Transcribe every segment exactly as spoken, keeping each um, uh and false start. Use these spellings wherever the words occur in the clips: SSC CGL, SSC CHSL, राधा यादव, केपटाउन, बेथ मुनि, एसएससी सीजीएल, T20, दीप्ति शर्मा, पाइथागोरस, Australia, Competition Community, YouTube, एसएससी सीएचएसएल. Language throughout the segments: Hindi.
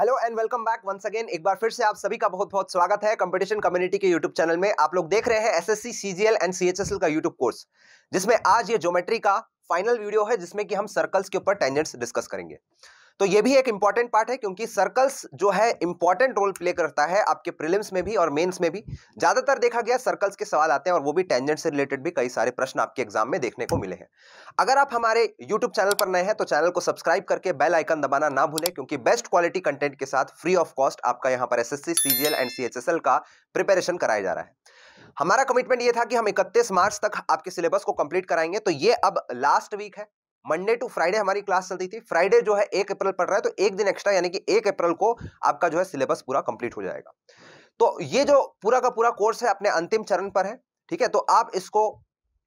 Hello and welcome back once again. एक बार फिर से आप सभी का बहुत बहुत स्वागत है कंपटीशन कम्युनिटी के यूट्यूब चैनल में। आप लोग देख रहे हैं एसएससी सीजीएल एंड सीएचएसएल का यूट्यूब कोर्स, जिसमें आज ये ज्योमेट्री का फाइनल वीडियो है, जिसमें कि हम सर्कल्स के ऊपर टेंजेंट्स डिस्कस करेंगे। तो ये भी एक इंपॉर्टेंट पार्ट है, क्योंकि सर्कल्स जो है इंपॉर्टेंट रोल प्ले करता है आपके प्रीलिम्स में भी और मेंस में भी। ज्यादातर देखा गया सर्कल्स के सवाल आते हैं, और वो भी टेंजेंट से रिलेटेड भी कई सारे प्रश्न आपके एग्जाम में देखने को मिले हैं। अगर आप हमारे यूट्यूब चैनल पर नए हैं तो चैनल को सब्सक्राइब करके बेल आइकन दबाना ना भूलें, क्योंकि बेस्ट क्वालिटी कंटेंट के साथ फ्री ऑफ कॉस्ट आपका यहाँ पर एसएससी सीजीएल एंड सीएचएसएल का प्रिपरेशन कराया जा रहा है। हमारा कमिटमेंट ये था कि हम इकतीस मार्च तक आपके सिलेबस को कंप्लीट कराएंगे। तो ये अब लास्ट वीक है, मंडे टू फ्राइडे हमारी क्लास चलती थी। फ्राइडे जो है एक अप्रैल पड़ रहा है, तो एक दिन एक्स्ट्रा यानी कि एक अप्रैल को आपका जो है सिलेबस पूरा कंप्लीट हो जाएगा। तो ये जो पूरा का पूरा कोर्स है अपने अंतिम चरण पर है, ठीक है। तो आप इसको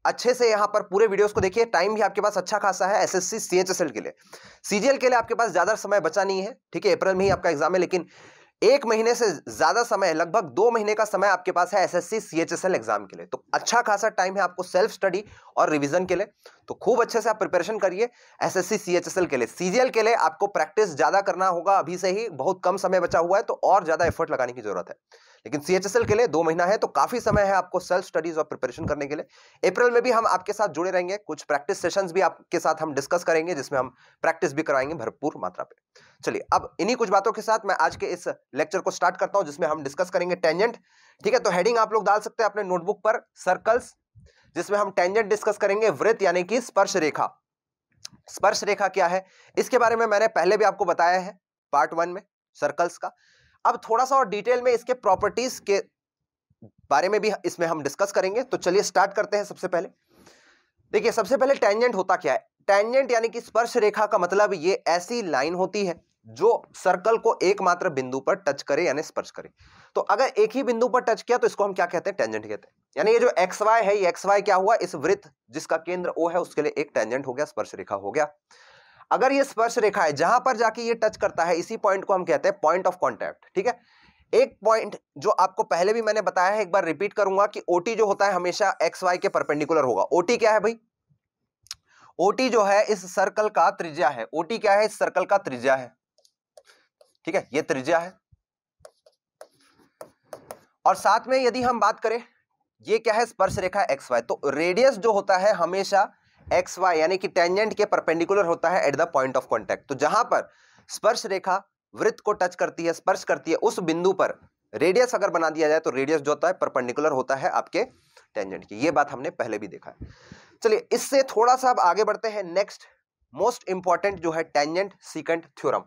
अच्छे से यहाँ पर पूरे वीडियोस को देखिए। टाइम भी आपके पास अच्छा खासा है एसएससी सीएचएसएल के लिए। सीजीएल के लिए आपके पास ज्यादा समय बचा नहीं है, ठीक है, अप्रैल में ही आपका एग्जाम है। लेकिन एक महीने से ज्यादा समय, लगभग दो महीने का समय आपके पास है एसएससी सीएचएसएल एग्जाम के लिए। तो अच्छा खासा टाइम है आपको सेल्फ स्टडी और रिवीजन के लिए। तो खूब अच्छे से आप प्रिपरेशन करिए एसएससी सीएचएसएल के लिए। सीजीएल के लिए आपको प्रैक्टिस ज्यादा करना होगा, अभी से ही बहुत कम समय बचा हुआ है, तो और ज्यादा एफर्ट लगाने की जरूरत है। लेकिन सीएचएसएल के लिए दो महीना है, तो काफी समय है आपको सेल्फ स्टडीज और प्रिपरेशन करने के लिए। अप्रैल में भी हम आपके साथ जुड़े रहेंगे, कुछ प्रैक्टिस सेशंस भी आपके साथ हम डिस्कस करेंगे, जिसमें हम प्रैक्टिस भी कराएंगे भरपूर मात्रा पे। चलिए, अब इन्हीं कुछ बातों के साथ मैं आज के इस लेक्चर को स्टार्ट करता हूं, जिसमें हम डिस्कस करेंगे टेंजेंट, ठीक है। तो हेडिंग आप लोग डाल सकते हैं अपने नोटबुक पर सर्कल्स, जिसमें हम टेंजेंट डिस्कस करेंगे। वृत्त यानी कि स्पर्श रेखा, स्पर्श रेखा क्या है इसके बारे में मैंने पहले भी आपको बताया है पार्ट वन में सर्कल्स का। अब थोड़ा सा और डिटेल में इसके प्रॉपर्टीज के बारे में भी इसमें हम डिस्कस करेंगे। तो चलिए स्टार्ट करते हैं। सबसे पहले देखिए, सबसे पहले टेंजेंट होता क्या है। टेंजेंट यानी कि स्पर्श रेखा का मतलब ये ऐसी लाइन होती है जो सर्कल को एकमात्र बिंदु पर टच करे यानी स्पर्श करे। तो अगर एक ही बिंदु पर टच किया तो इसको हम क्या कहते हैं, टेंजेंट कहते हैं। यानी ये जो एक्स वाई है, ये एक्स वाई क्या हुआ, इस वृत्त जिसका केंद्र ओ है उसके लिए एक टेंजेंट हो गया, स्पर्श रेखा हो गया। अगर ये स्पर्श रेखा है जहां पर जाके ये टच करता है, इसी पॉइंट को हम कहते हैं पॉइंट ऑफ कॉन्टैक्ट, ठीक है। एक पॉइंट जो आपको पहले भी मैंने बताया है, एक बार रिपीट करूंगा कि ओटी जो होता है हमेशा एक्स वाई के परपेंडिकुलर होगा। ओटी क्या है भाई, ओटी जो है इस सर्कल का त्रिज्या है। ओटी क्या है, इस सर्कल का त्रिज्या है, ठीक है, ये त्रिज्या है। और साथ में यदि हम बात करें, ये क्या है, स्पर्श रेखा एक्स वाई। तो रेडियस जो होता है हमेशा एक्स वाई यानी कि टेंजेंट के परपेंडिकुलर होता है at the point of contact. तो जहां पर स्पर्श रेखा वृत्त को टच करती है, स्पर्श करती है, उस बिंदु पर रेडियस अगर बना दिया जाए तो रेडियस जो होता है परपेंडिकुलर होता है आपके टेंजेंट की। ये बात हमने पहले भी देखा है। चलिए, इससे थोड़ा सा अब आगे बढ़ते हैं। नेक्स्ट मोस्ट इंपॉर्टेंट जो है tangent secant theorem,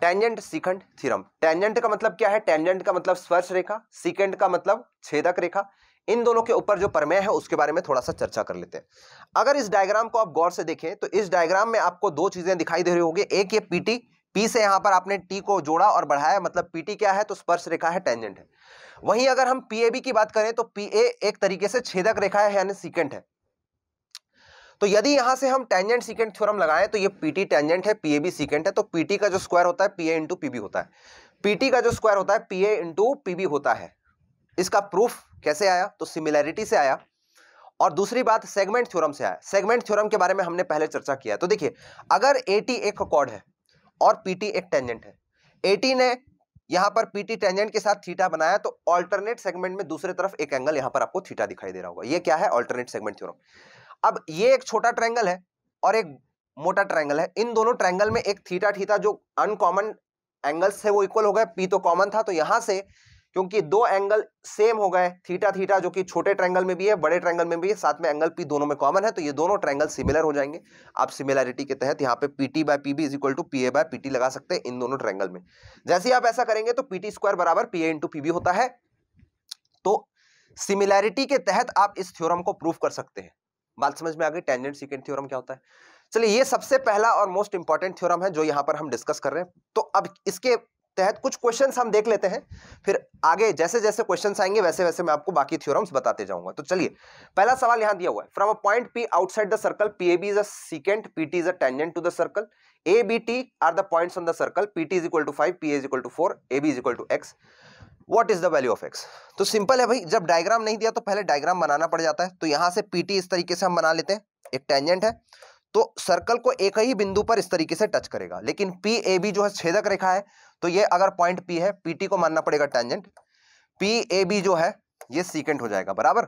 tangent secant theorem. Tangent का मतलब क्या है, टेंजेंट का मतलब स्पर्श रेखा, सीकेंट का मतलब छेदक रेखा। इन दोनों के ऊपर जो प्रमेय है उसके बारे में थोड़ा सा चर्चा कर लेते हैं। अगर इस डायग्राम को आप गौर से देखें तो इस डायग्राम में आपको दो चीजें दिखाई दे रही होगी। एक ये पीटी, पी से यहाँ पर आपने टी को जोड़ा और बढ़ाया, मतलब पीटी क्या है, तो स्पर्श रेखा है, टेंजेंट है। वहीं अगर हम पीएबी की बात करें तो पीए एक तरीके से छेदक रेखा है यानी सीकेंट है। तो यदि यहां से हम टेंजेंट सीकेंट थ्योरम लगाएं तो ये पीटी टेंजेंट है, पीएबी सीकेंट है। तो पीटी का जो स्क्वायर होता है पीए इंटू पीबी होता है, पीटी का जो स्क्वायर होता है पीए इंटू पीबी होता है। इसका प्रूफ कैसे आया, तो सिमिलैरिटी से आया, और दूसरी बात सेगमेंट थ्योरम से आया। सेगमेंट थ्योरम के बारे में हमने पहले चर्चा किया। तो देखिए, अगर एटी एक कॉर्ड है और पीटी एक टेंजेंट है, एटी ने यहां पर पीटी टेंजेंट के साथ थीटा बनाया, तो अल्टरनेट सेगमेंट में दूसरे तरफ एक एंगल यहां पर आपको थीटा दिखाई दे रहा होगा। ये क्या है, अल्टरनेट सेगमेंट थ्योरम। अब ये एक छोटा ट्रायंगल है और एक मोटा ट्रायंगल है, इन दोनों ट्रायंगल में एक थीटा थीटा जो अनकॉमन एंगल्स थे वो इक्वल हो गए। पी तो कॉमन था, तो यहां से क्योंकि दो एंगल सेम हो गए, थीटा थीटा जो कि छोटे ट्रायंगल में भी है बड़े ट्रायंगल में भी है, साथ में एंगल पी दोनों में कॉमन है, तो ये दोनों ट्रायंगल सिमिलर हो जाएंगे। आप सिमिलैरिटी के तहत यहाँ पे PT by PB is equal to PA by PT लगा सकते हैं इन दोनों ट्रायंगल में। जैसे ही आप ऐसा करेंगे तो पीटी स्क्वायर बराबर पीए इंटू पीबी होता है। तो सिमिलैरिटी के तहत आप इस थ्योरम को प्रूव कर सकते हैं। बात समझ में आ गई, टेंजेंट सीकेंट थ्योरम क्या होता है। चलिए, ये सबसे पहला और मोस्ट इंपॉर्टेंट थ्योरम है जो यहाँ पर हम डिस्कस कर रहे हैं। तो अब इसके तहत कुछ क्वेश्चंस हम देख लेते हैं, फिर आगे जैसे जैसे क्वेश्चंस आएंगे वैसे वैसे मैं आपको बाकी थ्योरम्स बताते जाऊंगा। तो चलिए, पहला सवाल यहाँ दिया हुआ है, from a point P outside the circle PAB is a secant, PT is a tangent to the circle, A B T are the points on the circle, PT is equal to five, P is equal to four, A B is equal to X, what is the value of X. तो सिंपल है भाई, जब डायग्राम नहीं दिया तो पहले डायग्राम बनाना पड़ जाता है। तो यहाँ से पीटी इस तरीके से हम बना लेते हैं, एक टेंजेंट है, तो सर्कल को एक ही बिंदु पर इस तरीके से टच करेगा। लेकिन पी ए बी जो है छेदक रेखा है, तो ये अगर पॉइंट पी है, पी टी को मानना पड़ेगा टेंजेंट, पी ए बी जो है ये सीकेंट हो जाएगा बराबर।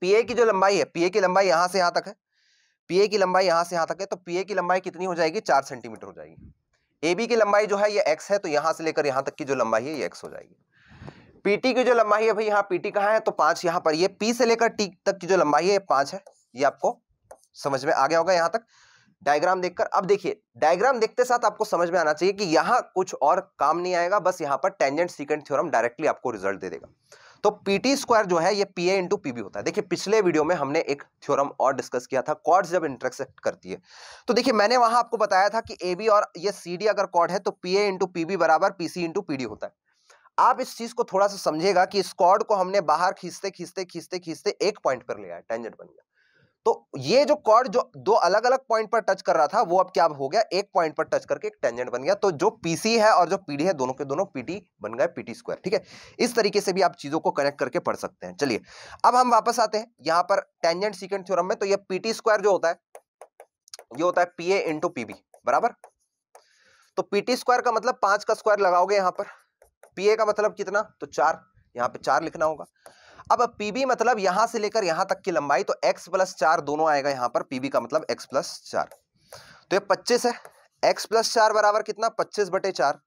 पी ए की जो लंबाई है, पी ए की लंबाई यहां से यहां तक है, पी ए की लंबाई यहां से यहां तक है, तो पी ए की लंबाई कितनी हो जाएगी, चार सेंटीमीटर हो जाएगी। ए बी की लंबाई जो है ये एक्स है, तो यहां से लेकर यहां तक की जो लंबाई है ये एक्स हो जाएगी। पीटी की जो लंबाई है भाई, यहाँ पीटी कहाँ है, तो पांच यहाँ पर, ये पी से लेकर टी तक की जो लंबाई है ये पांच है। ये आपको समझ में आ गया होगा यहाँ तक डायग्राम देखकर। अब देखिए डायग्राम देखते साथ आपको समझ में आना चाहिए कि यहाँ कुछ और काम नहीं आएगा, बस यहाँ पर टेंजेंट सीकेंट थ्योरम डायरेक्टली आपको रिजल्ट दे देगा। तो पीटी स्क्वायर जो है ये P A into P B होता है। देखिए पिछले वीडियो में हमने एक थ्योरम और डिस्कस किया था, कॉर्ड्स जब इंटरसेक्ट करती है, तो देखिए मैंने वहां आपको बताया था कि ए बी और ये सी डी अगर कॉर्ड है तो P A into P B बराबर P C into P D होता है। आप इस चीज को थोड़ा सा समझेगा कि इस कॉर्ड को हमने बाहर खींचते खींचते खींचते खींचते एक पॉइंट पर ले आया, टेंजेंट बन गया। तो ये जो कॉर्ड जो दो अलग अलग पॉइंट पर टच कर रहा था वो अब क्या हो गया, एक पॉइंट पर टच करके एक टेंजेंट बन गया। तो जो पीसी है और जो पीडी है दोनों के दोनों पीटी बन गए, पीटी स्क्वायर। ठीक है, इस तरीके से भी आप चीजों को कनेक्ट करके पढ़ सकते हैं। चलिए अब हम वापस आते हैं यहाँ पर टेंजेंट सीकेंट थ्योरम में। तो ये पीटी स्क्वायर जो होता है ये होता है पी ए इंटू पीबी बराबर। तो पीटी स्क्वायर का मतलब पांच का स्क्वायर लगाओगे यहाँ पर, पीए का मतलब कितना, तो चार, यहाँ पे चार लिखना होगा। अब पीबी मतलब यहां से लेकर यहां तक की लंबाई, तो x प्लस चार दोनों आएगा यहाँ पर, पीबी का मतलब x प्लस चार। तो ये पच्चीस है, x प्लस चार बराबर कितना, पच्चीस बटे चार।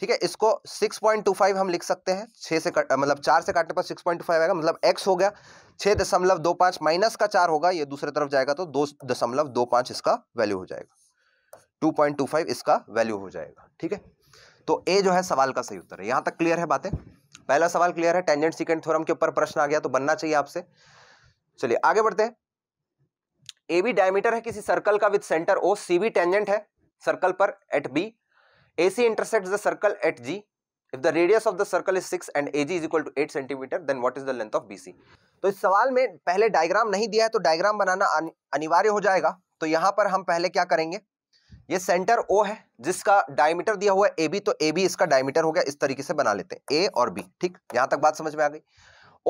ठीक है, इसको छह पॉइंट दो पाँच हम लिख सकते हैं, छह से कट मतलब चार से काटने पर छह पॉइंट दो पाँच आएगा, मतलब x हो गया। छह दशमलव दो पांच माइनस का चार होगा, ये दूसरे तरफ जाएगा तो दो दशमलव दो पांच इसका वैल्यू हो जाएगा, टू पॉइंट टू फाइव इसका वैल्यू हो जाएगा। ठीक है, तो ए जो है सवाल का सही उत्तर है। यहां तक क्लियर है बातें, पहला सवाल क्लियर है, टेंजेंट सीकेंट थ्योरम के ऊपर प्रश्न आ गया तो बनना चाहिए आपसे। चलिए आगे बढ़ते हैं। ए बी डायमीटर है किसी सर्कल का with centre O, C B tangent है सर्कल पर at B, A C intersects the circle at G, if the radius of the circle is six and A G is equal to eight centimetre then what is the length of B C. तो इस सवाल में पहले डायग्राम नहीं दिया है तो डायग्राम बनाना अनिवार्य हो जाएगा। तो यहाँ पर हम पहले क्या करेंगे, ये सेंटर O है जिसका डायमीटर दिया हुआ है ए बी, तो ए बी इसका डायमीटर हो गया, इस तरीके से बना लेते हैं A और B। ठीक, यहां तक बात समझ में आ गई।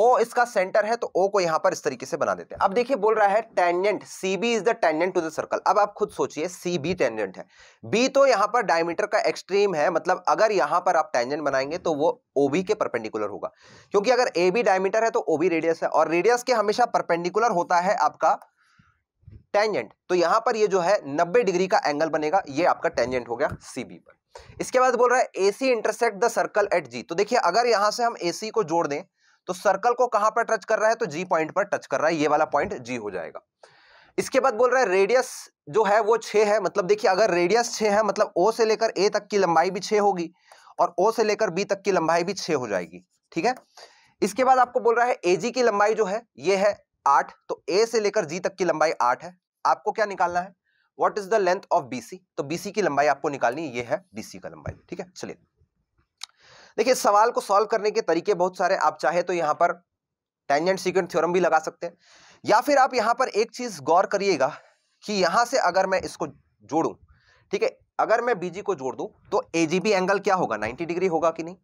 O इसका सेंटर है तो O को यहां पर इस तरीके से बना देते हैं। अब देखिए बोल रहा है tangent C B is the tangent to the circle. अब आप खुद सोचिए सी बी टेंजेंट है, B तो यहां पर डायमीटर का एक्सट्रीम है, मतलब अगर यहां पर आप टेंजेंट बनाएंगे तो वो O B के परपेंडिकुलर होगा, क्योंकि अगर ए बी डायमीटर है तो ओ बी रेडियस है और रेडियस के हमेशा परपेंडिकुलर होता है आपका टेंजेंट। तो यहां पर ये जो है नब्बे डिग्री का एंगल बनेगा, ये आपका टेंजेंट हो गया सीबी पर। इसके बाद बोल रहा है AC intersect the circle at G. तो देखिए अगर यहां से हम एसी को जोड़ दें तो सर्कल को कहां पर टच कर रहा है, तो जी पॉइंट पर टच कर रहा है, ये वाला पॉइंट जी हो जाएगा। इसके बाद बोल रहा है रेडियस जो है वो छह है, मतलब देखिए अगर रेडियस छह है मतलब ओ से लेकर ए तक की लंबाई भी छह होगी और ओ से लेकर बी तक की लंबाई भी छह हो जाएगी। ठीक है, इसके बाद आपको बोल रहा है एजी की लंबाई जो है ये है आठ, तो ए से लेकर जी तक की लंबाई आठ है। आपको क्या निकालना है, what is the length of BC, तो बीसी की लंबाई आपको निकालनी, ये है बीसी का लंबाई। ठीक है, चलिए देखिए सवाल को सॉल्व करने के तरीके बहुत सारे, आप चाहे तो यहां पर टेंजेंट सीकेंट थ्योरम भी लगा सकते हैं, या फिर आप यहां पर एक चीज गौर करिएगा कि यहां से अगर मैं इसको जोड़ू, ठीक है, अगर मैं बीजी को जोड़ दूं तो एजीबी एंगल क्या होगा, नाइंटी डिग्री होगा कि नहीं।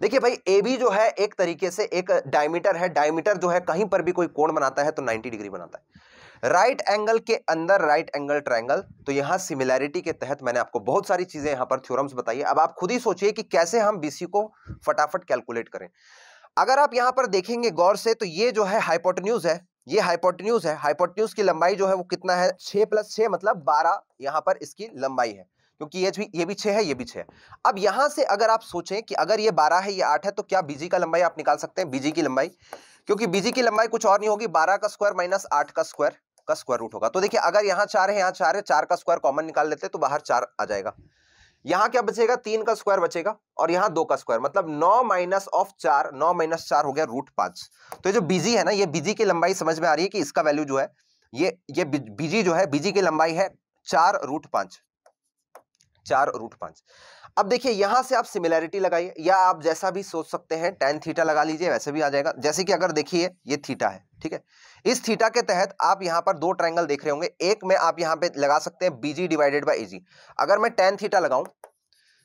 देखिए भाई एबी जो है एक तरीके से एक डायमीटर है, डायमीटर जो है कहीं पर भी कोई कोण बनाता है तो नाइंटी डिग्री बनाता है। राइट एंगल के अंदर राइट एंगल ट्रायंगल, तो यहां सिमिलैरिटी के तहत मैंने आपको बहुत सारी चीजें यहां पर थ्योरम्स बताई है। अब आप खुद ही सोचिए कि कैसे हम बीसी को फटाफट कैलकुलेट करें। अगर आप यहां पर देखेंगे गौर से तो ये जो है हाइपोटेन्यूज है, ये हाइपोटेन्यूज है, हाइपोटेन्यूज की लंबाई जो है वो कितना है, छह प्लस छह मतलब बारह, यहाँ पर इसकी लंबाई है, क्योंकि ये भी ये भी छह है ये भी छह है। अब यहां से अगर आप सोचें कि अगर ये बारह है ये आठ है तो क्या बीजी का लंबाई आप निकाल सकते हैं, बीजी की लंबाई, क्योंकि बीजी की लंबाई कुछ और नहीं होगी, बारह का स्क्वायर माइनस आठ का स्क्वायर का स्क्वायर रूट होगा। तो देखिए अगर यहाँ चार है यहाँ चार है, चार का स्क्वायर कॉमन निकाल लेते हैं तो बाहर चार आ जाएगा, यहाँ क्या बचेगा, तीन का स्क्वायर बचेगा और यहाँ दो का स्क्वायर, मतलब नौ माइनस ऑफ चार, नौ माइनस चार हो गया रूट पांच। तो ये जो बीजी है ना, ये बीजी की लंबाई समझ में आ रही है कि इसका वैल्यू जो है ये ये बीजी जो है बीजी की लंबाई है चार रूट पांच, चार रूट पांच। अब देखिए यहां से आप सिमिलैरिटी लगाइए, या आप जैसा भी सोच सकते हैं टेन थीटा लगा लीजिए, वैसे भी आ जाएगा। जैसे कि अगर देखिए ये थीटा है, ठीक है, इस थीटा के तहत आप यहां पर दो ट्रायंगल देख रहे होंगे, एक में आप यहां पे लगा सकते हैं बीजी डिवाइडेड बाय एजी। अगर मैं टेन थीटा लगाऊं,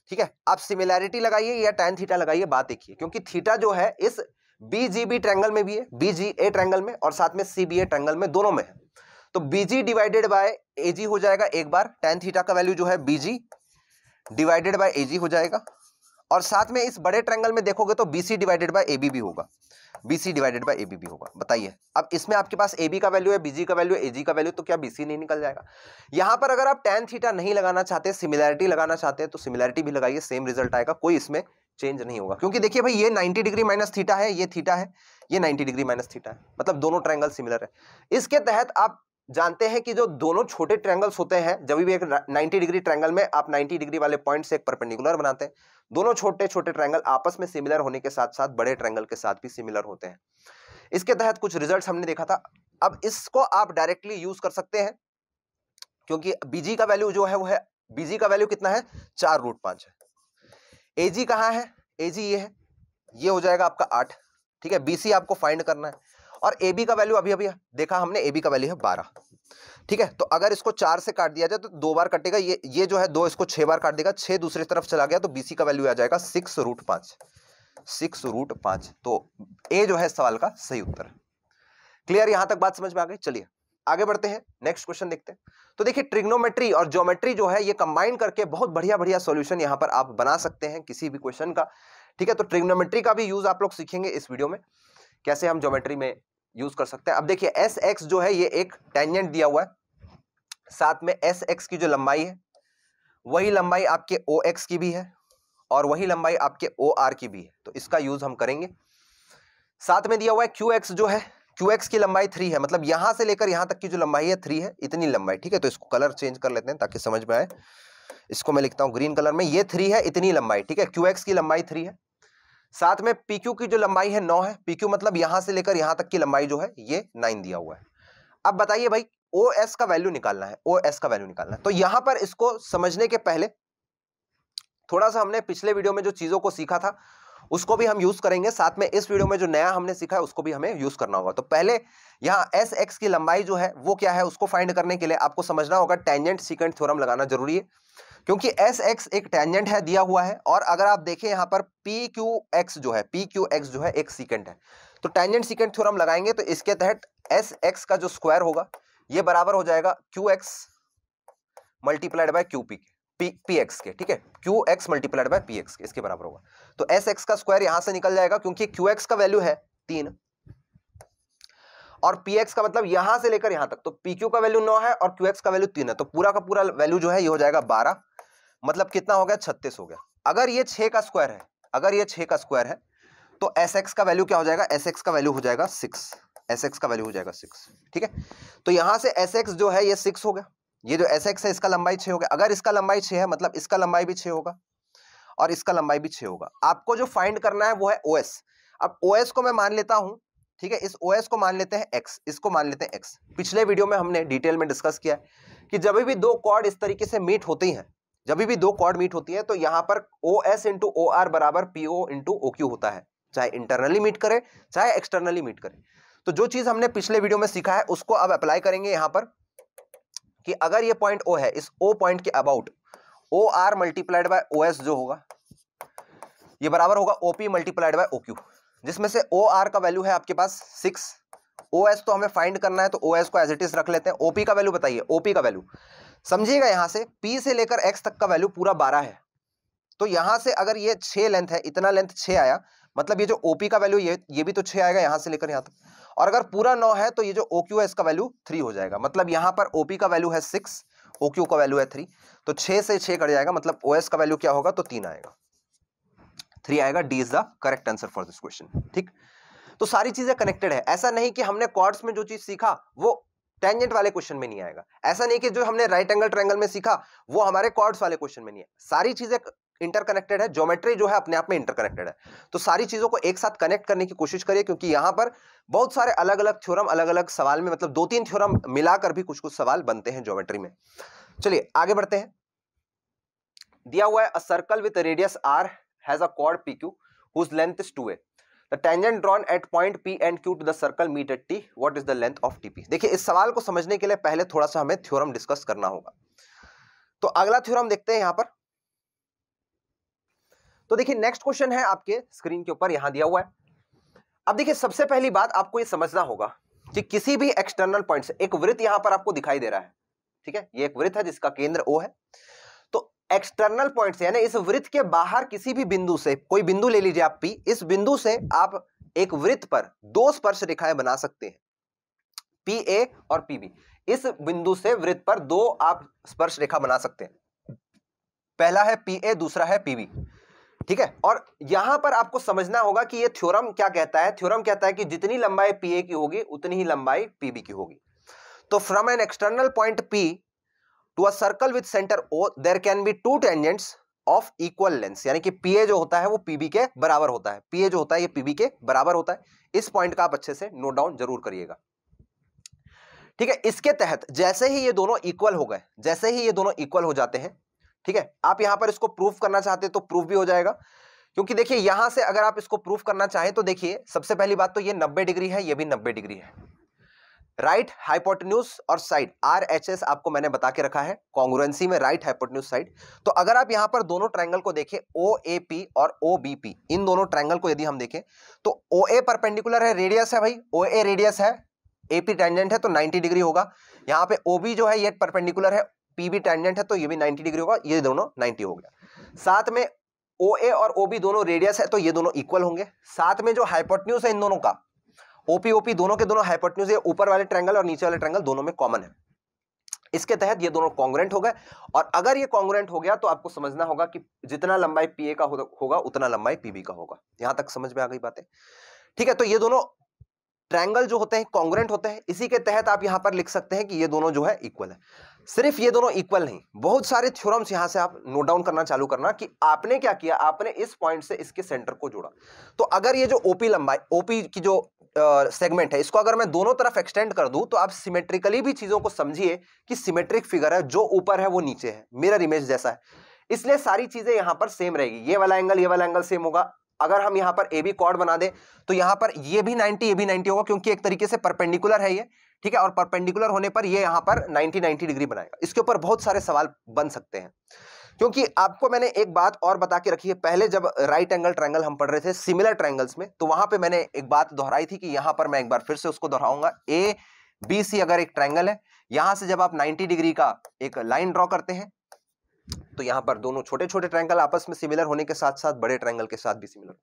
ठीक है, आप सिमिलैरिटी लगाइए या टेन थीटा लगाइए, बात एक ही है, क्योंकि थीटा जो है इस बीजीबी ट्रायंगल में भी है, बीजीए ट्रायंगल में और साथ में सीबीए ट्रायंगल में, दोनों में है। तो बीजी डिवाइडेड बाय एजी हो जाएगा एक बार, टेन थीटा का वैल्यू जो है बीजी डिवाइडेड बाय एजी हो जाएगा, और साथ में इस बड़े ट्रायंगल में देखोगे तो बीसी डिवाइडेड बाय एबी भी होगा, बीसी डिवाइडेड बाय एबी भी होगा। बताइए, अब इसमें आपके पास एबी का वैल्यू है, बीजी का वैल्यू है, एजी का वैल्यू, तो क्या बीसी नहीं निकल जाएगा? यहाँ पर अगर आप टैन थीटा नहीं लगाना चाहते, सिमिलैरिटी लगाना चाहते हैं तो सिमिलैरिटी भी लगाइए, सेम रिजल्ट आएगा, कोई इसमें चेंज नहीं होगा। क्योंकि देखिए भाई ये नाइन्टी डिग्री माइनस थीटा है, ये थीटा है, ये नाइन्टी डिग्री माइनस थीटा है, मतलब दोनों ट्रायंगल सिमिलर है। इसके तहत आप जानते हैं कि जो दोनों छोटे ट्रायंगल्स होते हैं, जब भी एक नाइन्टी डिग्री ट्रायंगल में आप नाइन्टी डिग्री वाले पॉइंट से एक परपेंडिकुलर बनाते हैं, दोनों छोटे छोटे ट्रायंगल आपस में सिमिलर होने के साथ साथ बड़े ट्रायंगल के साथ भी सिमिलर होते हैं। इसके तहत कुछ रिजल्ट्स हमने देखा था। अब इसको आप डायरेक्टली यूज कर सकते हैं, क्योंकि बीजी का वैल्यू जो है वो है, बीजी का वैल्यू कितना है, चार रूट पांच है। एजी कहाँ है, एजी ये है, ये हो जाएगा आपका आठ, ठीक है। बीसी आपको फाइंड करना है, और एबी का वैल्यू अभी अभी देखा हमने, एबी का वैल्यू है बारह, ठीक है। तो अगर इसको चार से काट दिया जाए तो दो बार कटेगा, ये ये जो है दो इसको छह बार काट देगा, छह दूसरी तरफ चला गया, तो बीसी का वैल्यू आ जाएगा सिक्स रूट पांच, सिक्स रूट पांच। तो ए जो है इस सवाल का सही उत्तर है। क्लियर, यहां तक बात समझ में आ गई? चलिए आगे बढ़ते हैं, नेक्स्ट क्वेश्चन देखते हैं। तो देखिए ट्रिग्नोमेट्री और ज्योमेट्री जो है ये कंबाइन करके बहुत बढ़िया बढ़िया सॉल्यूशन यहाँ पर आप बना सकते हैं किसी भी क्वेश्चन का, ठीक है। तो ट्रिग्नोमेट्री का भी यूज आप लोग सीखेंगे इस वीडियो में, कैसे हम ज्योमेट्री में यूज कर सकते हैं। अब देखिए एस एक्स जो है ये एक टेंजेंट दिया हुआ है, साथ में एस एक्स की जो लंबाई है वही लंबाई आपके ओ एक्स की भी है और वही लंबाई आपके ओ आर की भी है, तो इसका यूज हम करेंगे। साथ में दिया हुआ है क्यू एक्स जो है, क्यू एक्स की लंबाई थ्री है, मतलब यहां से लेकर यहां तक की जो लंबाई है थ्री है, इतनी लंबाई, ठीक है। तो इसको कलर चेंज कर लेते हैं ताकि समझ में आए, इसको मैं लिखता हूँ ग्रीन कलर में, ये थ्री है, इतनी लंबाई, ठीक है। क्यू एक्स की लंबाई थ्री है, साथ में P Q की जो लंबाई है नौ है, P Q मतलब यहां से लेकर यहां तक की लंबाई जो है ये नौ दिया हुआ है। अब बताइए भाई O S का वैल्यू निकालना है, O S का वैल्यू निकालना है। तो यहां पर इसको समझने के पहले थोड़ा सा हमने पिछले वीडियो में जो चीजों को सीखा था उसको भी हम यूज करेंगे, साथ में इस वीडियो में जो नया हमने सीखा है उसको भी हमें यूज करना होगा। तो पहले यहाँ एस एक्स की लंबाई जो है वो क्या है, उसको फाइंड करने के लिए आपको समझना होगा टेंजेंट सीकेंट थ्योरम लगाना जरूरी है, क्योंकि एस एक्स एक टेंजेंट है दिया हुआ है, और अगर आप देखें यहाँ पर पी क्यू एक्स जो है, पी क्यू एक्स जो है एक सीकेंट है, तो टेंजेंट सीकेंट थ्योरम लगाएंगे। तो इसके तहत एस एक्स का जो स्क्वायर होगा ये बराबर हो जाएगा Q X multiplied by Q P के, पी पी एक्स के, ठीक है, Q X multiplied by P X के, इसके बराबर होगा। तो एस एक्स का स्क्वायर यहाँ से निकल जाएगा, क्योंकि क्यू एक्स का वैल्यू है तीन और पी एक्स का मतलब यहां से लेकर यहां तक, तो पी क्यू का वैल्यू नौ है और क्यू एक्स का वैल्यू तीन है, तो पूरा का पूरा वैल्यू जो है ये हो जाएगा बारह, मतलब कितना हो गया, छत्तीस हो गया। अगर ये छः का स्क्वायर है, अगर ये छः का स्क्वायर है तो एस एक्स का वैल्यू क्या हो जाएगा, एस एक्स का वैल्यू हो जाएगा सिक्स, एस एक्स का वैल्यू हो जाएगा सिक्स, ठीक है। तो यहाँ से एस एक्स जो है ये सिक्स हो गया, ये जो एस एक्स है इसका लंबाई छः हो गया, अगर इसका लंबाई छः है मतलब इसका लंबाई भी छः होगा और इसका लंबाई भी छः होगा। आपको जो फाइंड करना है वो है ओ एस। अब ओ एस को मैं मान लेता हूँ, ठीक है, इस ओ एस को मान लेते हैं एक्स, इसको मान लेते हैं एक्स। पिछले वीडियो में हमने डिटेल में डिस्कस किया है कि जब भी दो कॉर्ड इस तरीके से मीट होती हैं, जब भी दो कॉर्ड मीट होती है तो यहाँ पर O S into O R बराबर P O into O Q होता है, चाहे इंटरनली मीट करे चाहे एक्सटर्नली मीट करे। तो जो चीज हमने पिछले वीडियो में सीखा है उसको अब अप्लाई करेंगे यहाँ पर, कि अगर ये पॉइंट ओ है, इस ओ पॉइंट के about O R multiplied by O S जो होगा ये बराबर होगा O P multiplied by O Q, जिसमें से ओ आर का वैल्यू है आपके पास सिक्स, ओ एस तो हमें फाइंड करना है तो ओ एस को एज इट इज रख लेते हैं। ओ पी का वैल्यू बताइए, ओ पी का वैल्यू समझिएगा यहाँ से P से लेकर X तक का वैल्यू पूरा बारह है, तो यहाँ से अगर ये छः लेंथ है, इतना लेंथ छः आया, मतलब ये जो O P का वैल्यू ये ये भी तो छः आएगा यहाँ से लेकर यहाँ तक, और अगर पूरा नौ है तो ये जो O Q है इसका वैल्यू थ्री हो जाएगा, मतलब यहाँ पर O P का वैल्यू है सिक्स, O Q का वैल्यू है थ्री, तो छः से छः कट जाएगा, मतलब O S का वैल्यू क्या होगा, तो तीन आएगा, थ्री आएगा। D is the correct answer for this question, ठीक। तो सारी चीजें कनेक्टेड है, ऐसा नहीं कि हमने क्वाड्स में जो चीज सीखा वो टेंजेंट वाले क्वेश्चन में नहीं आएगा, ऐसा नहीं कि जो हमने राइट एंगल ट्रायंगल में सीखा वो हमारे क्वाड्स वाले क्वेश्चन में नहीं है, सारी चीजें इंटरकनेक्टेड है। ज्योमेट्री जो है अपने आप में इंटरकनेक्टेड है, तो सारी चीजों को एक साथ कनेक्ट करने की कोशिश करिए, क्योंकि यहाँ पर बहुत सारे अलग अलग थ्योरम अलग अलग सवाल में, मतलब दो तीन थ्योरम मिलाकर भी कुछ कुछ सवाल बनते हैं ज्योमेट्री में। चलिए आगे बढ़ते हैं। दिया हुआ है a circle with radius R has a chord P Q whose length is two A, The tangent drawn at point P and Q to the circle meet at T. What is the length of T P? देखिए इस सवाल को समझने के लिए पहले थोड़ा सा हमें थ्योरम डिस्कस करना होगा, तो अगला थ्योरम देखते हैं यहाँ पर। तो देखिए नेक्स्ट क्वेश्चन है आपके स्क्रीन के ऊपर, यहाँ दिया हुआ है। अब देखिए सबसे पहली बात आपको ये समझना होगा कि किसी भी एक्सटर्नल पॉइंट से, एक वृत्त यहां पर आपको दिखाई दे रहा है, ठीक है, ये एक वृत्त है जिसका केंद्र O है। तो एक्सटर्नल पॉइंट से यानी इस वृत्त के बाहर किसी भी बिंदु से, कोई बिंदु ले लीजिए आप P, इस बिंदु से आप एक वृत्त पर दो स्पर्श रेखाएं बना सकते हैं, P A और P B। इस बिंदु से वृत्त पर दो आप स्पर्श रेखा बना सकते हैं, पहला है P A, दूसरा है P B, ठीक है। और यहां पर आपको समझना होगा कि ये थ्योरम क्या कहता है। थ्योरम कहता है कि जितनी लंबाई P A की होगी उतनी ही लंबाई P B की होगी। तो from an external point P to a circle with centre O there can be two tangents of equal length, यानी कि P A जो होता है वो P B के बराबर होता है, P A जो होता है ये P B के बराबर होता है। इस पॉइंट का आप अच्छे से नोट डाउन जरूर करिएगा, ठीक है। इसके तहत जैसे ही ये दोनों इक्वल हो गए, जैसे ही ये दोनों इक्वल हो जाते हैं, ठीक है, आप यहां पर इसको प्रूफ करना चाहते हैं तो प्रूफ भी हो जाएगा, क्योंकि देखिए यहां से अगर आप इसको प्रूफ करना चाहें तो देखिए सबसे पहली बात तो ये नब्बे डिग्री है, ये भी नब्बे डिग्री है, राइट हाइपोटेन्यूज और साइड आर एच एस आपको मैंने बता के रखा है कॉन्ग्रुएंसी में, राइट हाइपोटेन्यूज साइड। तो अगर आप यहां पर दोनों ट्राइंगल को देखें ओ ए पी और ओ बी पी, इन दोनों ट्राइंगल को यदि हम देखें तो ओ ए परपेंडिकुलर है, रेडियस है भाई, ओ ए रेडियस है, A P टेंजेंट है तो नब्बे डिग्री होगा। यहाँ पे O B जो है ये परपेंडिकुलर है, P B टेंजेंट है तो ये भी नब्बे डिग्री होगा, ये दोनों नब्बे हो गया। साथ में O A और O B दोनों रेडियस है तो ये दोनों इक्वल होंगे। साथ में जो हाइपोटेन्यूज है इन दोनों का, O P O P दोनों के दोनों हाइपोटेन्यूज, ये ऊपर वाले ट्रायंगल और नीचे वाले ट्रायंगल दोनों में कॉमन है। इसके तहत ये दोनों कॉन्ग्रुएंट हो गए, और अगर ये कॉन्ग्रुएंट हो गया तो आपको समझना होगा कि जितना लंबाई P A का होगा उतना लंबाई P B का होगा। यहां तक समझ में आ गई बातें, ठीक है। तो ये दोनों ट्रायंगल जो होते हैं कॉन्ग्रुएंट होते हैं, इसी के तहत आप यहां पर लिख सकते हैं कि ये दोनों जो है इक्वल है। सिर्फ ये दोनों इक्वल नहीं, बहुत सारे थ्योरम्स यहां से आप नोट डाउन करना चालू करना कि आपने क्या किया, आपने इस पॉइंट से इसके सेंटर को जोड़ा। तो अगर ये जो O P लंबाई, O P की जो सेगमेंट है, इसको अगर मैं दोनों तरफ एक्सटेंड कर दूं तो आप सिमेट्रिकली भी चीजों को समझिए कि सिमेट्रिक फिगर है, जो ऊपर है वो नीचे है, मिरर इमेज जैसा है, इसलिए सारी चीजें यहां पर सेम रहेगी। ये वाला एंगल, ये वाला एंगल सेम होगा। अगर हम यहाँ पर ए बी कॉर्ड बना दें तो यहाँ पर ये भी नब्बे, ये भी नब्बे होगा, क्योंकि एक तरीके से परपेंडिकुलर है ये, ठीक है। और परपेंडिकुलर होने पर ये यहाँ पर नब्बे नब्बे डिग्री बनाएगा। इसके ऊपर बहुत सारे सवाल बन सकते हैं, क्योंकि आपको मैंने एक बात और बता के रखी है। पहले जब राइट एंगल ट्रायंगल हम पढ़ रहे थे सिमिलर ट्रायंगल्स में, तो वहां पर मैंने एक बात दोहराई थी कि यहाँ पर मैं एक बार फिर से उसको दोहराऊंगा। ए बी सी अगर एक ट्रायंगल है, यहाँ से जब आप नब्बे डिग्री का एक लाइन ड्रॉ करते हैं तो यहाँ पर दोनों छोटे छोटे ट्रायंगल आपस में सिमिलर होने के साथ साथ बड़े ट्रायंगल के साथ भी सिमिलर।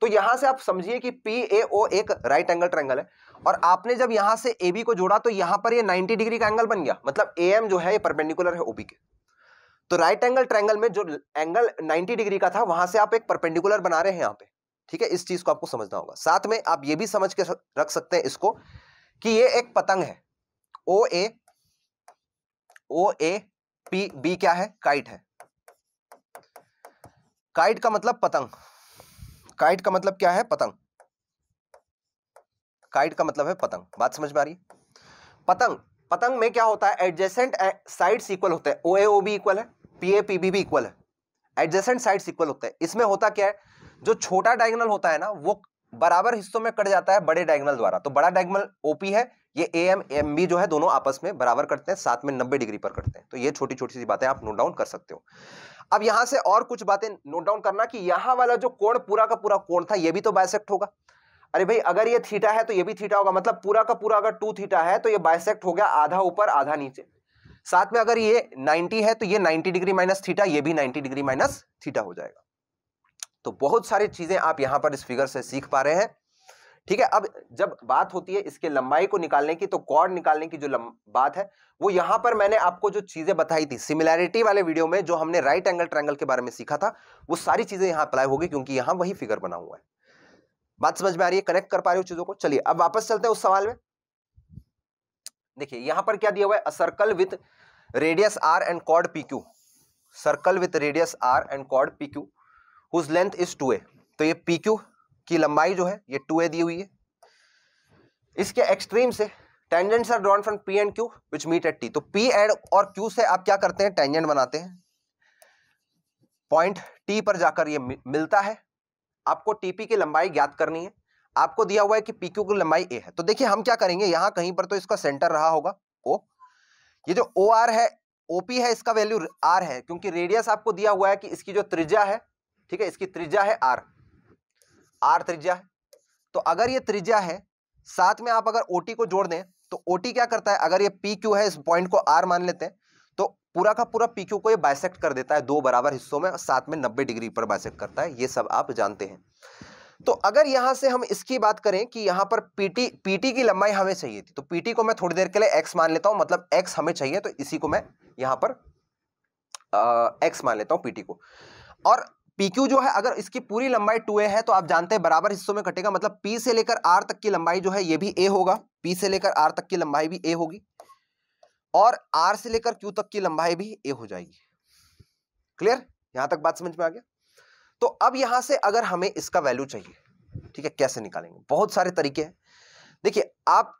तो यहाँ से आप समझिए कि P A O एक राइट एंगल ट्रायंगल है, और आपने जब यहाँ से A B को जोड़ा तो यहाँ पर ये नब्बे डिग्री का एंगल बन गया, मतलब A M जो है ये परपेंडिकुलर है O B के। तो राइट एंगल ट्रायंगल में जो एंगल नब्बे डिग्री का था वहां से आप एक परपेंडिकुलर बना रहे हैं यहाँ पे, ठीक है। इस चीज को आपको समझना होगा। साथ में आप ये भी समझ के रख सकते हैं इसको कि ये एक पतंग है, O A O A P B क्या है, काइट है। काइट का मतलब पतंग, काइट का मतलब क्या है, पतंग, काइट का मतलब है पतंग। बात समझ में आ रही है? पतंग, पतंग में क्या होता है, एडजेसेंट साइड्स इक्वल होते हैं, O A O B equal है, P A P B भी इक्वल है, एडजेसेंट साइड्स इक्वल होते हैं। इसमें होता क्या है, जो छोटा डायगोनल होता है ना वो बराबर हिस्सों में कट जाता है बड़े डायगोनल द्वारा। तो बड़ा डायगोनल O P है, ये A M M B जो है दोनों आपस में बराबर करते हैं, साथ में नब्बे डिग्री पर करते हैं। तो ये छोटी छोटी सी बातें आप नोट डाउन कर सकते हो। अब यहां से और कुछ बातें नोट डाउन करना कि यहाँ वाला जो कोण पूरा का पूरा कोण था ये भी तो बाइसेक्ट होगा। अरे भाई अगर ये थीटा है तो ये भी थीटा होगा, मतलब पूरा का पूरा अगर टू थीटा है तो ये बाइसेक्ट हो गया, आधा ऊपर आधा नीचे। साथ में अगर ये नाइन्टी है तो ये नाइन्टी डिग्री माइनस थीटा, ये भी नाइन्टी डिग्री माइनस थीटा हो जाएगा। तो बहुत सारी चीजें आप यहां पर इस फिगर से सीख पा रहे हैं, ठीक है। अब जब बात होती है इसके लंबाई को निकालने की, तो कॉर्ड निकालने की जो बात है वो यहां पर मैंने आपको जो चीजें बताई थी सिमिलैरिटी वाले वीडियो में, जो हमने राइट एंगल ट्रायंगल के बारे में सीखा था, वो सारी चीजें यहां अप्लाई होगी, क्योंकि यहां वही फिगर बना हुआ है। बात समझ में आ रही है, कनेक्ट कर पा रहे हो चीजों को। चलिए अब वापस चलते हैं उस सवाल में। देखिए यहां पर क्या दिया हुआ है, circle with radius R and chord P Q, circle with radius R and chord P Q whose length is two A. तो ये पी क्यू की लंबाई जो है ये टू ए दी हुई है। इसके एक्सट्रीम से tangents are drawn from P and Q which meet at T. तो पी एंड और क्यू से आप क्या करते हैं, टेंजेंट बनाते हैं, पॉइंट टी पर जाकर ये मिलता है। आपको टीपी की लंबाई ज्ञात करनी है। आपको दिया हुआ है कि पी क्यू की लंबाई ए है, तो देखिए हम क्या करेंगे, यहां कहीं पर तो इसका सेंटर रहा होगा ओ, ये जो ओ आर है, ओपी है, इसका वैल्यू आर है, क्योंकि रेडियस आपको दिया हुआ है कि इसकी जो त्रिज्या है, ठीक है, इसकी त्रिज्या है आर, आर त्रिज्या है। तो अगर ये त्रिज्या है साथ में आप अगर O T को जोड़ दें तो O T क्या करता है, अगर ये P Q है, इस पॉइंट को R मान लेते हैं, तो पूरा का पूरा P Q को ये बाइसेक्ट कर देता है दो बराबर हिस्सों में, साथ में नब्बे डिग्री पर बाइसेक्ट करता है, ये सब आप जानते हैं। तो अगर यहाँ से हम इसकी बात करें कि यहाँ पर पीटी पीटी की लंबाई हमें चाहिए थी, तो पीटी को मैं थोड़ी देर के लिए एक्स मान लेता हूँ, मतलब एक्स हमें चाहिए, तो इसी को मैं यहाँ पर एक्स मान लेता हूँ पीटी को। और P Q जो है, अगर इसकी पूरी लंबाई टू ए है तो आप जानते हैं बराबर हिस्सों में कटेगा, मतलब P से लेकर R तक की लंबाई जो है ये भी A होगा, P से लेकर R तक की लंबाई भी A होगी, और R से लेकर Q तक की लंबाई भी A हो जाएगी। क्लियर, यहां तक बात समझ में आ गया। तो अब यहां से अगर हमें इसका वैल्यू चाहिए, ठीक है, कैसे निकालेंगे, बहुत सारे तरीके हैं। देखिए आप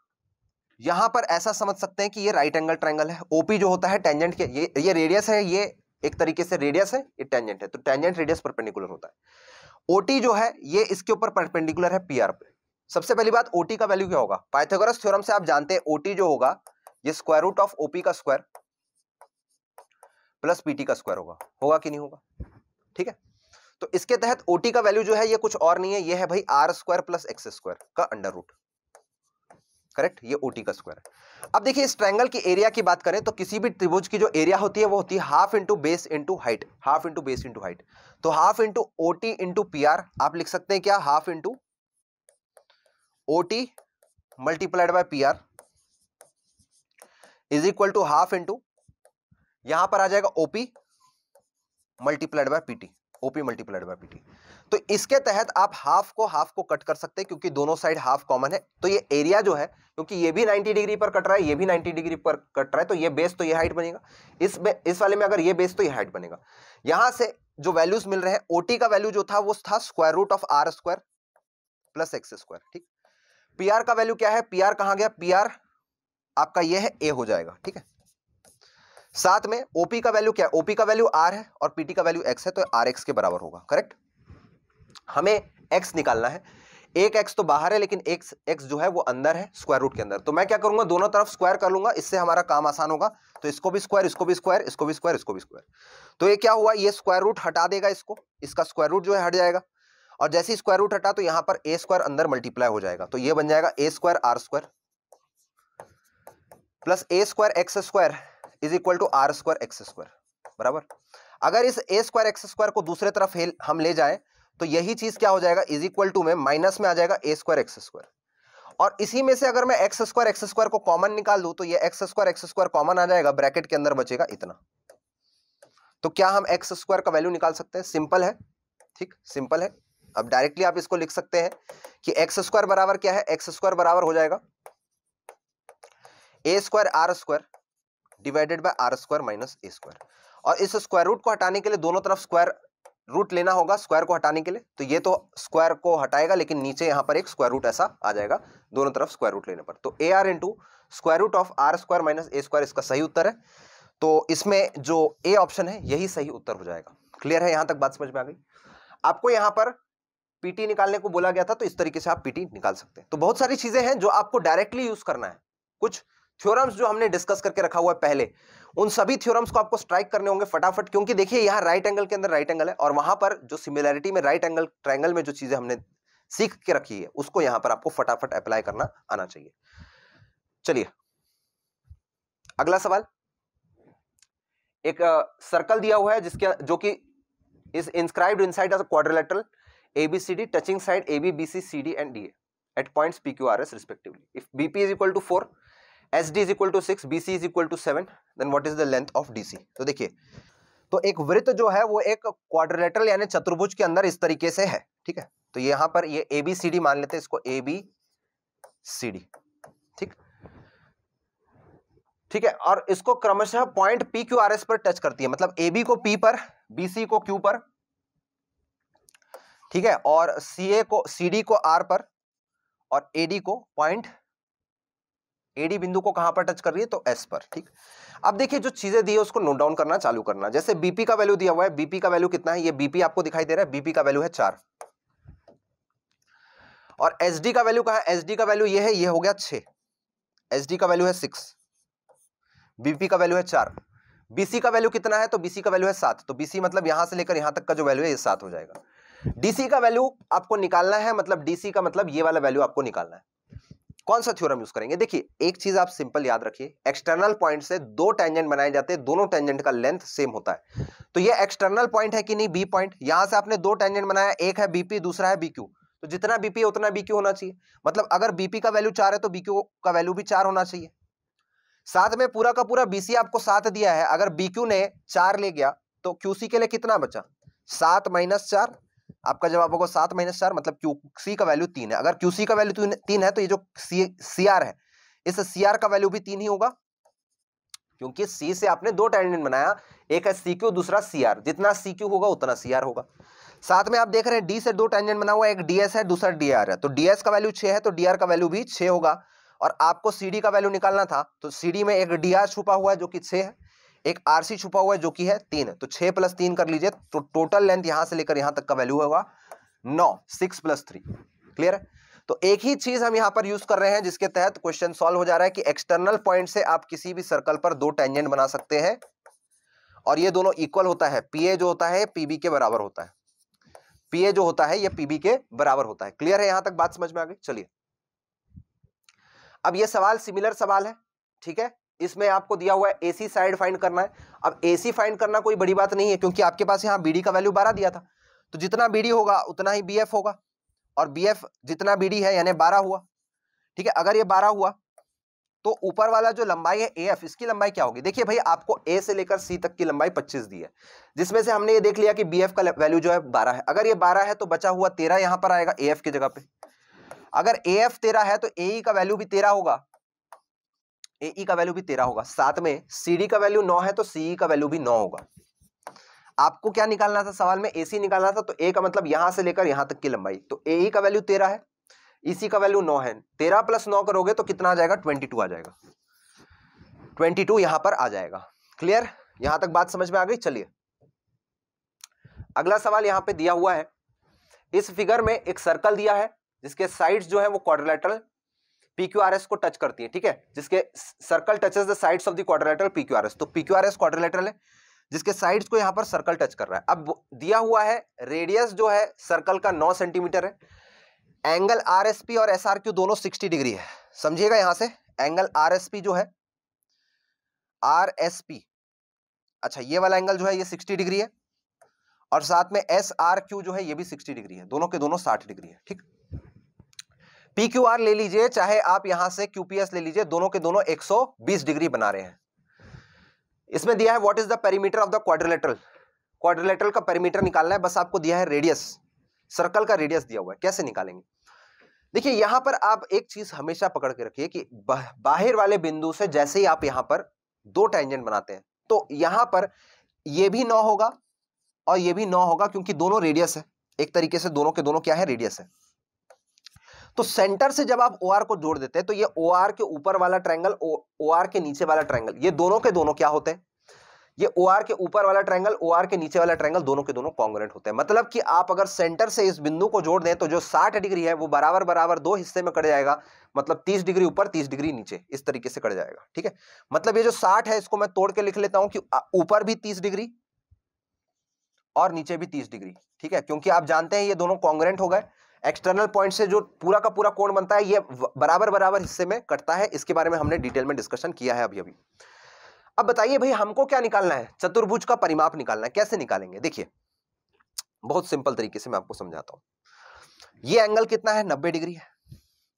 यहां पर ऐसा समझ सकते हैं कि ये राइट एंगल ट्राइंगल है, ओपी जो होता है टेंजेंट के, ये ये रेडियस है, ये एक तरीके से रेडियस है, ये टेंजेंट है, तो टेंजेंट रेडियस परपेंडिकुलर होता है। O T जो है ये इसके ऊपर परपेंडिकुलर है P R पे। सबसे पहली बात, O T का वैल्यू क्या होगा, पाइथागोरस थ्योरम से आप जानते हैं O T जो होगा ये square root of O P का स्क्वायर प्लस P T का स्क्वायर होगा, होगा कि नहीं होगा, ठीक है। तो इसके तहत O T का वैल्यू जो है ये कुछ और नहीं है, ये है भाई R square plus X square का अंडर रूट, करेक्ट, ये O T का स्क्वायर है। अब देखिए इस ट्रायंगल की एरिया की बात करें तो किसी भी त्रिभुज की जो एरिया होती है वो होती है half into base into height, half into base into height, तो half into O T into P R आप लिख सकते हैं क्या, half into O T multiplied by P R is equal to half into, यहां पर आ जाएगा O P multiplied by P T, O P multiplied by P T। तो इसके तहत आप हाफ को हाफ को कट कर सकते हैं क्योंकि दोनों साइड हाफ कॉमन है, तो ये एरिया जो है, क्योंकि ये भी नब्बे डिग्री पर कट रहा है, ये भी नब्बे डिग्री पर कट रहा है, तो ये बेस तो ये हाइट बनेगा, इस इस वाले में अगर ये बेस तो ये हाइट बनेगा। यहां से जो वैल्यूज मिल रहे हैं, O T का वैल्यू जो था वो था square root of R square plus X square, ठीक। P R का वैल्यू क्या है, P R कहां गया, P R आपका ये है A हो जाएगा, ठीक है। साथ में O P का वैल्यू क्या है, O P का वैल्यू R है और P T का वैल्यू X है, तो R X के बराबर होगा, करेक्ट। हमें X निकालना है, एक X तो बाहर है लेकिन X X जो है वो अंदर है स्क्वायर रूट के अंदर, तो मैं क्या करूंगा, दोनों तरफ स्क्वायर कर लूंगा, इससे हमारा काम आसान होगा। तो इसको भी स्क्वायर, इसको भी स्क्वायर, इसको भी स्क्वायर, इसको भी स्क्वायर, तो ये क्या हुआ, ये स्क्वायर रूट हटा देगा इसको, इसका स्क्वायर रूट जो है हट जाएगा, और जैसे ही स्क्वायर रूट हटा तो यहाँ पर ए स्क्वायर अंदर मल्टीप्लाई हो जाएगा, तो ये बन जाएगा A square R square plus A square X square is equal to R square X square, बराबर। अगर इस ए स्क्वायर एक्स स्क्वायर को दूसरे तरफ हम ले जाएं तो यही चीज क्या हो जाएगा, इज इक्वल टू में माइनस में आ जाएगा ए स्क्वायर एक्स स्क्वायर, और इसी में से अगर मैं एक्स स्क्वायर एक्स स्क्वायर को कॉमन निकाल दूं तो ये X square X square common आ जाएगा, ब्रैकेट के अंदर बचेगा इतना। तो क्या हम एक्स स्क्वायर का वैल्यू निकाल सकते हैं, सिंपल है, ठीक, सिंपल है। अब डायरेक्टली आप इसको लिख सकते हैं कि एक्स स्क्वायर बराबर क्या है, एक्स स्क्वायर बराबर हो जाएगा A square R square divided by R square minus A square, और इस स्क्वायर रूट को हटाने के लिए दोनों तरफ स्क्वायर रूट लेना होगा स्क्वायर को हटाने के लिए, तो ये तो स्क्वायर को हटाएगा लेकिन नीचे यहाँ पर एक स्क्वायर रूट ऐसा आ जाएगा दोनों तरफ स्क्वायर रूट लेने पर, तो A R into square root of R square minus A square इसका सही उत्तर है। तो इसमें जो ए ऑप्शन है यही सही उत्तर हो जाएगा। क्लियर है, यहाँ तक बात समझ में आ गई। आपको यहाँ पर पीटी निकालने को बोला गया था, तो इस तरीके से आप पीटी निकाल सकते हैं। तो बहुत सारी चीजें हैं जो आपको डायरेक्टली यूज करना है, कुछ थ्योरम्स जो हमने डिस्कस करके रखा हुआ है पहले, उन सभी थ्योरम्स को आपको स्ट्राइक करने होंगे फटाफट, क्योंकि देखिए यहाँ राइट एंगल के अंदर राइट एंगल है, और वहां पर जो सिमिलैरिटी में राइट एंगल ट्रायंगल में जो चीजें हमने सीख के रखी है उसको यहाँ पर आपको फटाफट अप्लाई करना आना चाहिए। चलिए अगला सवाल, एक सर्कल दिया हुआ है जिसके जो कि is inscribed inside a quadrilateral A B C D touching side A B B C C D and D A at points P Q R S respectively. If B P is equal to four, S D is equal to six, B C is equal to seven, then what is the length of D C? तो देखिए, तो एक वृत्त जो है वो एक क्वाड्रिलेटरल यानी चतुर्भुज के अंदर इस तरीके से है, ठीक है। तो यहाँ पर ये A B C D मान लेते हैं, इसको A B C D, ठीक ठीक है, और इसको क्रमशः point P Q R S पर टच करती है, मतलब A B को P पर, B C को Q पर, ठीक है, और C A को C D को R पर, और A D को पॉइंट A D बिंदु को कहां पर टच कर रही है, तो S पर, ठीक। अब देखिए जो चीजें दी है उसको नोट डाउन करना चालू करना। जैसे B P का वैल्यू दिया हुआ है, B P का वैल्यू कितना है, ये B P आपको दिखाई दे रहा है, B P का वैल्यू है चार, और S D का वैल्यू कहां है, S D का वैल्यू ये है, ये हो गया छह, S D का वैल्यू है सिक्स, B P का वैल्यू है चार, B C का वैल्यू कितना है, तो B C का वैल्यू है सात, तो B C मतलब यहां से लेकर यहां तक का जो वैल्यू है ये सात हो जाएगा। D C का वैल्यू आपको निकालना है, मतलब D C का मतलब ये वाला वैल्यू आपको निकालना है, कौन सा थ्योरम यूज करेंगे? देखिए एक चीज आप सिंपल याद रखिए, एक्सटर्नल पॉइंट से दो टेंजेंट बनाए जाते हैं, दोनों टेंजेंट का लेंथ सेम होता है। तो ये एक्सटर्नल पॉइंट है कि नहीं, बी पॉइंट। यहां से आपने दो टेंजेंट बनाया, एक है बीपी दूसरा है बीक्यू, तो जितना बीपी है उतना बीक्यू होना चाहिए। मतलब अगर बीपी का वैल्यू चार है तो बीक्यू का वैल्यू भी चार होना चाहिए। साथ में पूरा का पूरा बीसी आपको सात दिया है, अगर बीक्यू ने चार ले गया तो क्यूसी के लिए कितना बचा, सात माइनस चार। आपका जवाब होगा सात माइनस चार, मतलब क्यूसी का वैल्यू तीन है। अगर क्यूसी का वैल्यू तीन है तो ये जो सीआर है इस सीआर का वैल्यू भी तीन ही होगा, क्योंकि सी से आपने दो टेंजेंट बनाया, एक है सीक्यू दूसरा सीआर, जितना सीक्यू होगा उतना सीआर होगा। साथ में आप देख रहे हैं डी से दो टेंजेंट बना हुआ, एक डीएस है दूसरा डीआर है, तो डीएस का वैल्यू छह है तो डीआर का वैल्यू भी छह होगा। और आपको सीडी का वैल्यू निकालना था, तो सीडी में एक डीआर छुपा हुआ है जो कि छह है, एक आरसी छुपा हुआ है जो कि है तीन, तो छह प्लस तीन कर लीजिए तो टोटल लेंथ यहां से लेकर यहां तक का वैल्यू होगा नौ, सिक्स प्लस थ्री। क्लियर है? तो एक ही चीज हम यहां पर यूज कर रहे हैं जिसके तहत क्वेश्चन सॉल्व हो जा रहा है कि एक्सटर्नल पॉइंट से आप किसी भी सर्कल पर दो टेंजेंट बना सकते हैं और ये दोनों इक्वल होता है, पीए जो होता है पीबी के बराबर होता है, पीए जो होता है ये पीबी के बराबर होता है। क्लियर है? यहां तक बात समझ में आ गई। चलिए अब ये सवाल सिमिलर सवाल है, ठीक है, इसमें आपको दिया हुआ है एसी साइड फाइंड करना है। अब एसी फाइंड करना कोई बड़ी बात नहीं है, क्योंकि आपके पास यहाँ बीडी का वैल्यू बारह दिया था, तो जितना बीडी होगा उतना ही बीएफ होगा, और बीएफ जितना बीडी है यानी बारह हुआ। ठीक है, अगर ये बारह हुआ तो ऊपर वाला जो लंबाई है एएफ, इसकी लंबाई क्या होगी? देखिए भाई, आपको ए से लेकर सी तक की लंबाई पच्चीस दी है, जिसमें से हमने ये देख लिया कि बीएफ का वैल्यू जो है बारह है। अगर ये बारह है तो बचा हुआ तेरह यहाँ पर आएगा एएफ की जगह पे। अगर एएफ तेरह है तो एई का वैल्यू भी तेरह होगा, एई का वैल्यू भी तेरह होगा। साथ में सीडी का वैल्यू नौ है तो सीई का वैल्यू भी नौ होगा। आपको क्या निकालना था सवाल में? एसी निकालना था, तो ए का मतलब यहां से लेकर यहां तक की लंबाई, तो एई का वैल्यू तेरह है, ईसी का वैल्यू नौ है, तेरह प्लस नौ करोगे तो कितना आ जाएगा, बाईस आ जाएगा, बाईस यहां पर आ जाएगा। क्लियर? यहां तक बात समझ में आ गई। चलिए अगला सवाल यहां पे दिया हुआ है, इस फिगर में एक सर्कल दिया है जिसके साइड्स जो है वो quadrilateral P Q R S को टच करती है, ठीक है, जिसके circle touches the sides of the quadrilateral P Q R S, तो P Q R S quadrilateral है जिसके साइड्स को यहाँ पर सर्कल टच कर रहा है। अब दिया हुआ है रेडियस जो है सर्कल का नौ सेंटीमीटर है, एंगल R S P और S R Q दोनों साठ डिग्री है। समझिएगा, यहाँ से एंगल R S P जो है R S P, अच्छा ये वाला एंगल जो है ये साठ डिग्री है, और साथ में S R Q जो है ये भी साठ डिग्री है, दोनों के दोनों साठ डिग्री है। ठीक, P Q R ले लीजिए, चाहे आप यहां से Q P S ले लीजिए, दोनों के दोनों एक सौ बीस डिग्री बना रहे हैं। इसमें दिया है what is the perimeter of the quadrilateral, quadrilateral का पेरीमीटर निकालना है, बस आपको दिया है रेडियस, सर्कल का रेडियस दिया हुआ है, कैसे निकालेंगे? देखिए यहां पर आप एक चीज हमेशा पकड़ के रखिए कि बाहर वाले बिंदु से जैसे ही आप यहां पर दो टेंजेंट बनाते हैं तो यहां पर यह भी नौ होगा और यह भी नौ होगा, क्योंकि दोनों रेडियस है, एक तरीके से दोनों के दोनों क्या है, रेडियस है। तो सेंटर से जब आप O R को जोड़ देते हैं तो ये O R के ऊपर वाला ट्रायंगल, O R के नीचे वाला ट्रायंगल, ये दोनों के दोनों क्या होते हैं, ये O R के ऊपर वाला ट्रायंगल, O R के नीचे वाला ट्रायंगल, दोनों के दोनों कॉन्ग्रुएंट होते हैं। मतलब कि आप अगर सेंटर से इस बिंदु को जोड़ दें तो जो साठ डिग्री है वो बराबर बराबर दो हिस्से में कट जाएगा, मतलब तीस डिग्री ऊपर तीस डिग्री नीचे, इस तरीके से कट जाएगा। ठीक है, मतलब ये जो साठ है इसको मैं तोड़ के लिख लेता हूं कि ऊपर भी तीस डिग्री और नीचे भी तीस डिग्री। ठीक है, क्योंकि आप जानते हैं ये दोनों कॉन्ग्रुएंट हो गए, एक्सटर्नल पॉइंट से जो पूरा का पूरा कोण बनता है ये बराबर बराबर हिस्से में कटता है, इसके बारे में हमने डिटेल में डिस्कशन किया है अभी अभी। अब बताइए भाई, हमको क्या निकालना है, चतुर्भुज का परिमाप निकालना है, कैसे निकालेंगे? देखिए बहुत सिंपल तरीके से मैं आपको समझाता हूँ। ये एंगल कितना है, नब्बे डिग्री है,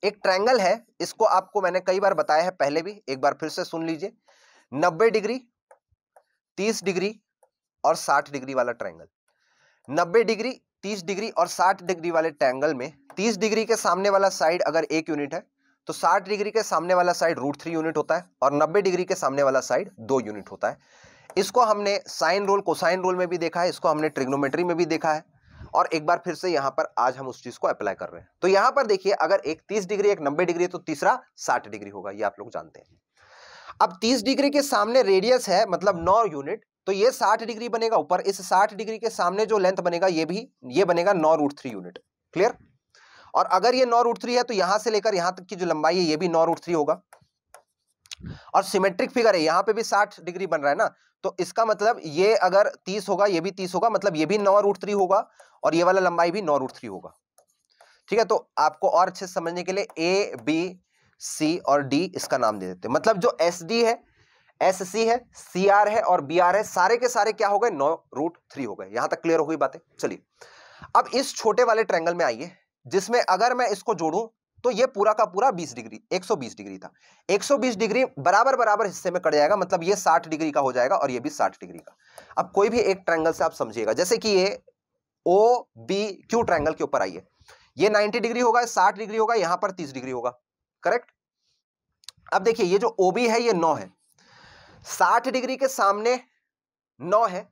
एक ट्रायंगल है, इसको आपको मैंने कई बार बताया है पहले भी, एक बार फिर से सुन लीजिए, नब्बे डिग्री तीस डिग्री और साठ डिग्री वाला ट्रायंगल। नब्बे डिग्री तीस डिग्री और साठ डिग्री वाले ट्रायंगल में तीस डिग्री के सामने वाला साइड अगर एक यूनिट है तो साठ डिग्री के सामने वाला साइड रूट थ्री यूनिट होता है और नब्बे डिग्री के सामने वाला साइड दो यूनिट होता है। इसको हमने साइन रोल कोसाइन रोल में भी देखा है, इसको हमने ट्रिग्नोमेट्री में भी देखा है, और एक बार फिर से यहाँ पर आज हम उस चीज को अप्लाई कर रहे हैं। तो यहाँ पर देखिए, अगर एक तीस डिग्री एक नब्बे डिग्री है तो तीसरा साठ डिग्री होगा, ये आप लोग जानते हैं। अब तीस डिग्री के सामने रेडियस है मतलब नौ यूनिट, तो ये साठ डिग्री बनेगा ऊपर, इस साठ डिग्री के सामने जो लेंथ बनेगा ये भी ये बनेगा नौ रूट थ्री यूनिट। क्लियर? और अगर ये नौ रूट थ्री है तो यहां से लेकर यहां तक की जो लंबाई है ये भी नौ रूट थ्री होगा, और सिमेट्रिक फिगर है, यहाँ पे भी साठ डिग्री बन रहा है ना, तो इसका मतलब ये अगर तीस होगा ये भी तीस होगा, मतलब ये भी नौ रूट थ्री होगा और ये वाला लंबाई भी नौ रूट थ्री होगा। ठीक है, तो आपको और अच्छे से समझने के लिए ए बी सी और डी इसका नाम दे देते हैं। मतलब जो एस डी है, एस सी है, सी आर है और बी आर है, सारे के सारे क्या हो गए, नौ रूट थ्री हो गए। यहां तक क्लियर हो गई बातें। चलिए अब इस छोटे वाले ट्रायंगल में आइए, जिसमें अगर मैं इसको जोड़ूं तो ये पूरा का पूरा बीस डिग्री, एक सौ बीस डिग्री था, एक सौ बीस डिग्री बराबर बराबर हिस्से में कट जाएगा। मतलब ये साठ डिग्री का हो जाएगा और ये भी साठ डिग्री का। अब कोई भी एक ट्रायंगल से आप समझिएगा, जैसे कि ये ओ बी क्यू ट्रायंगल के ऊपर आइए, ये नब्बे डिग्री होगा, साठ डिग्री होगा, यहां पर तीस डिग्री होगा, करेक्ट। अब देखिए ये जो ओ बी है ये नौ है, साठ डिग्री के सामने नौ है,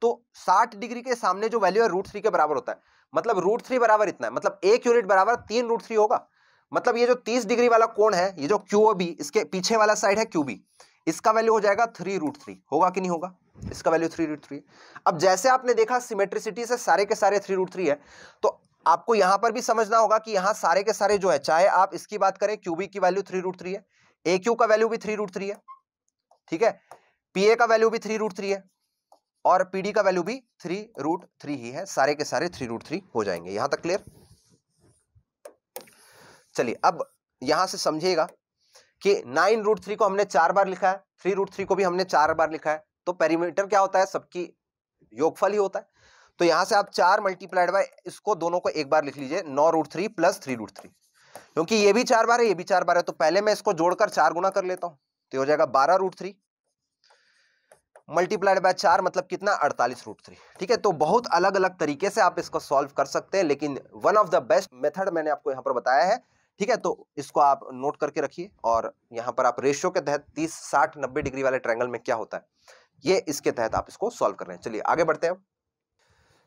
तो साठ डिग्री के सामने जो वैल्यू है रूट थ्री के बराबर होता है। मतलब रूट थ्री बराबर इतना है, मतलब एक यूनिट बराबर तीन रूट थ्री होगा। मतलब ये जो तीस डिग्री वाला कोण है, ये जो क्यू ओ बी, इसके पीछे वाला साइड है क्यू बी, इसका वैल्यू हो जाएगा थ्री रूट थ्री, होगा कि नहीं होगा, इसका वैल्यू थ्री रूट थ्री। अब जैसे आपने देखा सिमेट्रिसिटी से सारे के सारे थ्री रूट थ्री है, तो आपको यहां पर भी समझना होगा कि यहां सारे के सारे जो है, चाहे आप इसकी बात करें, क्यू बी की वैल्यू थ्री रूट थ्री है, ए क्यू का वैल्यू भी थ्री रूट थ्री है, ठीक है, पी ए का वैल्यू भी थ्री रूट थ्री है और पी डी का वैल्यू भी थ्री रूट थ्री ही है, सारे के सारे थ्री रूट थ्री हो जाएंगे। यहां तक क्लियर। चलिए अब यहां से समझिएगा कि नाइन रूट थ्री को हमने चार बार लिखा है, थ्री रूट थ्री को भी हमने चार बार लिखा है, तो पेरीमीटर क्या होता है, सबकी योगफल ही होता है। तो यहां से आप चार मल्टीप्लाइड बाय इसको दोनों को एक बार लिख लीजिए, नौ root three plus three root three, क्योंकि ये भी चार बार है ये भी चार बार है, तो पहले मैं इसको जोड़कर चार गुना कर लेता हूँ, तो हो जाएगा बारह रूट थ्री मल्टीप्लाइड बाय चार, मतलब कितना, अड़तालीस रूट थ्री, ठीक है। तो बहुत अलग अलग तरीके से आप इसको सॉल्व कर सकते हैं, लेकिन one of the best method मैंने आपको यहाँ पर बताया है, ठीक है। तो इसको आप नोट करके रखिए और यहाँ पर आप रेशियो के तहत तीस साठ नब्बे डिग्री वाले ट्रायंगल में क्या होता है, ये इसके तहत आप इसको सॉल्व कर रहे हैं। चलिए आगे बढ़ते हैं।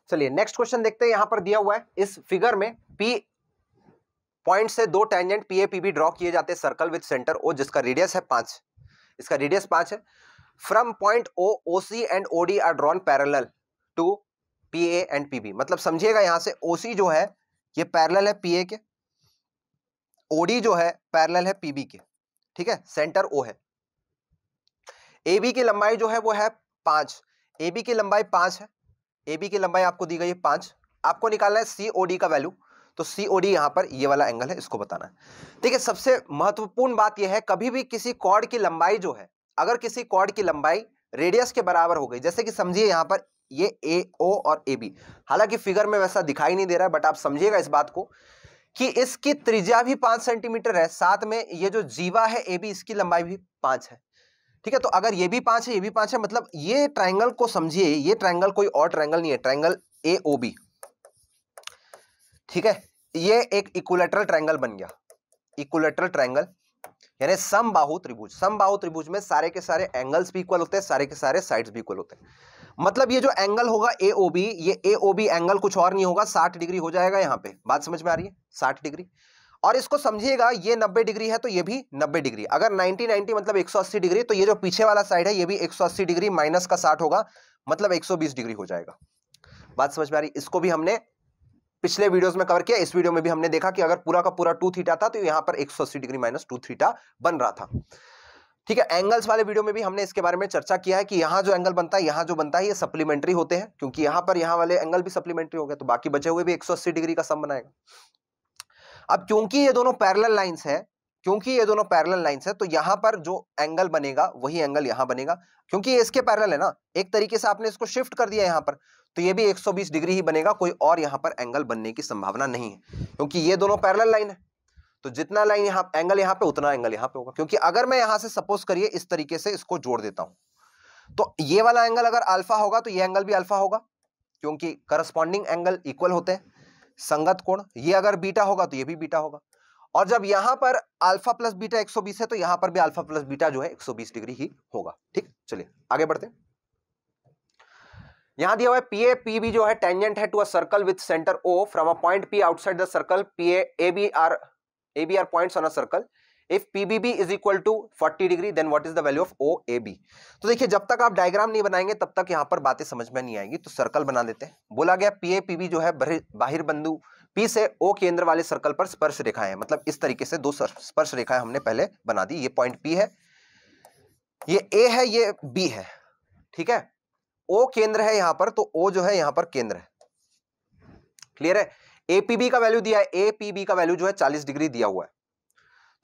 चलिए नेक्स्ट क्वेश्चन देखते हैं। यहाँ पर दिया हुआ है, इस फिगर में पी पॉइंट से दो tangent P A P B draw किए जाते हैं, सर्कल विद सेंटर ओ, जिसका रेडियस है पांच, इसका रेडियस पांच है। From point O, O C and O D are drawn parallel to P A and P B। मतलब समझिएगा यहाँ से O C जो है ये पैरेलल है P A के, O D जो है पैरेलल है P B के, ठीक है, सेंटर O है। A B की लंबाई जो है वो है पांच, A B की लंबाई पांच है, A B की लंबाई आपको दी गई है पांच, आपको निकालना है C O D का वैल्यू। तो C O D यहाँ पर ये वाला एंगल है, इसको बताना है, ठीक है। सबसे महत्वपूर्ण बात यह है, कभी भी किसी कॉर्ड की लंबाई जो है, अगर किसी कॉर्ड की लंबाई रेडियस के बराबर हो गई, जैसे कि समझिए यहाँ पर ये ए ओ और ए बी, हालांकि फिगर में वैसा दिखाई नहीं दे रहा है, बट आप समझिएगा इस बात को कि इसकी त्रिज्या भी पांच सेंटीमीटर है, साथ में ये जो जीवा है ए बी, इसकी लंबाई भी पांच है, ठीक है। तो अगर ये भी पांच है ये भी पांच है, मतलब ये ट्राइंगल को समझिए, ये ट्राइंगल कोई और ट्राइंगल नहीं है, ट्राइंगल ए ओ बी, ठीक है, ये एक इक्विलैटरल ट्राइंगल बन गया, इक्विलैटरल ट्राइंगल यानी समबाहु त्रिभुज। समबाहु त्रिभुज में सारे के सारे एंगल्स भी इक्वल होते हैं, सारे के सारे साइड्स भी इक्वल होते हैं। मतलब ये जो एंगल होगा A O B, ये A O B एंगल कुछ और नहीं होगा, साठ डिग्री हो जाएगा। यहाँ पे बात समझ में आ रही है, साठ डिग्री। और इसको समझिएगा, ये नब्बे डिग्री है तो ये भी नब्बे डिग्री, अगर नाइनटी नाइनटी मतलब एक सौ अस्सी डिग्री, तो ये जो पीछे वाला साइड है ये भी एक सौ अस्सी डिग्री माइनस का साठ होगा, मतलब एक सौ बीस डिग्री हो जाएगा। बात समझ में आ रही। इसको भी हमने पिछले वीडियोस में कवर किया, इस वीडियो में भी हमने देखा कि अगर पूरा का पूरा टू थीटा था तो यहाँ पर एक सौ अस्सी डिग्री माइनस टू थीटा बन रहा था, ठीक है। एंगल्स वाले वीडियो में भी हमने इसके बारे में चर्चा किया है कि यहाँ जो एंगल बनता है, यहाँ जो बनता है, ये सप्लीमेंट्री होते हैं, क्योंकि यहाँ पर यहाँ वाले एंगल भी सप्लीमेंट्री हो गए, तो बाकी बचे हुए भी एक सौ अस्सी डिग्री का सम बनाएगा। अब क्योंकि ये दोनों पैरेलल लाइंस है, क्योंकि ये दोनों पैरेलल लाइंस है, तो यहाँ पर जो एंगल बनेगा वही एंगल यहाँ बनेगा, क्योंकि ये इसके पैरेलल है ना, एक तरीके से आपने इसको शिफ्ट कर दिया यहाँ पर, तो ये भी एक सौ बीस डिग्री ही बनेगा, कोई और यहाँ पर एंगल बनने की संभावना नहीं है, क्योंकि ये दोनों पैरेलल लाइन है। तो जितना लाइन यहाँ एंगल यहाँ पे, उतना एंगल यहाँ पे होगा। क्योंकि अगर मैं यहाँ से सपोज करिए इस तरीके से इसको जोड़ देता हूँ, तो ये वाला एंगल अगर अल्फा होगा तो ये एंगल भी अल्फा होगा, क्योंकि करस्पॉन्डिंग एंगल इक्वल होते हैं, संगत कोण। ये अगर बीटा होगा तो ये भी बीटा होगा, और जब यहाँ पर अल्फा प्लस बीटा एक सौ बीस है तो यहाँ पर भी अल्फा प्लस बीटा जो है एक सौ बीस डिग्री ही होगा, ठीक। चलिए आगे बढ़ते हैं। यहाँ दिया हुआ है P A P B जो है टेंजेंट है to a circle with centre O from a point P outside the circle, P A A B are A B are points on a circle, if P B B is equal to forty degree then what is the value of O A B। तो देखिए, जब तक आप डायग्राम नहीं बनाएंगे तब तक यहाँ पर बातें समझ में नहीं आएंगी, तो सर्कल बना देते हैं। बोला गया P A P B जो है बाहिर बंधु P से O केंद्र वाले सर्कल पर स्पर्श रेखाएं, मतलब इस तरीके से दो स्पर्श रेखाएं हमने पहले बना दी। ये पॉइंट P है, ये A है, ये B है, ठीक है। O केंद्र है यहां पर, तो O जो है यहां पर केंद्र है, क्लियर है। A P B का वैल्यू दिया है, A P B का वैल्यू जो है चालीस डिग्री दिया हुआ है,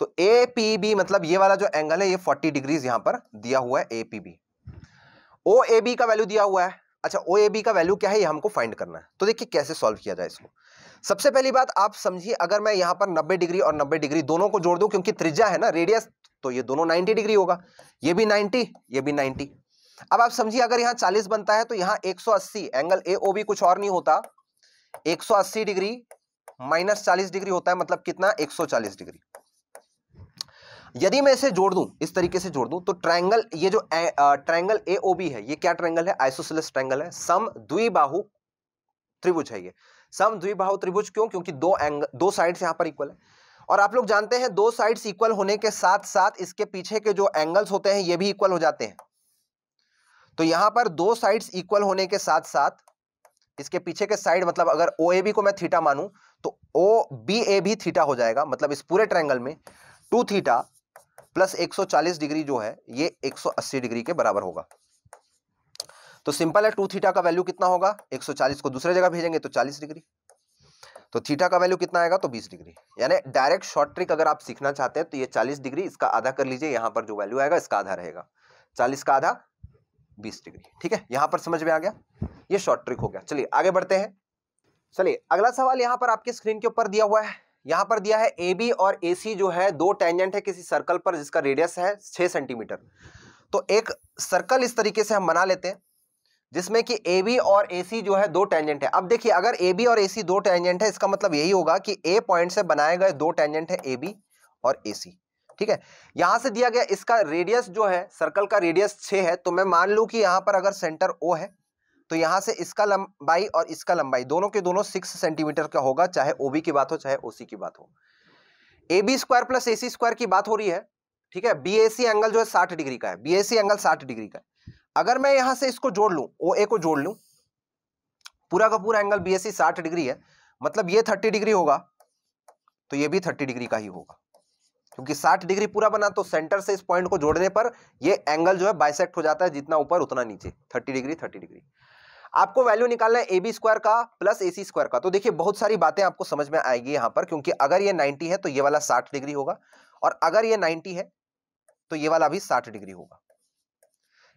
तो ए पी बी मतलब ये वाला जो एंगल है ये फोर्टी डिग्रीज यहां पर दिया हुआ है A P B. O A B का वैल्यू दिया हुआ है। अच्छा ओ ए बी का वैल्यू क्या है ये हमको फाइंड करना है। तो देखिए कैसे सॉल्व किया जाए इसको। सबसे पहली बात आप समझिए, अगर मैं यहाँ पर नब्बे डिग्री और नब्बे डिग्री दोनों को जोड़ दूं क्योंकि त्रिज्या है ना रेडियस, तो ये दोनों नाइन्टी डिग्री होगा, ये भी नाइन्टी ये भी नाइन्टी। अब आप समझिए अगर यहाँ चालीस बनता है तो यहाँ एक सौ अस्सी, एंगल ए ओ बी कुछ और नहीं होता एक सौ अस्सी डिग्री माइनस चालीस डिग्री होता है, मतलब कितना एक सौ चालीस डिग्री। यदि मैं इसे जोड़ दूं इस तरीके से जोड़ दूं तो ट्रायंगल, ये जो ट्रायंगल ए ओ बी है ये क्या ट्रायंगल है, आइसोसेलेस ट्रायंगल है, सम द्विबाहु त्रिभुज है ये। सम द्विबाहु त्रिभुज क्यों, क्योंकि दो एंगल दो साइड्स यहाँ पर इक्वल है और आप लोग जानते हैं दो साइड्स इक्वल होने के साथ साथ इसके पीछे के जो एंगल्स होते हैं ये भी इक्वल हो जाते हैं। तो यहां पर दो साइड्स इक्वल होने के साथ साथ इसके पीछे के साइड मतलब अगर ओ ए बी को मैं थीटा मानूं तो ओ बी ए भी थीटा हो जाएगा, मतलब इस पूरे ट्रायंगल में टू थीटा प्लस एक सौ चालीस डिग्री जो है ये एक सौ अस्सी डिग्री के बराबर होगा। तो सिंपल है, टू थीटा का वैल्यू कितना होगा, एक सौ चालीस को दूसरे जगह भेजेंगे तो चालीस डिग्री, तो थीटा का वैल्यू कितना आएगा तो बीस डिग्री। यानी डायरेक्ट शॉर्ट ट्रिक अगर आप सीखना चाहते हैं तो ये चालीस डिग्री इसका आधा कर लीजिए, यहाँ पर जो वैल्यू आएगा इसका आधा रहेगा, चालीस का आधा बीस डिग्री। ठीक है, यहाँ पर समझ में आ गया, ये शॉर्ट ट्रिक हो गया। चलिए आगे बढ़ते हैं। चलिए अगला सवाल यहाँ पर आपके स्क्रीन के ऊपर दिया हुआ है। यहाँ पर दिया है ए बी और ए सी जो है दो टेंजेंट है किसी सर्कल पर जिसका रेडियस है छः सेंटीमीटर। तो एक सर्कल इस तरीके से हम बना लेते हैं जिसमें कि ए बी और ए सी जो है दो टेंजेंट है। अब देखिए अगर ए बी और ए सी दो टेंजेंट है इसका मतलब यही होगा कि ए पॉइंट से बनाए गए दो टेंजेंट है ए बी और ए सी। ठीक है, यहां से दिया गया इसका रेडियस जो है सर्कल का रेडियस छः है, तो मैं मान लूं कि यहां पर अगर सेंटर ओ है तो यहां से इसका लंबाई और इसका लंबाई दोनों के दोनों सिक्स सेंटीमीटर का होगा, चाहे ओबी की बात हो चाहे ओसी की बात हो। A B square plus A C square की बात हो रही है। ठीक है, बी ए सी एंगल जो है साठ डिग्री का है, बी ए सी एंगल साठ डिग्री का है। अगर मैं यहां से इसको जोड़ लूं, ओ ए को जोड़ लूं, पूरा का पूरा एंगल बी ए सी साठ डिग्री है, मतलब ये थर्टी डिग्री होगा तो ये भी थर्टी डिग्री का ही होगा क्योंकि साठ डिग्री पूरा बना। तो सेंटर से इस पॉइंट को जोड़ने पर ये एंगल जो है बाइसेक्ट हो जाता है, जितना ऊपर उतना नीचे, थर्टी डिग्री थर्टी डिग्री। आपको वैल्यू निकालना है ए बी स्क्वायर का प्लस ए सी स्क्वायर का। तो देखिए बहुत सारी बातें आपको समझ में आएगी यहाँ पर, क्योंकि अगर ये नाइन्टी है तो ये वाला साठ डिग्री होगा और अगर ये नाइन्टी है तो ये वाला भी साठ डिग्री होगा।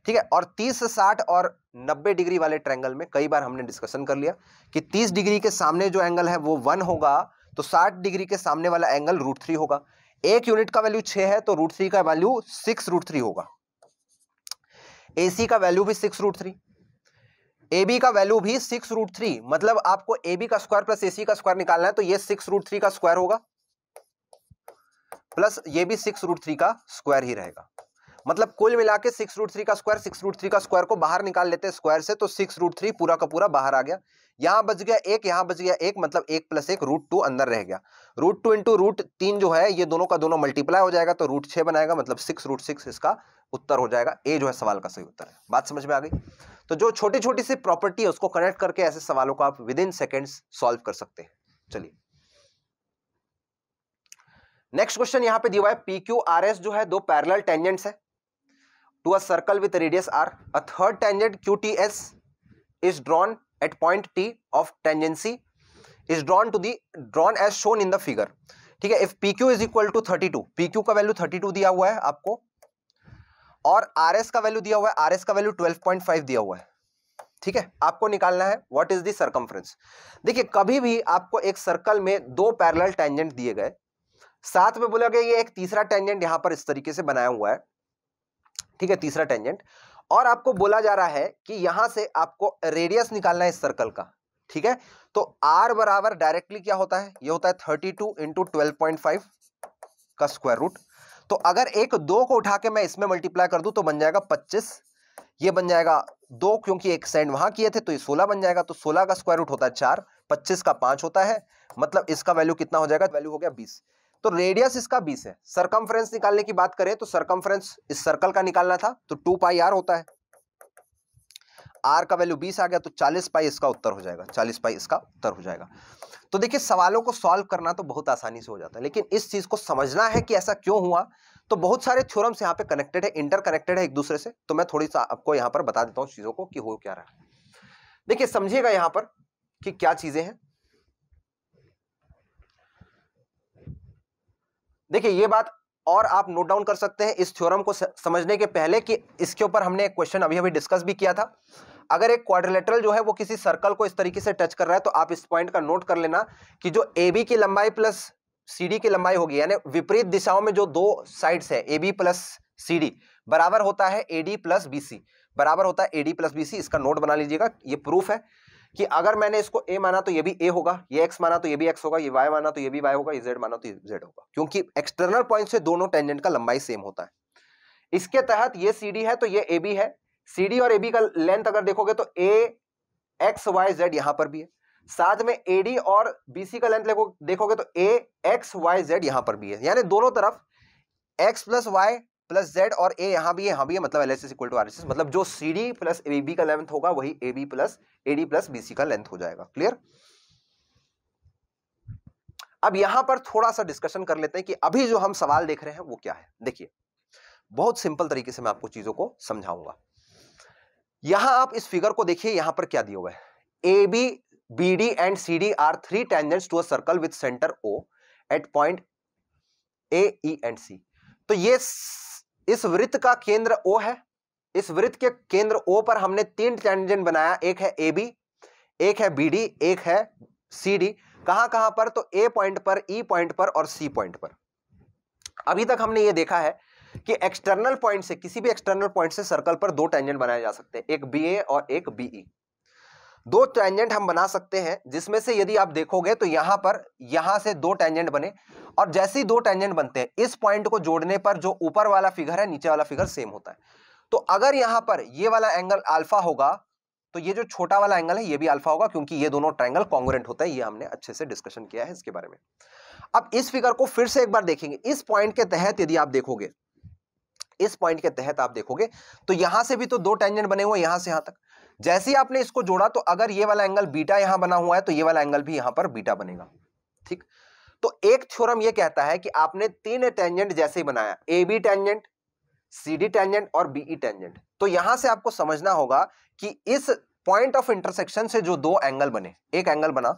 ठीक है, और तीस साठ और नब्बे डिग्री वाले ट्रायंगल में कई बार हमने डिस्कशन कर लिया कि तीस डिग्री के सामने जो एंगल है वो वन होगा, तो साठ डिग्री के सामने वाला एंगल रूट थ्री होगा। एक यूनिट का वैल्यू छः है तो रूट थ्री का वैल्यू सिक्स रूट थ्री होगा। ए सी का वैल्यू भी six root three, A B का वैल्यू भी सिक्स रूट थ्री, मतलब आपको ए बी का स्क्वायर प्लस ए सी का स्क्वायर निकालना है तो ये सिक्स रूट थ्री का स्क्वायर होगा प्लस ये भी सिक्स रूट थ्री का स्क्वायर ही रहेगा। मतलब कुल मिला के सिक्स रूट थ्री का स्क्वायर, सिक्स रूट थ्री का स्क्वायर को बाहर निकाल लेते हैं स्क्वायर से, तो सिक्स रूट थ्री पूरा का पूरा बाहर आ गया। यहाँ बच गया एक, यहाँ बच गया एक, मतलब एक प्लस एक रूट टू अंदर रह गया। रूट टू इंटू रूट तीन जो है ये दोनों का दोनों मल्टीप्लाई हो जाएगा तो रूट छः बनाएगा, मतलब सिक्स रूट सिक्स इसका उत्तर हो जाएगा। ए जो है सवाल का सही उत्तर है। बात समझ में आ गई। तो जो छोटी छोटी सी प्रॉपर्टी है उसको कनेक्ट करके ऐसे सवालों को आप विद इन सेकेंड्स सॉल्व कर सकते हैं। चलिए नेक्स्ट क्वेश्चन यहाँ पे दिया हुआ है पी क्यू आर एस जो है दो पैरेलल टेंजेंट्स है to a circle with radius r, a third tangent qts is drawn at point t of tangency is drawn to the drawn as shown in the figure. ठीक है, if pq is equal to thirty two, pq का वैल्यू थर्टी टू दिया हुआ है आपको और rs का वैल्यू दिया हुआ है, rs का वैल्यू ट्वेल्व पॉइंट फाइव दिया हुआ है। ठीक है, आपको निकालना है what is the circumference। देखिए कभी भी आपको एक सर्कल में दो पैरेलल टेंजेंट दिए गए, साथ में बोला गया ये एक तीसरा टेंजेंट यहां पर इस तरीके से बनाया हुआ है। ठीक है, तीसरा टेंजेंट, और आपको बोला जा रहा है कि यहां से आपको रेडियस निकालना है इस सर्कल का। ठीक है, तो r बराबर डायरेक्टली क्या होता है, ये होता है thirty two into twelve point five का स्क्वायर रूट। तो अगर एक दो को उठा के मैं इसमें मल्टीप्लाई कर दूं तो बन जाएगा पच्चीस, ये बन जाएगा दो क्योंकि एक सेंड वहां किए थे तो ये सोलह बन जाएगा। तो सोलह का स्क्वायर रूट होता है चार, पच्चीस का पाँच होता है, मतलब इसका वैल्यू कितना हो जाएगा, वैल्यू हो गया बीस। तो रेडियस इसका बीस है। सर्कमफ्रेंस निकालने की बात करें तो सर्कमफ्रेंस इस सर्कल का निकालना था तो टू पाई आर होता है, आर का वैल्यू बीस आ गया तो चालीस पाई इसका उत्तर हो जाएगा, चालीस पाई इसका उत्तर हो जाएगा। तो देखिए सवालों को सॉल्व करना तो बहुत आसानी से हो जाता है, लेकिन इस चीज को समझना है कि ऐसा क्यों हुआ। तो बहुत सारे थ्योरम्स यहाँ पे कनेक्टेड है, इंटरकनेक्टेड है एक दूसरे से, तो मैं थोड़ी सा आपको यहाँ पर बता देता हूँ चीजों को कि हो क्या रहा है। देखिए समझिएगा यहाँ पर कि क्या चीजें हैं। देखिए ये बात और आप नोट डाउन कर सकते हैं इस थ्योरम को समझने के पहले कि इसके ऊपर हमने एक क्वेश्चन अभी अभी डिस्कस भी किया था। अगर एक क्वाड्रिलेटरल जो है वो किसी सर्कल को इस तरीके से टच कर रहा है तो आप इस पॉइंट का नोट कर लेना कि जो ए बी की लंबाई प्लस सी डी की लंबाई होगी, यानी विपरीत दिशाओं में जो दो साइड्स है A B plus C D बराबर होता है A D plus B C, बराबर होता है A D plus B C. इसका नोट बना लीजिएगा, ये प्रूफ है कि अगर मैंने इसको ए माना तो ये भी ए होगा, ये एक्स माना तो ये भी एक्स होगा, ये वाई माना तो ये भी वाई होगा, ये जेड माना तो ये जेड होगा, क्योंकि एक्सटर्नल पॉइंट से दोनों टेंजेंट का लंबाई सेम होता है। इसके तहत ये सी डी है तो ये ए बी है, सी डी और ए बी का लेंथ अगर देखोगे तो ए एक्स वाई जेड यहाँ पर भी है, साथ में ए डी और बी सी का लेंथ देखोगे तो ए एक्स वाई जेड यहाँ पर भी है, यानी दोनों तरफ X plus Y plus Z और ए यहाँ भी यहाँ भी है, मतलब L S S equal to R S S, मतलब जो C D plus A B का लेंथ होगा वही A B plus A D plus B C का लेंथ हो जाएगा। क्लियर। अब यहाँ पर थोड़ा सा डिस्कशन कर लेते हैं कि अभी जो हम सवाल देख रहे हैं वो क्या है। देखिए बहुत सिंपल तरीके से मैं आपको चीजों को समझाऊंगा। यहाँ आप इस फिगर को देखिए, यहाँ पर क्या दिया हुआ है, A B B D and C D are three tangents to a circle with centre O at point A E and C. तो ये इस वृत्त का केंद्र O है, इस वृत्त के केंद्र O पर हमने तीन टेंजेंट बनाया, एक है A B, एक है B D, एक है C D। कहां कहां पर, तो A पॉइंट पर, E पॉइंट पर और C पॉइंट पर। अभी तक हमने ये देखा है कि एक्सटर्नल पॉइंट से, किसी भी एक्सटर्नल पॉइंट से सर्कल पर दो टेंजेंट बनाए जा सकते हैं, एक B A और एक B E। दो टेंजेंट हम बना सकते हैं जिसमें से यदि आप देखोगे तो यहां पर यहां से दो टेंजेंट बने, और जैसे ही दो टेंजेंट बनते हैं इस पॉइंट को जोड़ने पर जो ऊपर वाला फिगर है नीचे वाला फिगर सेम होता है। तो अगर यहां पर ये वाला एंगल अल्फा होगा तो ये जो छोटा वाला एंगल है ये भी अल्फा होगा, क्योंकि ये दोनों ट्रायंगल कॉन्ग्रुएंट होता है। ये हमने अच्छे से डिस्कशन किया है इसके बारे में। अब इस फिगर को फिर से एक बार देखेंगे। इस पॉइंट के तहत यदि आप देखोगे, इस पॉइंट के तहत आप देखोगे तो यहां से भी तो दो टेंजेंट बने हुए, यहां से यहां तक। जैसे ही आपने इसको जोड़ा तो अगर ये वाला एंगल बीटा यहां बना हुआ है तो ये वाला एंगल भी यहां पर बीटा बनेगा। ठीक, तो एक थ्योरम ये कहता है कि आपने तीन टेंजेंट जैसे ही बनाया, A B tangent, C D tangent और बीई टेंजेंट, तो यहां से आपको समझना होगा कि इस पॉइंट ऑफ इंटरसेक्शन से जो दो एंगल बने, एक एंगल बना,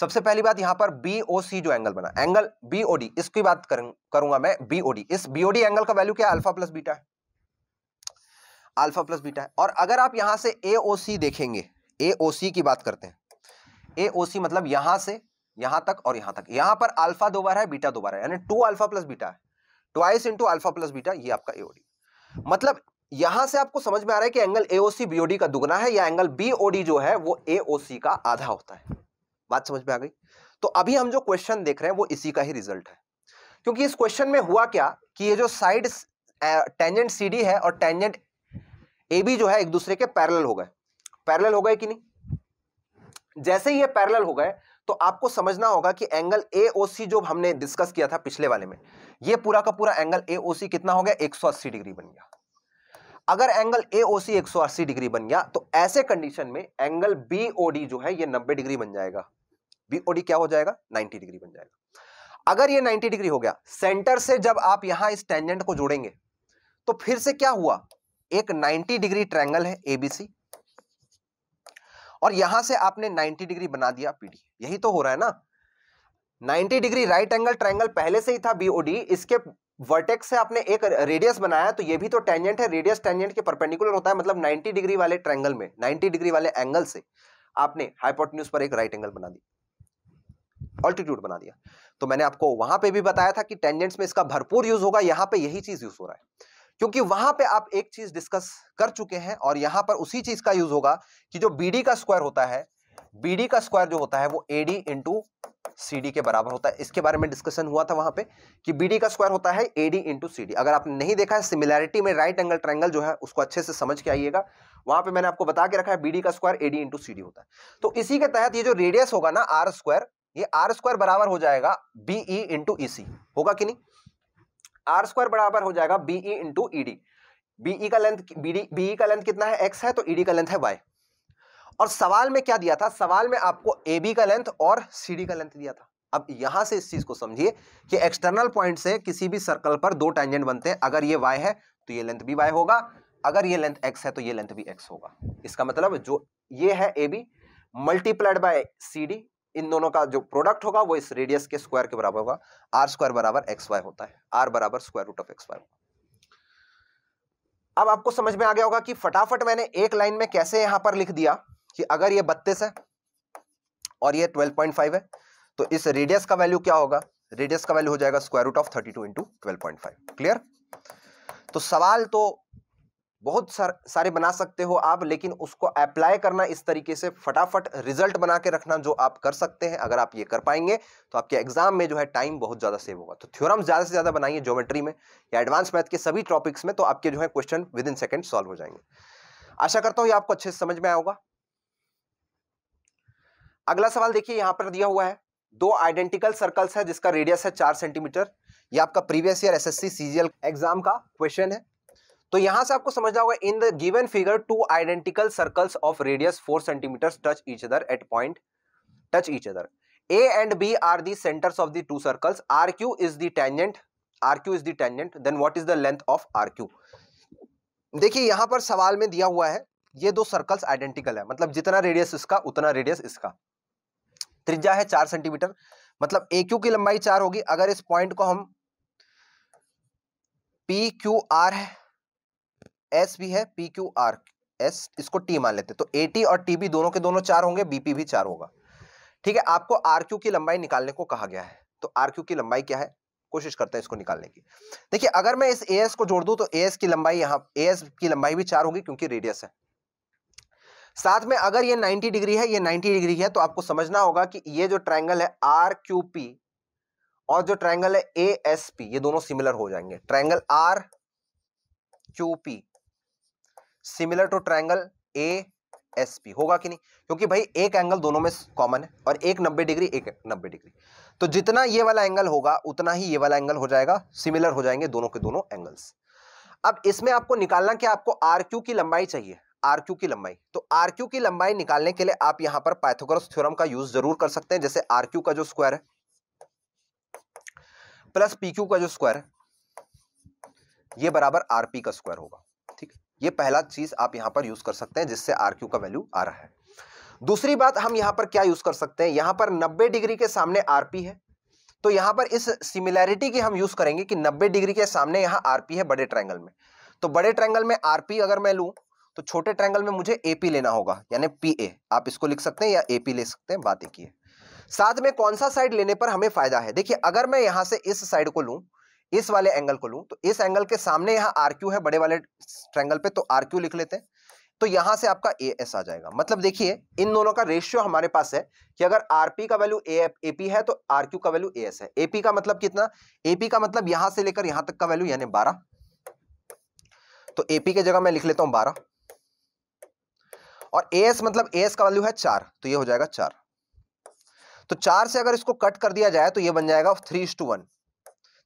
सबसे पहली बात यहाँ पर बीओसी जो एंगल बना, एंगल बीओडी, इसकी बात करूंगा मैं। बीओडी, इस बीओडी एंगल का वैल्यू क्या है, अल्फा प्लस बीटा है, अल्फा प्लस बीटा है। और अगर आप यहां से एओसी देखेंगे, एओसी की बात करते हैं, एओसी मतलब यहां से यहां तक और यहां तक, यहां पर अल्फा दो बार है, बीटा दो बार है, यानी टू अल्फा प्लस बीटा है, twice into alpha plus beta, ये आपका एओडी। मतलब यहां से आपको समझ में आ रहा है कि एंगल एओसी बीओडी का दुगना है, या एंगल बीओडी जो है वो एओसी का आधा होता है। बात समझ में आ गई। तो अभी हम जो क्वेश्चन देख रहे हैं वो इसी का ही रिजल्ट है, क्योंकि इस क्वेश्चन में हुआ क्या कि ये जो साइड टेंजेंट सीडी है और टेंजेंट एबी जो है एक दूसरे के पैरेलल हो गए, पैरेलल हो गए कि नहीं। जैसे ही ये पैरेलल हो गए तो आपको समझना होगा कि एंगल एओसी जो हमने डिस्कस किया था पिछले वाले में, ये पूरा का पूरा एंगल एओसी कितना हो गया, एक सौ अस्सी डिग्री बन गया। अगर एंगल एओसी एक सौ अस्सी डिग्री बन गया तो ऐसे कंडीशन में एंगल बीओडी जो है ये नब्बे डिग्री बन जाएगा। बीओडी क्या हो जाएगा, नब्बे डिग्री बन जाएगा। अगर ये नब्बे डिग्री हो गया, सेंटर से जब आप यहां इस टेंजेंट को जोड़ेंगे तो फिर से क्या हुआ, एक नब्बे डिग्री ट्रायंगल है एबीसी, और यहां से आपने नब्बे डिग्री बना दिया पीडी। यही तो हो रहा है ना, नब्बे डिग्री राइट एंगल ट्रायंगल पहले से ही था बीओडी, इसके वर्टेक्स से आपने एक रेडियस बनाया तो ये भी तो टेंजेंट है, रेडियस टेंजेंट के परपेंडिकुलर होता है, मतलब नब्बे डिग्री वाले ट्रायंगल में, नब्बे डिग्री वाले एंगल से आपने हाइपोटेन्यूज पर एक राइट एंगल बना दिया, ऑल्टीट्यूड बना दिया। तो मैंने आपको वहां पे भी बताया था कि टेंजेंट्स में इसका भरपूर यूज होगा, यहाँ पे यही चीज यूज हो रहा है, क्योंकि वहां पे आप एक चीज डिस्कस कर चुके हैं और यहाँ पर उसी चीज का यूज होगा कि जो बीडी का स्क्वायर होता है, बीडी का स्क्वायर जो होता है वो एडी इंटू सीडी के बराबर होता है। इसके बारे में डिस्कशन हुआ था वहां पे कि बीडी का स्क्वायर होता है एडी इंटू सीडी। अगर आपने नहीं देखा है, सिमिलैरिटी में राइट एंगल ट्रायंगल जो है उसको अच्छे से समझ के आइएगा, वहां पे मैंने आपको बता के रखा है बीडी का स्क्वायर एडी इंटू सीडी होता है। तो इसी के तहत ये जो रेडियस होगा ना आर स्क्वायर, ये आर स्क्वायर बराबर हो जाएगा बीई इंटू ई सी, होगा कि नहीं। आर स्क्वायर बराबर हो जाएगा BE into E D. BE का लेंथ, बीई का लेंथ कितना है, एक्स है, तो ईडी का लेंथ है वाई। और सवाल में क्या दिया था, सवाल में आपको एबी का लेंथ और सीडी का लेंथ दिया था। अब यहां से इस चीज को समझिए कि एक्सटर्नल पॉइंट से किसी भी सर्कल पर दो टेंजेंट बनते हैं, अगर ये वाई है तो ये लेंथ भी वाई होगा, अगर ये लेंथ एक्स है तो ये लेंथ भी एक्स होगा। इसका मतलब जो ये है एबी मल्टीप्लाइड बाय सीडी इन दोनों का जो प्रोडक्ट होगा वो इस रेडियस के स्क्वायर के बराबर होगा। आर स्क्वायर बराबर एक्स वाई होता है, आर बराबर square root of X Y. अब आपको समझ में आ गया होगा कि फटाफट मैंने एक लाइन में कैसे यहां पर लिख दिया कि अगर ये बत्तीस है और ये बारह पॉइंट पाँच है तो इस रेडियस का वैल्यू क्या होगा, रेडियस का वैल्यू हो जाएगा square root of thirty two into twelve point five. Clear? तो सवाल तो बहुत सारे बना सकते हो आप, लेकिन उसको अप्लाई करना इस तरीके से फटाफट रिजल्ट बना के रखना जो आप कर सकते हैं। अगर आप ये कर पाएंगे तो आपके एग्जाम में जो है टाइम बहुत ज्यादा सेव होगा। तो थ्योरम्स ज्यादा से ज्यादा बनाइए ज्योमेट्री में या एडवांस मैथ के सभी टॉपिक्स में, तो आपके जो है question within second solve हो जाएंगे। आशा करता हूं ये आपको अच्छे से समझ में आया होगा। अगला सवाल देखिए, यहां पर दिया हुआ है दो आइडेंटिकल सर्कल्स है जिसका रेडियस है चार सेंटीमीटर। ये आपका previous year एसएससी सीजीएल exam का क्वेश्चन है। तो यहां से आपको समझना होगा, in the given figure two identical circles of radius four centimetre touch each other at point touch each other. A and B are the centres of the two circles. R Q is the tangent, R Q is the tangent, then what is the length of R Q. देखिए यहां पर सवाल में दिया हुआ है ये दो सर्कल्स आइडेंटिकल है, मतलब जितना रेडियस इसका उतना रेडियस इसका। त्रिज्या है चार सेंटीमीटर, मतलब ए क्यू की लंबाई चार होगी। अगर इस पॉइंट को हम पी क्यू आर है, एस भी है, पी क्यू आर एस, इसको टी मान लेते हैं, तो ए टी और टी बी दोनों के दोनों चार होंगे, बीपी भी चार होगा। ठीक है, आपको आर क्यू की लंबाई निकालने को कहा गया है, तो आर क्यू की लंबाई क्या है कोशिश करते हैं इसको निकालने की। देखिए अगर मैं इस ए एस को जोड़ दूं तो ए एस की लंबाई, यहाँ ए एस की लंबाई भी चार होगी क्योंकि रेडियस है। साथ में अगर ये नाइन्टी डिग्री है, ये नाइन्टी डिग्री है, तो आपको समझना होगा कि ये जो ट्राइंगल है आर क्यू पी और जो ट्राइंगल है ए एस पी, ये दोनों सिमिलर हो जाएंगे। Triangle R Q P similar to triangle A S P होगा कि नहीं, क्योंकि भाई एक एंगल दोनों में कॉमन है और एक नब्बे डिग्री एक नब्बे डिग्री, तो जितना ये वाला एंगल होगा उतना ही ये वाला एंगल हो जाएगा, सिमिलर हो जाएंगे दोनों के दोनों एंगल्स। अब इसमें आपको निकालना क्या, आपको आर क्यू की लंबाई चाहिए, आर क्यू की लंबाई। तो आर क्यू की लंबाई निकालने के लिए आप यहां पर पाइथागोरस थ्योरम का यूज जरूर कर सकते हैं, जैसे आर क्यू का जो स्क्वायर है प्लस पी क्यू का जो स्क्वायर है ये बराबर आर पी का स्क्वायर होगा। ठीक, ये पहला चीज आप यहां पर यूज कर सकते हैं जिससे आर क्यू का वैल्यू आ रहा है। दूसरी बात, हम यहां पर क्या यूज कर सकते हैं, यहां पर नब्बे डिग्री के सामने आर पी है, तो यहां पर इस सिमिलैरिटी की हम यूज करेंगे कि नब्बे डिग्री के सामने यहां आर पी है बड़े ट्रायंगल में, तो बड़े ट्रायंगल में आर पी अगर मैं लूं तो छोटे ट्रायंगल में मुझे एपी लेना होगा, यानी पीए। आप इसको लिख सकते हैं या एपी ले सकते हैं, बात एक ही है। साथ में कौन सा साइड लेने पर हमें फायदा है, देखिए अगर मैं यहां से इस साइड को लूं, इस वाले एंगल को लूं, तो इस एंगल के सामने यहां आर क्यू है बड़े वाले ट्रायंगल पे, तो आर क्यू लिख लेते हैं, तो यहां से आपका ए एस आ जाएगा। मतलब देखिए इन दोनों का रेशियो हमारे पास है कि अगर आरपी का वैल्यू एपी है तो आर क्यू का वैल्यू ए एस है। एपी का मतलब कितना, एपी का मतलब यहां से लेकर यहां तक का वैल्यू यानी बारह, तो एपी की जगह मैं लिख लेता हूं बारह, और एएस मतलब एएस का वैल्यू है चार, तो ये हो जाएगा चार। तो चार से अगर इसको कट कर दिया जाए तो ये बन जाएगा थ्री इस टू वन,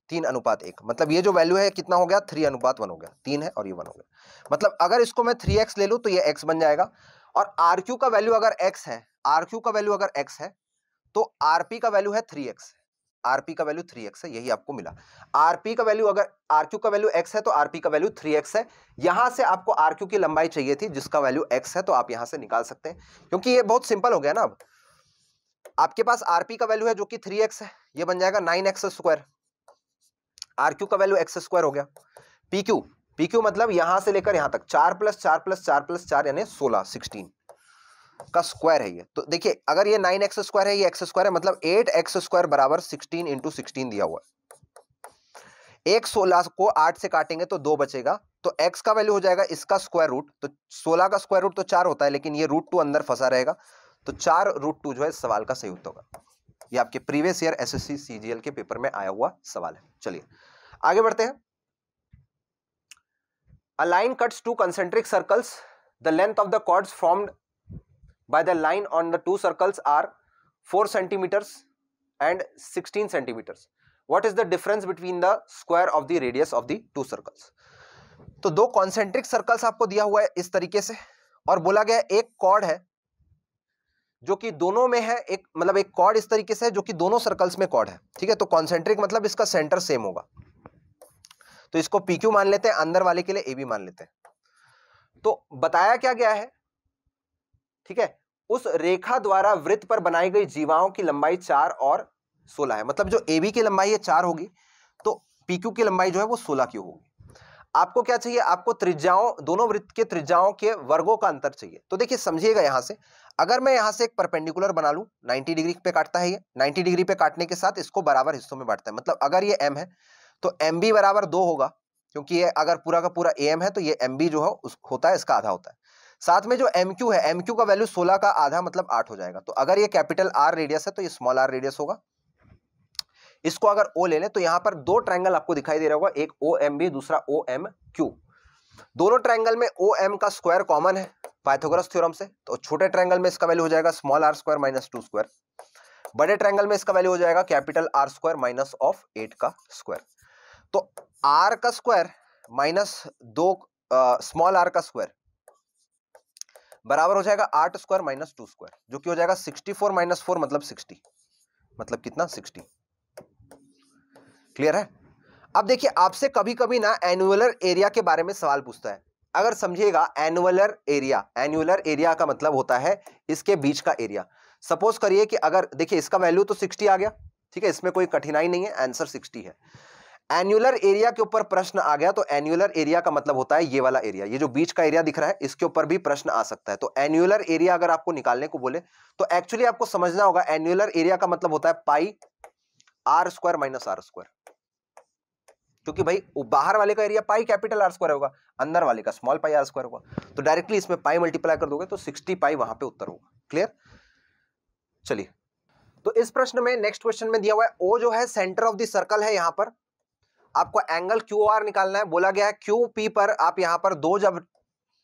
तीन अनुपात एक, मतलब ये जो वैल्यू है कितना हो गया, थ्री अनुपात वन हो गया, तीन है और ये वन हो गया। मतलब अगर इसको मैं थ्री एक्स ले लूं तो ये एक्स बन जाएगा, और आर क्यू का वैल्यू अगर एक्स है, आर क्यू का वैल्यू अगर एक्स है तो आरपी का वैल्यू है थ्री एक्स, आरपी का वैल्यू थ्री एक्स है, यही आपको मिला। आरपी का वैल्यू अगर आरक्यू का वैल्यू एक्स है तो आरपी का वैल्यू थ्री एक्स है। यहां से आपको आरक्यू की लंबाई चाहिए थी जिसका वैल्यू एक्स है, तो आप यहां से निकाल सकते हैं, क्योंकि ये बहुत सिंपल हो गया ना। अब आपके पास आरपी का वैल्यू है जो कि थ्री एक्स है, ये बन जाएगा नाइन एक्स स्क्वायर, आरक्यू का वैल्यू एक्स स्क्वायर हो गया। पी क्यू, पी क्यू मतलब यहां से लेकर यहां तक चार प्लस चार प्लस चार प्लस चार यानी सोलह, सिक्सटीन का स्क्वायर है ये। तो देखिए अगर ये नाइन एक्स स्क्वायर है, ये एक्स स्क्वायर है, मतलब एट एक्स स्क्वायर बराबर सिक्सटीन इंटू सिक्सटीन दिया हुआ है। एक सोलह को आठ से काटेंगे तो दो बचेगा, तो एक्स का वैल्यू हो जाएगा इसका स्क्वायर रूट, तो सोलह का स्क्वायर रूट तो चार होता है, लेकिन ये रूट टू अंदर फंसा रहेगा, तो चार रूट टू जो है इस सवाल का सही उत्तर होगा। ये आपके प्रीवियस ईयर एसएससी सीजीएल के पेपर में आया हुआ सवाल है। चलिए आगे बढ़ते हैं। A line cuts two concentric circles, the length of the chords formed by the line on the two circles are four centimeters and sixteen centimeters. What is the difference between the square of the radius of the two circles? तो दो कॉन्सेंट्रिक सर्कल्स आपको दिया हुआ है इस तरीके से, और बोला गया एक कॉर्ड है जो कि दोनों में है, एक मतलब एक कॉर्ड इस तरीके से है जो कि दोनों सर्कल्स में कॉर्ड है। ठीक है, तो कॉन्सेंट्रिक मतलब इसका सेंटर सेम होगा, तो इसको पी क्यू मान लेते हैं, अंदर वाले के लिए ए बी मान लेते हैं। तो बताया क्या गया है, ठीक है, उस रेखा द्वारा वृत्त पर बनाई गई जीवाओं की लंबाई चार और सोलह है। मतलब जो ए बी की लंबाई है चार होगी तो पी क्यू की लंबाई जो है वो सोलह क्यू होगी। आपको क्या चाहिए, आपको त्रिज्याओं, दोनों वृत्त के त्रिज्याओं के वर्गों का अंतर चाहिए। तो देखिए समझिएगा, यहाँ से अगर मैं यहाँ से एक परपेंडिकुलर बना लूँ, नाइन्टी डिग्री पे काटता है, ये नाइन्टी डिग्री पे काटने के साथ इसको बराबर हिस्सों में बांटता है। मतलब अगर ये एम है तो एम बी बराबर दो होगा, क्योंकि ये अगर पूरा का पूरा ए एम है तो ये एम बी जो है उस होता है इसका आधा होता है। साथ में जो एम क्यू है, एम क्यू का वैल्यू सोलह का आधा मतलब आठ हो जाएगा। तो अगर ये कैपिटल आर रेडियस है तो ये स्मॉल आर रेडियस होगा। इसको अगर ओ ले लें तो यहाँ पर दो ट्रायंगल आपको दिखाई दे रहा होगा, एक ओ एम बी, दूसरा ओ एम क्यू। दोनों ट्रायंगल में ओ एम का स्क्वायर कॉमन है पाइथागोरस थ्योरम से, तो छोटे ट्रायंगल में इसका वैल्यू हो जाएगा small R square minus two square, बड़े ट्रायंगल में इसका वैल्यू हो जाएगा capital R square minus of eight का स्क्वायर। तो आर का स्क्वायर माइनस दो स्मॉल आर का स्क्वायर बराबर हो जाएगा आठ स्क्वायर माइनस टू स्क्वायर, जो कि हो जाएगा सिक्सटी फोर माइनस फोर मतलब सिक्सटी, मतलब कितना सिक्सटी। क्लियर है। अब देखिए आपसे कभी कभी ना एनुअलर एरिया के बारे में सवाल पूछता है। अगर समझिएगा एनुअलर एरिया, एनुअलर एरिया का मतलब होता है इसके बीच का एरिया। सपोज करिए कि अगर देखिए इसका वैल्यू तो सिक्सटी आ गया, ठीक है, इसमें कोई कठिनाई नहीं है, आंसर सिक्सटी है। एनुअलर एरिया के ऊपर प्रश्न आ गया तो एनुअलर एरिया का मतलब होता है ये वाला एरिया, ये जो बीच का एरिया दिख रहा है इसके ऊपर भी प्रश्न आ सकता है। तो एनुअलर एरिया अगर आपको निकालने को बोले तो एक्चुअली आपको समझना होगा एनुअलर एरिया का मतलब होता है pi R square minus R square, क्योंकि भाई बाहर वाले का area pi capital R square होगा, अंदर वाले का स्मॉल पाई आर स्क्वायर होगा। तो डायरेक्टली इसमें पाई मल्टीप्लाई कर दोगे तो सिक्सटी पाई वहां पर उत्तर होगा। क्लियर। चलिए तो इस प्रश्न में नेक्स्ट क्वेश्चन में दिया हुआ है ओ जो है सेंटर ऑफ द सर्कल है, यहाँ पर आपको एंगल क्यू आर निकालना है। बोला गया है क्यू पी पर आप यहाँ पर दो जब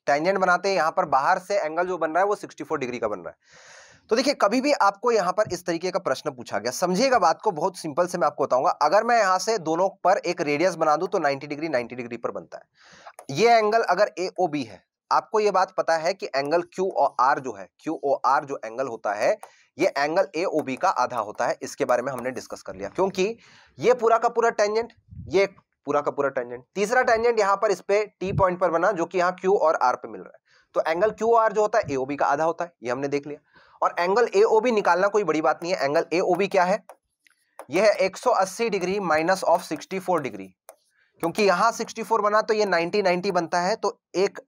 टेंजेंट बनाते हैं, यहाँ पर बाहर से एंगल जो बन रहा है वो सिक्सटी फोर डिग्री का बन रहा है। तो देखिए कभी भी आपको यहाँ पर इस तरीके का प्रश्न पूछा गया, समझिएगा बात को, बहुत सिंपल से मैं आपको बताऊंगा। अगर मैं यहाँ से दोनों पर एक रेडियस बना दूं तो नाइन्टी डिग्री नाइन्टी डिग्री पर बनता है। ये एंगल अगर ए ओ बी है, आपको ये बात पता है कि एंगल क्यू ओ आर जो है, क्यू ओ आर जो एंगल होता है ये एंगल ए ओ बी का आधा होता है। इसके बारे में हमने डिस्कस कर लिया, क्योंकि ये पूरा का पूरा टेंजेंट, ये पूरा का पूरा टेंजेंट, तीसरा टेंजेंट यहाँ पर इस पे टी पॉइंट पर बना जो कि यहाँ क्यू और आर पे मिल रहा है। तो एंगल क्यू आर जो होता है ए ओ बी का आधा होता है, ये हमने देख लिया। और एंगल ए ओ बी निकालना कोई बड़ी बात नहीं है। एंगल ए ओ बी क्या है, यह है एक सौ अस्सी degree minus of sixty four degree, क्योंकि यहाँ सिक्सटी फोर बना तो ये नाइनटी नाइनटी बनता है। तो एक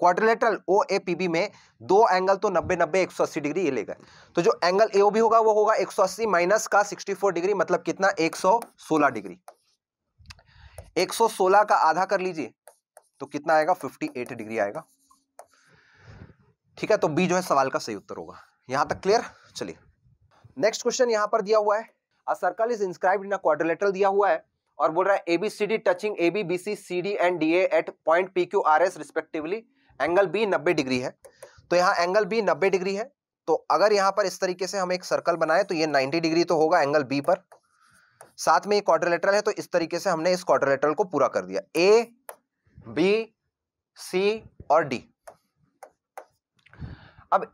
quadrilateral O A P B में दो एंगल तो नब्बे नब्बे एक सौ अस्सी डिग्री ये ले गए, तो जो एंगल ए ओ बी होगा वो होगा एक सौ अस्सी माइनस का सिक्सटी फोर डिग्री, मतलब कितना एक सौ सोलह डिग्री। एक सौ सोलह का आधा कर लीजिए तो कितना आएगा, अट्ठावन डिग्री आएगा। ठीक है, तो बी जो है सवाल का सही उत्तर होगा। यहां तक क्लियर। चलिए नेक्स्ट क्वेश्चन यहां पर दिया हुआ है, a circle is inscribed in a quadrilateral दिया हुआ है और बोल रहा है ABCD touching AB BC CD and DA at point PQRS respectively, angle B नब्बे डिग्री है। तो यहाँ एंगल बी नब्बे डिग्री है, तो अगर यहाँ पर इस तरीके से हम एक सर्कल बनाए तो ये नब्बे डिग्री तो होगा एंगल बी पर, साथ में ये क्वाड्रिलेटरल है, तो इस तरीके से हमने इस क्वाड्रिलेटरल को पूरा कर दिया, ए बी सी और डी। अब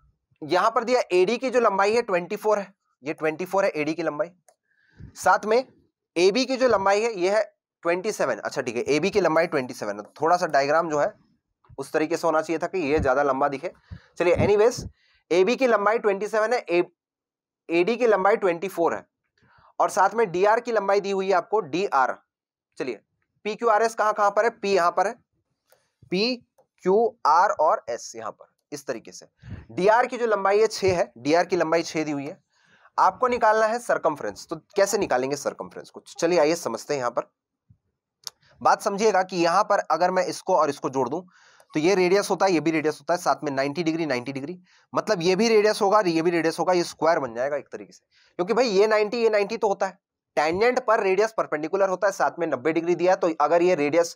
यहाँ पर दिया एडी की जो लंबाई है चौबीस है, ये चौबीस है एडी की लंबाई, साथ में एबी की जो लंबाई है ये है सत्ताईस। अच्छा ठीक है, एबी की लंबाई सत्ताईस है, थोड़ा सा डायग्राम जो है उस तरीके से होना चाहिए था कि ये ज्यादा लंबा दिखे। चलिए एनीवेज, एबी की लंबाई सत्ताईस है, एडी की लंबाई चौबीस है और साथ में डीआर की लंबाई दी हुई है आपको डीआर। चलिए पी क्यू आर एस कहां कहां पर है, पी यहां पर है, पी क्यू आर और एस यहां पर, इस तरीके से। डीआर की जो लंबाई है छह है, डीआर की लंबाई छह दी हुई है। आपको निकालना है सर्कमफ्रेंस, तो कैसे निकालेंगे सर्कमफ्रेंस को, चलिए आइए समझते हैं। यहां पर बात समझिएगा कि यहां पर अगर मैं इसको और इसको जोड़ दूं तो ये रेडियस होता है, ये भी रेडियस होता है, साथ में नब्बे डिग्री नब्बे डिग्री, मतलब ये भी रेडियस होगा, ये भी रेडियस होगा, ये स्क्वायर बन जाएगा एक तरीके से, क्योंकि भाई ये नब्बे ये नब्बे तो होता है। टैंजेंट पर रेडियस परपेंडिकुलर होता है, साथ में नब्बे डिग्री दिया है, तो अगर ये रेडियस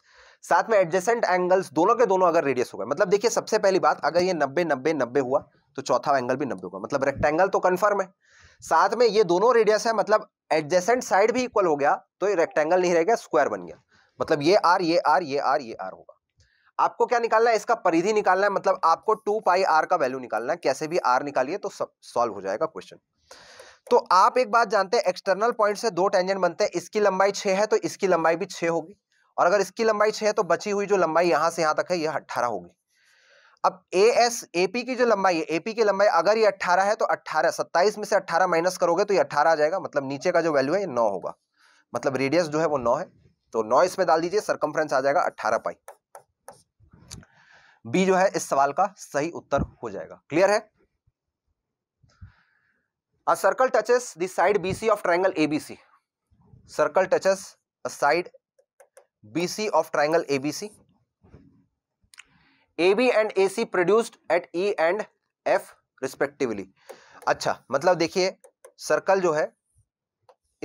साथ में एडजेसेंट एंगल्स दोनों के दोनों अगर रेडियस हो गए, मतलब देखिए सबसे पहली बात, अगर ये नब्बे नब्बे नब्बे हुआ तो चौथा एंगल भी नब्बे होगा, मतलब रेक्टेंगल तो कन्फर्म है, साथ में ये दोनों रेडियस है, मतलब एडजेसेंट साइड भी इक्वल हो गया तो ये रेक्टेंगल नहीं रहेगा, स्क्वायर बन गया, मतलब ये आर ये आर ये आर ये आर होगा। आपको क्या निकालना है, इसका परिधि निकालना है, मतलब आपको टू पाई आर का वैल्यू निकालना है। कैसे भी आर निकालिए तो सब सॉल्व हो जाएगा क्वेश्चन। तो आप एक बात जानते हैं, एक्सटर्नल पॉइंट से दो टेंजेंट बनते हैं, इसकी लंबाई छह है तो इसकी लंबाई भी छह होगी, और अगर इसकी लंबाई छह है तो बची हुई जो लंबाई यहां से यहां तक है यह अठारह होगी। अब ए एस ए पी की जो लंबाई है, ए पी की लंबाई अगर ये अट्ठारह है तो अट्ठारह सत्ताईस में से अट्ठारह माइनस करोगे तो ये अट्ठारह आ जाएगा, मतलब नीचे का जो वैल्यू है ये नौ होगा, मतलब रेडियस जो है वो नौ है, तो नौ इसमें डाल दीजिए, सरकमफ्रेंस आ जाएगा अट्ठारह पाई। बी जो है इस सवाल का सही उत्तर हो जाएगा। क्लियर है? A circle touches the side BC of triangle ABC, circle touches a side BC of triangle ABC, AB and AC produced at E and F respectively. अच्छा, मतलब देखिए सर्कल जो है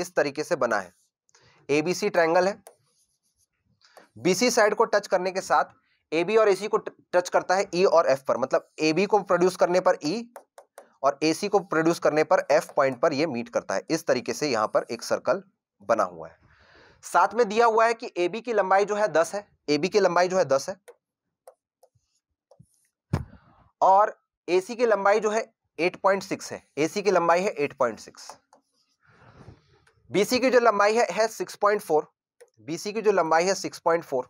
इस तरीके से बना है, एबीसी ट्रायंगल है, बीसी साइड को टच करने के साथ एबी और एसी को टच करता है ई और एफ पर, मतलब एबी को प्रोड्यूस करने पर ई और एसी को प्रोड्यूस करने पर एफ पॉइंट पर ये मीट करता है। इस तरीके से यहां पर एक सर्कल बना हुआ है। साथ में दिया हुआ है कि एबी की लंबाई जो है दस है, एबी की लंबाई जो है दस है और एसी की लंबाई जो है आठ पॉइंट सिक्स है, एसी की लंबाई है आठ पॉइंट सिक्स। बीसी की जो लंबाई है है सिक्स पॉइंट फोर, बीसी की जो लंबाई है सिक्स पॉइंट फोर।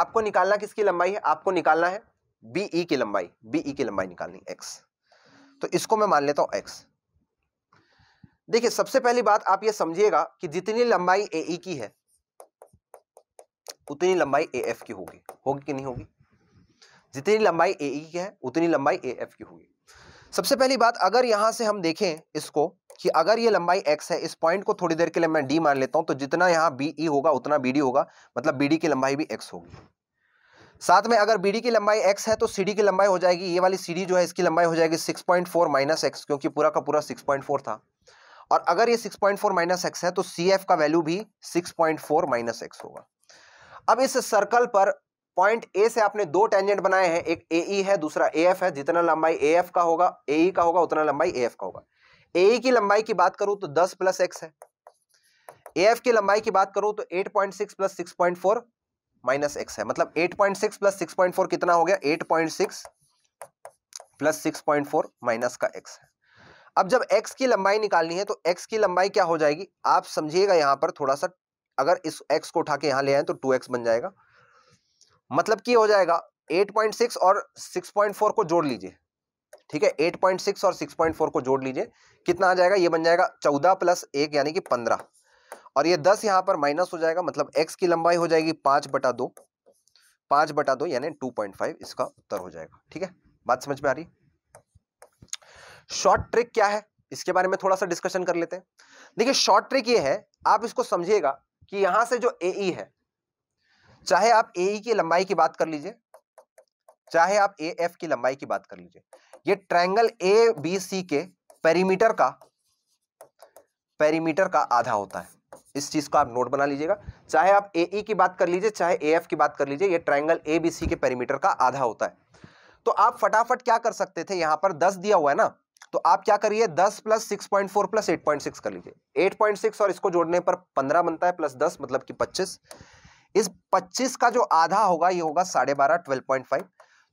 आपको निकालना किसकी लंबाई है? आपको निकालना है बीई की लंबाई, बीई की लंबाई निकालनी एक्स, तो इसको मैं मान लेता हूं एक्स। देखिए सबसे पहली बात आप ये समझिएगा कि जितनी लंबाई एई की है उतनी लंबाई एएफ की होगी, होगी कि नहीं होगी? जितनी लंबाई एई की है उतनी लंबाई एएफ की होगी। सबसे पहली बात, अगर यहां से हम देखें इसको कि अगर ये लंबाई x है, इस पॉइंट को थोड़ी देर के लिए मैं d मान लेता हूं, तो जितना यहां B E होगा उतना B D होगा, मतलब B D की लंबाई भी x होगी। साथ में अगर B D की लंबाई x है तो C D की लंबाई हो जाएगी, ये वाली C D जो है इसकी लंबाई हो जाएगी six point four minus x, क्योंकि पूरा का पूरा सिक्स पॉइंट फोर था, और अगर ये six point four minus x है तो C F का वैल्यू भी six point four minus x होगा। अब इस सर्कल पर पॉइंट A से आपने दो टेंजेंट बनाए हैं, एक A E है दूसरा A F है, जितना लंबाई A F का होगा A E का होगा उतना लंबाई A F का होगा। A E की लंबाई की बात करूं तो दस प्लस एक्स है, A F की लंबाई की बात करूं तो आठ point six plus six point four minus x है, मतलब आठ point six plus six point four कितना हो गया? आठ point six plus six point four minus का x है। अब जब x की लंबाई निकालनी है तो x की लंबाई क्या हो जाएगी? आप समझिएगा यहाँ पर थोड़ा सा, अगर इस x को उठा के यहाँ ले आए तो टू एक्स बन जाएगा, मतलब कि हो जाएगा आठ पॉइंट सिक्स और सिक्स पॉइंट फोर को जोड़ लीजिए, ठीक है, आठ पॉइंट सिक्स और सिक्स पॉइंट फोर को जोड़ लीजिए, कितना आ जाएगा? ये बन जाएगा चौदह प्लस एक यानी कि पंद्रह, और ये दस यहाँ पर माइनस हो जाएगा, मतलब x की लंबाई हो जाएगी पाँच बटा दो, पाँच बटा दो यानी टू पॉइंट फाइव इसका उत्तर हो जाएगा। ठीक है, बात समझ में आ रही? शॉर्ट ट्रिक क्या है इसके बारे में थोड़ा सा डिस्कशन कर लेते हैं। देखिए शॉर्ट ट्रिक ये है, आप इसको समझिएगा कि यहां से जो एई है, चाहे आप एई की लंबाई की बात कर लीजिए चाहे आप एएफ की लंबाई की बात कर लीजिए, ये ट्रायंगल ए बी सी के पेरीमीटर का पेरीमीटर का आधा होता है। इस चीज को आप नोट बना लीजिएगा, चाहे आप एई की बात कर लीजिए चाहे एएफ की बात कर लीजिए, ये ट्रायंगल ए बी सी के पेरीमीटर का आधा होता है। तो आप फटाफट क्या कर सकते थे, यहाँ पर दस दिया हुआ है ना, तो आप क्या करिए दस plus six point four plus eight point six कर लीजिए, एट पॉइंट सिक्स और इसको जोड़ने पर पंद्रह बनता है प्लस दस मतलब कि पच्चीस, इस पच्चीस का जो आधा होगा ये होगा साढ़े बारह, ट्वेल्व पॉइंट फाइव।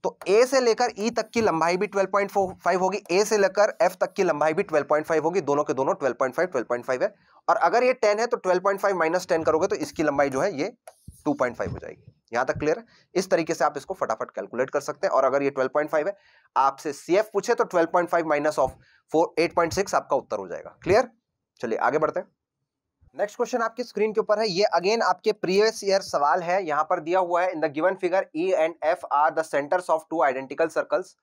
तो A से लेकर E तक की लंबाई भी ट्वेल्व पॉइंट फाइव होगी, A से लेकर F तक की लंबाई भी ट्वेल्व पॉइंट फाइव होगी, दोनों के दोनों twelve point five twelve point five है, और अगर ये टेन है तो twelve point five minus ten करोगे तो इसकी लंबाई जो है ये टू पॉइंट फाइव हो जाएगी। यहां तक क्लियर है? इस तरीके से आप इसको फटाफट कैलकुलेट कर सकते हैं, और अगर ये ट्वेल्व पॉइंट फाइव है, आपसे C F पूछे तो twelve point five minus of eight point six आपका उत्तर हो जाएगा। क्लियर? चलिए आगे बढ़ते हैं। नेक्स्ट क्वेश्चन आपकी स्क्रीन के ऊपर है, ये अगेन आपके प्रीवियस ईयर सवाल है। यहाँ पर दिया हुआ है, in the given figure E and F are the centres of two identical circles,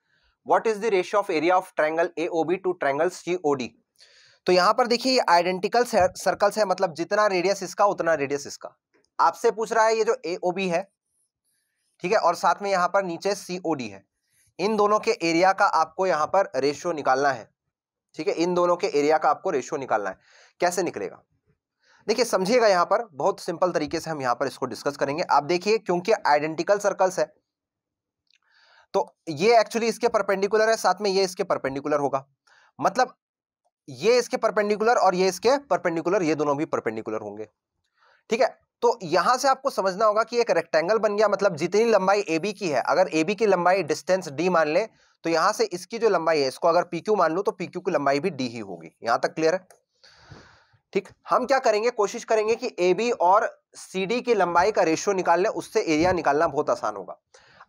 what is the ratio of area of triangle AOB to triangle COD. तो यहाँ पर देखिए ये आइडेंटिकल सर्कल्स है, मतलब जितना रेडियस इसका उतना रेडियस इसका। आपसे पूछ रहा है ये जो एओबी है, ठीक है, और साथ में यहाँ पर नीचे सीओडी है, इन दोनों के एरिया का आपको यहाँ पर रेशियो निकालना है। ठीक है, इन दोनों के एरिया का आपको रेशियो निकालना है, कैसे निकलेगा देखिए समझिएगा। यहाँ पर बहुत सिंपल तरीके से हम यहाँ पर इसको डिस्कस करेंगे। आप देखिए क्योंकि आइडेंटिकल सर्कल्स है तो ये एक्चुअली इसके परपेंडिकुलर है, साथ में ये इसके परपेंडिकुलर होगा, मतलब ये इसके परपेंडिकुलर और ये इसके परपेंडिकुलर, ये दोनों भी परपेंडिकुलर होंगे। ठीक है, तो यहां से आपको समझना होगा कि एक रेक्टेंगल बन गया, मतलब जितनी लंबाई एबी की है, अगर एबी की लंबाई डिस्टेंस डी मान ले तो यहां से इसकी जो लंबाई है इसको अगर पीक्यू मान लूं तो पीक्यू की लंबाई भी डी ही होगी। यहां तक क्लियर है? ठीक, हम क्या करेंगे, कोशिश करेंगे कि A B और C D की लंबाई का रेशियो निकाल लें, उससे एरिया निकालना बहुत आसान होगा।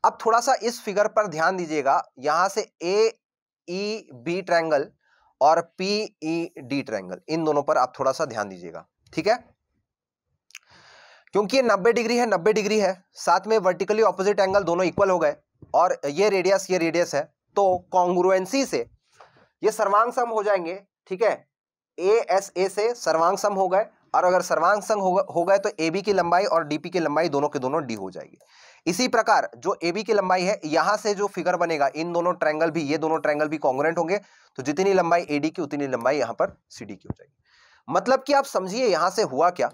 अब थोड़ा सा इस फिगर पर ध्यान दीजिएगा, यहाँ से ए ई बी ट्रायंगल और पी ई डी ट्रायंगल, इन दोनों पर आप थोड़ा सा ध्यान दीजिएगा, ठीक है, क्योंकि ये नब्बे डिग्री है, नब्बे डिग्री है, साथ में वर्टिकली ऑपोजिट एंगल दोनों इक्वल हो गए, और ये रेडियस ये रेडियस है, तो कॉन्ग्रुएंसी से ये सर्वांग सम हो जाएंगे, ठीक है, ए एस ए से सर्वांग सम हो गए, और अगर सर्वांग सम हो गए तो ए बी की लंबाई और डी पी की लंबाई दोनों के दोनों डी हो जाएगी। इसी प्रकार जो ए बी की लंबाई है, यहाँ से जो फिगर बनेगा, इन दोनों ट्रायंगल भी, ये दोनों ट्रायंगल भी कॉन्ग्रुएंट होंगे, तो जितनी लंबाई ए डी की उतनी लंबाई यहाँ पर सी डी की हो जाएगी। मतलब कि आप समझिए यहाँ से हुआ क्या,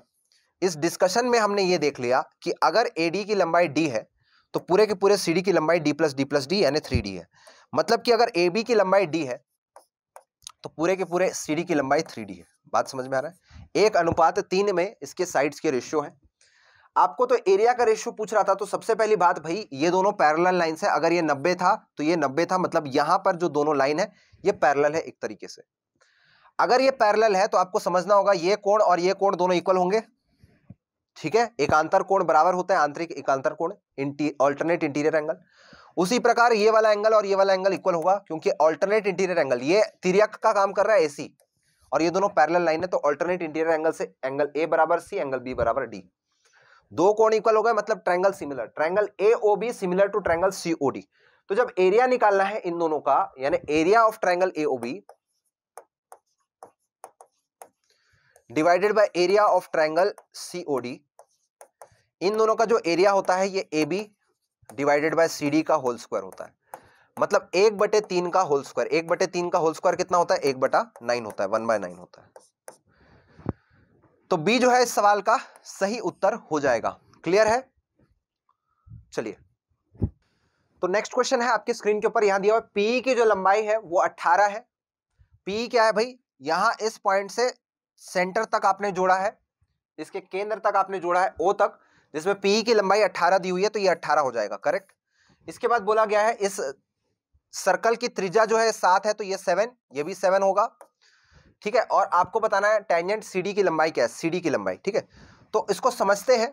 इस डिस्कशन में हमने ये देख लिया कि अगर ए डी की लंबाई डी है तो पूरे के पूरे सी डी की लंबाई D plus D plus D यानी थ्री डी है। मतलब कि अगर ए बी की लंबाई डी है तो पूरे के पूरे सी डी की लंबाई थ्री डी है। बात समझ में आ रहा है? एक अनुपात तीन में इसके साइड्स के रेशियो है। आपको तो एरिया का रेशियो पूछ रहा था, तो सबसे पहली बात भाई, ये दोनों पैरेलल लाइंस है। अगर ये नब्बे था तो ये नब्बे था, मतलब यहाँ पर जो दोनों लाइन है ये पैरेलल है एक तरीके से। अगर ये पैरेलल है तो आपको समझना होगा ये कोण और ये कोण दोनों इक्वल होंगे, ठीक है। एकांतर कोण बराबर होता है आंतरिक एकांतर कोण, ऑल्टरनेट इंटीरियर एंगल। उसी प्रकार ये वाला एंगल और ये वाला एंगल इक्वल होगा, क्योंकि ऑल्टरनेट इंटीरियर एंगल ये तिर्यक का काम कर रहा है एसी, और ये दोनों पैरेलल लाइन है, तो ऑल्टरनेट इंटीरियर एंगल से एंगल ए बराबर सी, एंगल बी बराबर डी। दो कोण इक्वल हो गए, मतलब triangle similar, triangle AOB similar to triangle COD. तो जब एरिया निकालना है इन दोनों का, यानी area of triangle AOB divided by area of triangle COD, इन दोनों का जो एरिया होता है ये एबी डिवाइडेड बाय सीडी का होल स्क्वायर होता है, मतलब एक बटे तीन का होल स्क्वायर। एक बटे तीन का होल स्क्वायर कितना होता है? एक बटा नाइन होता है, वन बाय नाइन होता है। तो बी जो है इस सवाल का सही उत्तर हो जाएगा। क्लियर है? चलिए, तो नेक्स्ट क्वेश्चन है आपके स्क्रीन के ऊपर, यहां दिया हुआ है पीई की जो लंबाई है वो अट्ठारह है। पीई क्या है भाई? यहां इस पॉइंट से सेंटर तक आपने जोड़ा है, इसके केंद्र तक आपने जोड़ा है ओ तक, जिसमें पीई की लंबाई अट्ठारह दी हुई है, तो ये अट्ठारह हो जाएगा, करेक्ट। इसके बाद बोला गया है इस सर्कल की त्रिज्या जो है सात है, तो ये सेवन, ये भी सेवन होगा, ठीक है। और आपको बताना है टेंजेंट सीडी की लंबाई क्या है, सीडी की लंबाई, ठीक है। तो इसको समझते हैं।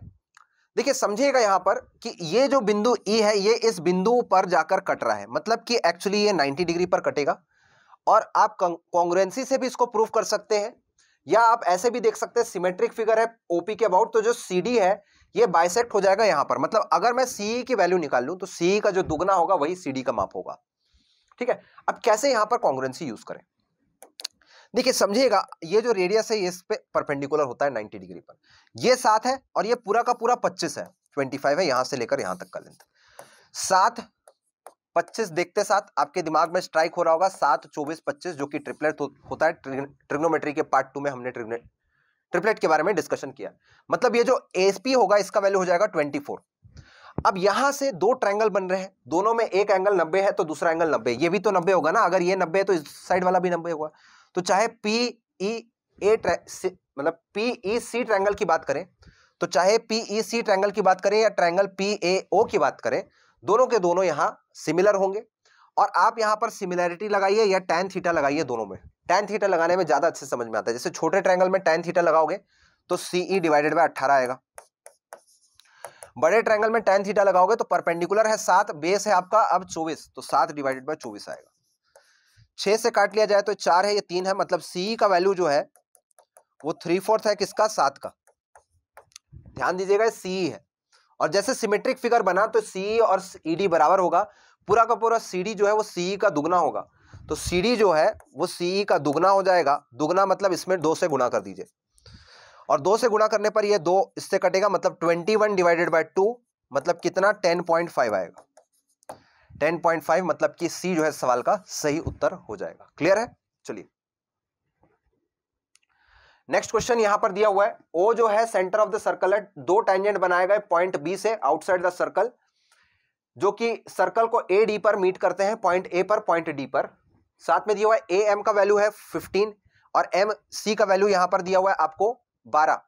देखिए, समझिएगा यहाँ पर कि ये जो बिंदु ई है ये इस बिंदु पर जाकर कट रहा है, मतलब कि एक्चुअली ये नाइन्टी डिग्री पर कटेगा, और आप कॉन्ग्रुएंसी से भी इसको प्रूव कर सकते हैं, या आप ऐसे भी देख सकते हैं, सिमेट्रिक फिगर है ओपी के अबाउट, तो जो सीडी है ये बाइसेक्ट हो जाएगा यहाँ पर। मतलब अगर मैं सीई की वैल्यू निकाल लूँ तो सीई का जो दुगना होगा वही सीडी का माप होगा, ठीक है। अब कैसे यहाँ पर कॉन्ग्रुएंसी यूज करें, देखिए समझिएगा। ये जो रेडियस है ये इस पे परपेंडिकुलर होता है नाइन्टी डिग्री पर, ये सात है और ये पूरा का पूरा पच्चीस है, ट्वेंटी फाइव है यहाँ से लेकर यहाँ तक का लेंथ। सात पच्चीस देखते साथ आपके दिमाग में स्ट्राइक हो रहा होगा, सात चौबीस पच्चीस, जो कि ट्रिपलेट हो, होता है। ट्रिग्नोमेट्री के पार्ट टू में हमने ट्रिग्नोमेट्री ट्रिपलेट के बारे में डिस्कशन किया। मतलब ये जो एएसपी होगा इसका वैल्यू हो जाएगा चौबीस। अब यहां से दो ट्रायंगल बन रहे हैं, दोनों में एक एंगल नब्बे है तो दूसरा एंगल नब्बे, ये भी तो नब्बे होगा ना। अगर ये नब्बे है तो इस साइड वाला भी नब्बे होगा, तो चाहे पीई ए मतलब पीई सी ट्रायंगल की बात करें, तो चाहे पीई सी ट्रायंगल की बात करें या ट्रायंगल पीएओ की बात करें, दोनों के दोनों यहाँ सिमिलर होंगे। और आप यहाँ पर सिमिलैरिटी लगाइए या टैन थीटा लगाइए, दोनों में टैन थीटा लगाने में ज्यादा अच्छे समझ में आता है। जैसे छोटे ट्रायंगल में टैन थीटा लगाओगे तो सीई डिवाइडेड बाय अट्ठारह आएगा, बड़े ट्रायंगल में टैन थीटा लगाओगे तो परपेंडिकुलर है सात, बेस है आपका अब चौबीस, तो सात डिवाइडेड बाय चौबीस आएगा। छह से काट लिया जाए तो चार है, ये तीन है, मतलब सीई का वैल्यू जो है वो थ्री फोर्थ है किसका? सात का। ध्यान दीजिएगा सीई है, और जैसे सिमेट्रिक फिगर बना तो सीई और ईडी बराबर होगा, पूरा का पूरा सीडी जो है वो सीई का दुगना होगा, तो सीडी जो है वो सीई का दुगना हो जाएगा। दुगना मतलब इसमें दो से गुणा कर दीजिए, और दो से गुणा करने पर ये दो इससे कटेगा, मतलब twenty one divided by two, मतलब कितना? टेन पॉइंट फाइव आएगा, टेन पॉइंट फाइव, मतलब कि सी जो है सवाल का सही उत्तर हो जाएगा। क्लियर है? चलिए, नेक्स्ट क्वेश्चन यहां पर दिया हुआ है, ओ जो है सेंटर ऑफ द सर्कल है, दो टेंजेंट बनाए गए पॉइंट बी से आउटसाइड द सर्कल, जो कि सर्कल को ए डी पर मीट करते हैं, पॉइंट ए पर पॉइंट डी पर। साथ में दिया हुआ है ए एम का वैल्यू है पंद्रह और एम सी का वैल्यू यहां पर दिया हुआ है आपको बारह।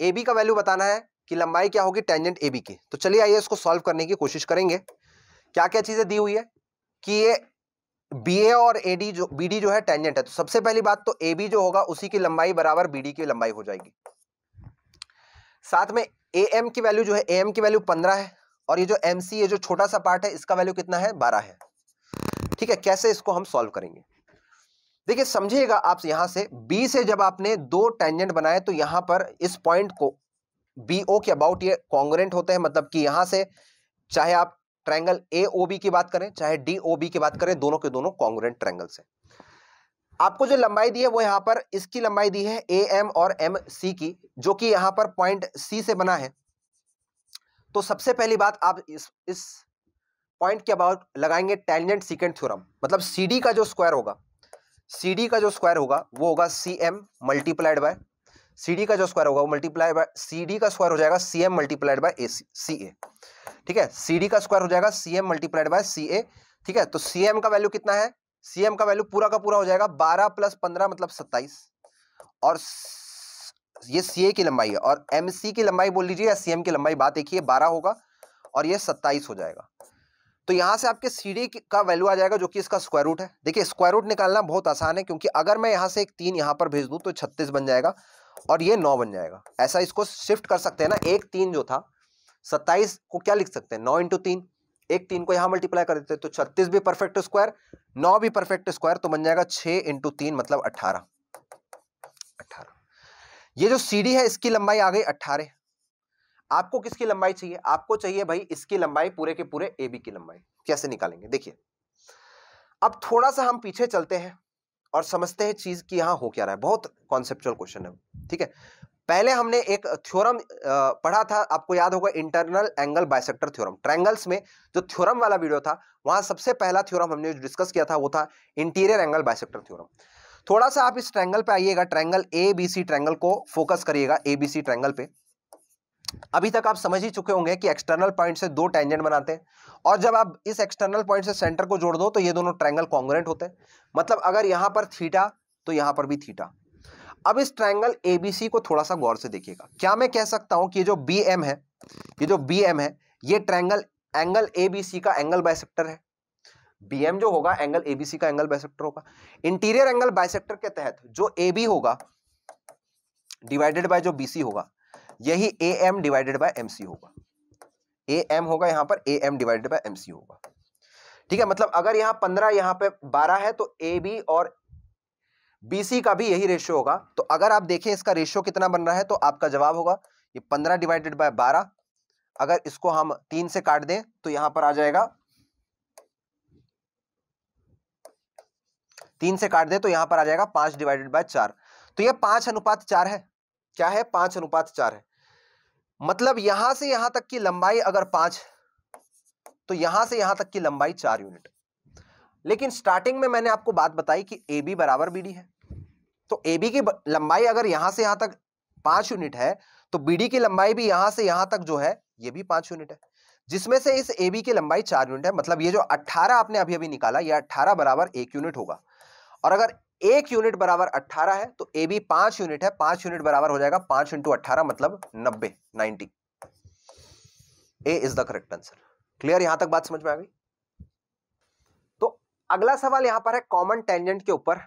ए बी का वैल्यू बताना है कि लंबाई क्या होगी टेंजेंट ए बी की। तो चलिए आइए इसको सॉल्व करने की कोशिश करेंगे। क्या क्या चीजें दी हुई है कि ये बी ए और ए डी जो बी डी जो है टेंजेंट है, तो सबसे पहली बात तो ए बी जो होगा उसी की लंबाई बराबर बी डी की लंबाई हो जाएगी। साथ में ए एम की वैल्यू जो है ए एम की वैल्यू पंद्रह है और ये जो एम सी ये जो छोटा सा पार्ट है इसका वैल्यू कितना है, बारह है। ठीक है, कैसे इसको हम सॉल्व करेंगे, देखिए समझिएगा आप। यहां से बी से जब आपने दो टेंजेंट बनाए तो यहां पर इस पॉइंट को बी ओ के अबाउट ये कॉन्ग्रेंट होते हैं, मतलब कि यहां से चाहे आप ट्रायंगल ए ओ बी की बात करें चाहे डी ओ बी की बात करें, दोनों के दोनों कॉन्ग्रेंट ट्रायंगल से। आपको जो लंबाई दी है वो यहाँ पर इसकी लंबाई दी है ए एम और एम सी की, जो कि यहाँ पर पॉइंट सी से बना है। तो सबसे पहली बात आप इस इस पॉइंट के अबाउट लगाएंगे टेंजेंट सीकेंट थ्योरम, मतलब सी डी का जो स्क्वायर होगा, सी डी का जो स्क्वायर होगा वो होगा C M multiplied by C D का जो स्क्वायर होगा वो मल्टीप्लाई बाय सी डी का स्क्वायर हो जाएगा C M multiplied by A C A. ठीक है, सी डी का स्क्वायर हो जाएगा C M multiplied by C A. ठीक है, तो सी एम का वैल्यू कितना है, सी एम का वैल्यू पूरा का पूरा हो जाएगा बारह प्लस पंद्रह मतलब सत्ताईस, और ये सी ए की लंबाई है और एम सी की लंबाई बोल लीजिए या सी एम की लंबाई, बात एक ही है, बारह होगा और ये सत्ताईस हो जाएगा। तो यहाँ से आपके सी डी का वैल्यू आ जाएगा जो कि इसका स्क्वायर रूट है। देखिए स्क्वायर रूट निकालना बहुत आसान है, क्योंकि अगर मैं यहाँ से एक तीन यहाँ पर भेज दूँ तो छत्तीस बन जाएगा और ये नौ बन जाएगा। ऐसा इसको शिफ्ट कर सकते हैं ना, एक तीन जो था सत्ताईस को क्या लिख सकते हैं, नौ इंटू तीन, एक तीन को यहाँ मल्टीप्लाई कर देते हैं तो छत्तीस भी परफेक्ट स्क्वायर, नौ भी परफेक्ट स्क्वायर, तो बन जाएगा छः इंटू तीन मतलब अट्ठारह। अट्ठारह ये जो सीढ़ी है इसकी लंबाई आ गई अट्ठारह। आपको किसकी लंबाई चाहिए, आपको चाहिए भाई इसकी लंबाई पूरे के पूरे ए बी की लंबाई। कैसे निकालेंगे, देखिए अब थोड़ा सा हम पीछे चलते हैं और समझते हैं चीज की यहाँ हो क्या रहा है। बहुत कॉन्सेप्चुअल क्वेश्चन है। ठीक है, पहले हमने एक थ्योरम पढ़ा था, आपको याद होगा internal angle bisector theorem. Triangles में जो थ्योरम वाला वीडियो था वहां सबसे पहला थ्योरम हमने जो डिस्कस किया था वो था इंटीरियर एंगल बाइसेक्टर थ्योरम। थोड़ा सा आप इस ट्रायंगल पे आइएगा, triangle A B C triangle को फोकस करिएगा, ए बी सी ट्रायंगल पे। अभी तक आप समझ ही चुके होंगे कि एक्सटर्नल पॉइंट से दो टेंजेंट बनाते हैं और जब आप इस एक्सटर्नल पॉइंट से सेंटर को जोड़ दो तो ये दोनों ट्रायंगल कॉन्ग्रुएंट होते हैं, मतलब अगर यहाँ पर थीटा तो यहाँ पर भी थीटा। अब इस ट्रायंगल एबीसी को थोड़ा सा गौर से देखिएगा। क्या मैं कह सकता हूं कि ये जो बीएम है, ये जो बीएम है ये ट्रायंगल एंगल एबीसी का एंगल बाइसेक्टर है। बीएम जो होगा एंगल एबीसी का एंगल बाइसेक्टर होगा। इंटीरियर एंगल बाइसेक्टर के तहत जो एबी होगा डिवाइडेड बाय जो बीसी होगा यही एएम डिवाइडेड बाय एमसी होगा। एएम होगा यहां पर, एएम डिवाइडेड बाय एमसी होगा। ठीक है, मतलब अगर यहां पंद्रह यहां पे बारह है तो एबी और बीसी का भी यही रेशियो होगा। तो अगर आप देखें इसका रेशियो कितना बन रहा है तो आपका जवाब होगा ये पंद्रह डिवाइडेड बाय बारह। अगर इसको हम तीन से काट दें तो यहां पर आ जाएगा, तीन से काट दें तो यहां पर आ जाएगा पांच डिवाइडेड बाय चार। तो ये पांच अनुपात चार है। क्या है, पांच अनुपात चार है। मतलब यहां से यहां तक की लंबाई अगर पांच तो यहां से यहां तक की लंबाई चार यूनिट। लेकिन स्टार्टिंग में मैंने आपको बात बताई कि ए बी बराबर बी डी है, तो ए बी की लंबाई अगर यहां से यहां तक पांच यूनिट है तो बी डी की लंबाई भी यहां से यहां तक जो है ये भी पांच यूनिट है, जिसमें से इस ए बी की लंबाई चार यूनिट है। मतलब ये जो अट्ठारह आपने अभी अभी निकाला ये अट्ठारह बराबर एक यूनिट होगा, और अगर एक यूनिट बराबर अट्ठारह है तो ए बी पांच यूनिट है, पांच यूनिट बराबर हो जाएगा पांच इंटू अट्ठारह मतलब नब्बे, ninety. A is the correct answer. Clear, यहां तक बात समझ में आ गई। अगला सवाल यहाँ पर है कॉमन टेंजेंट के ऊपर।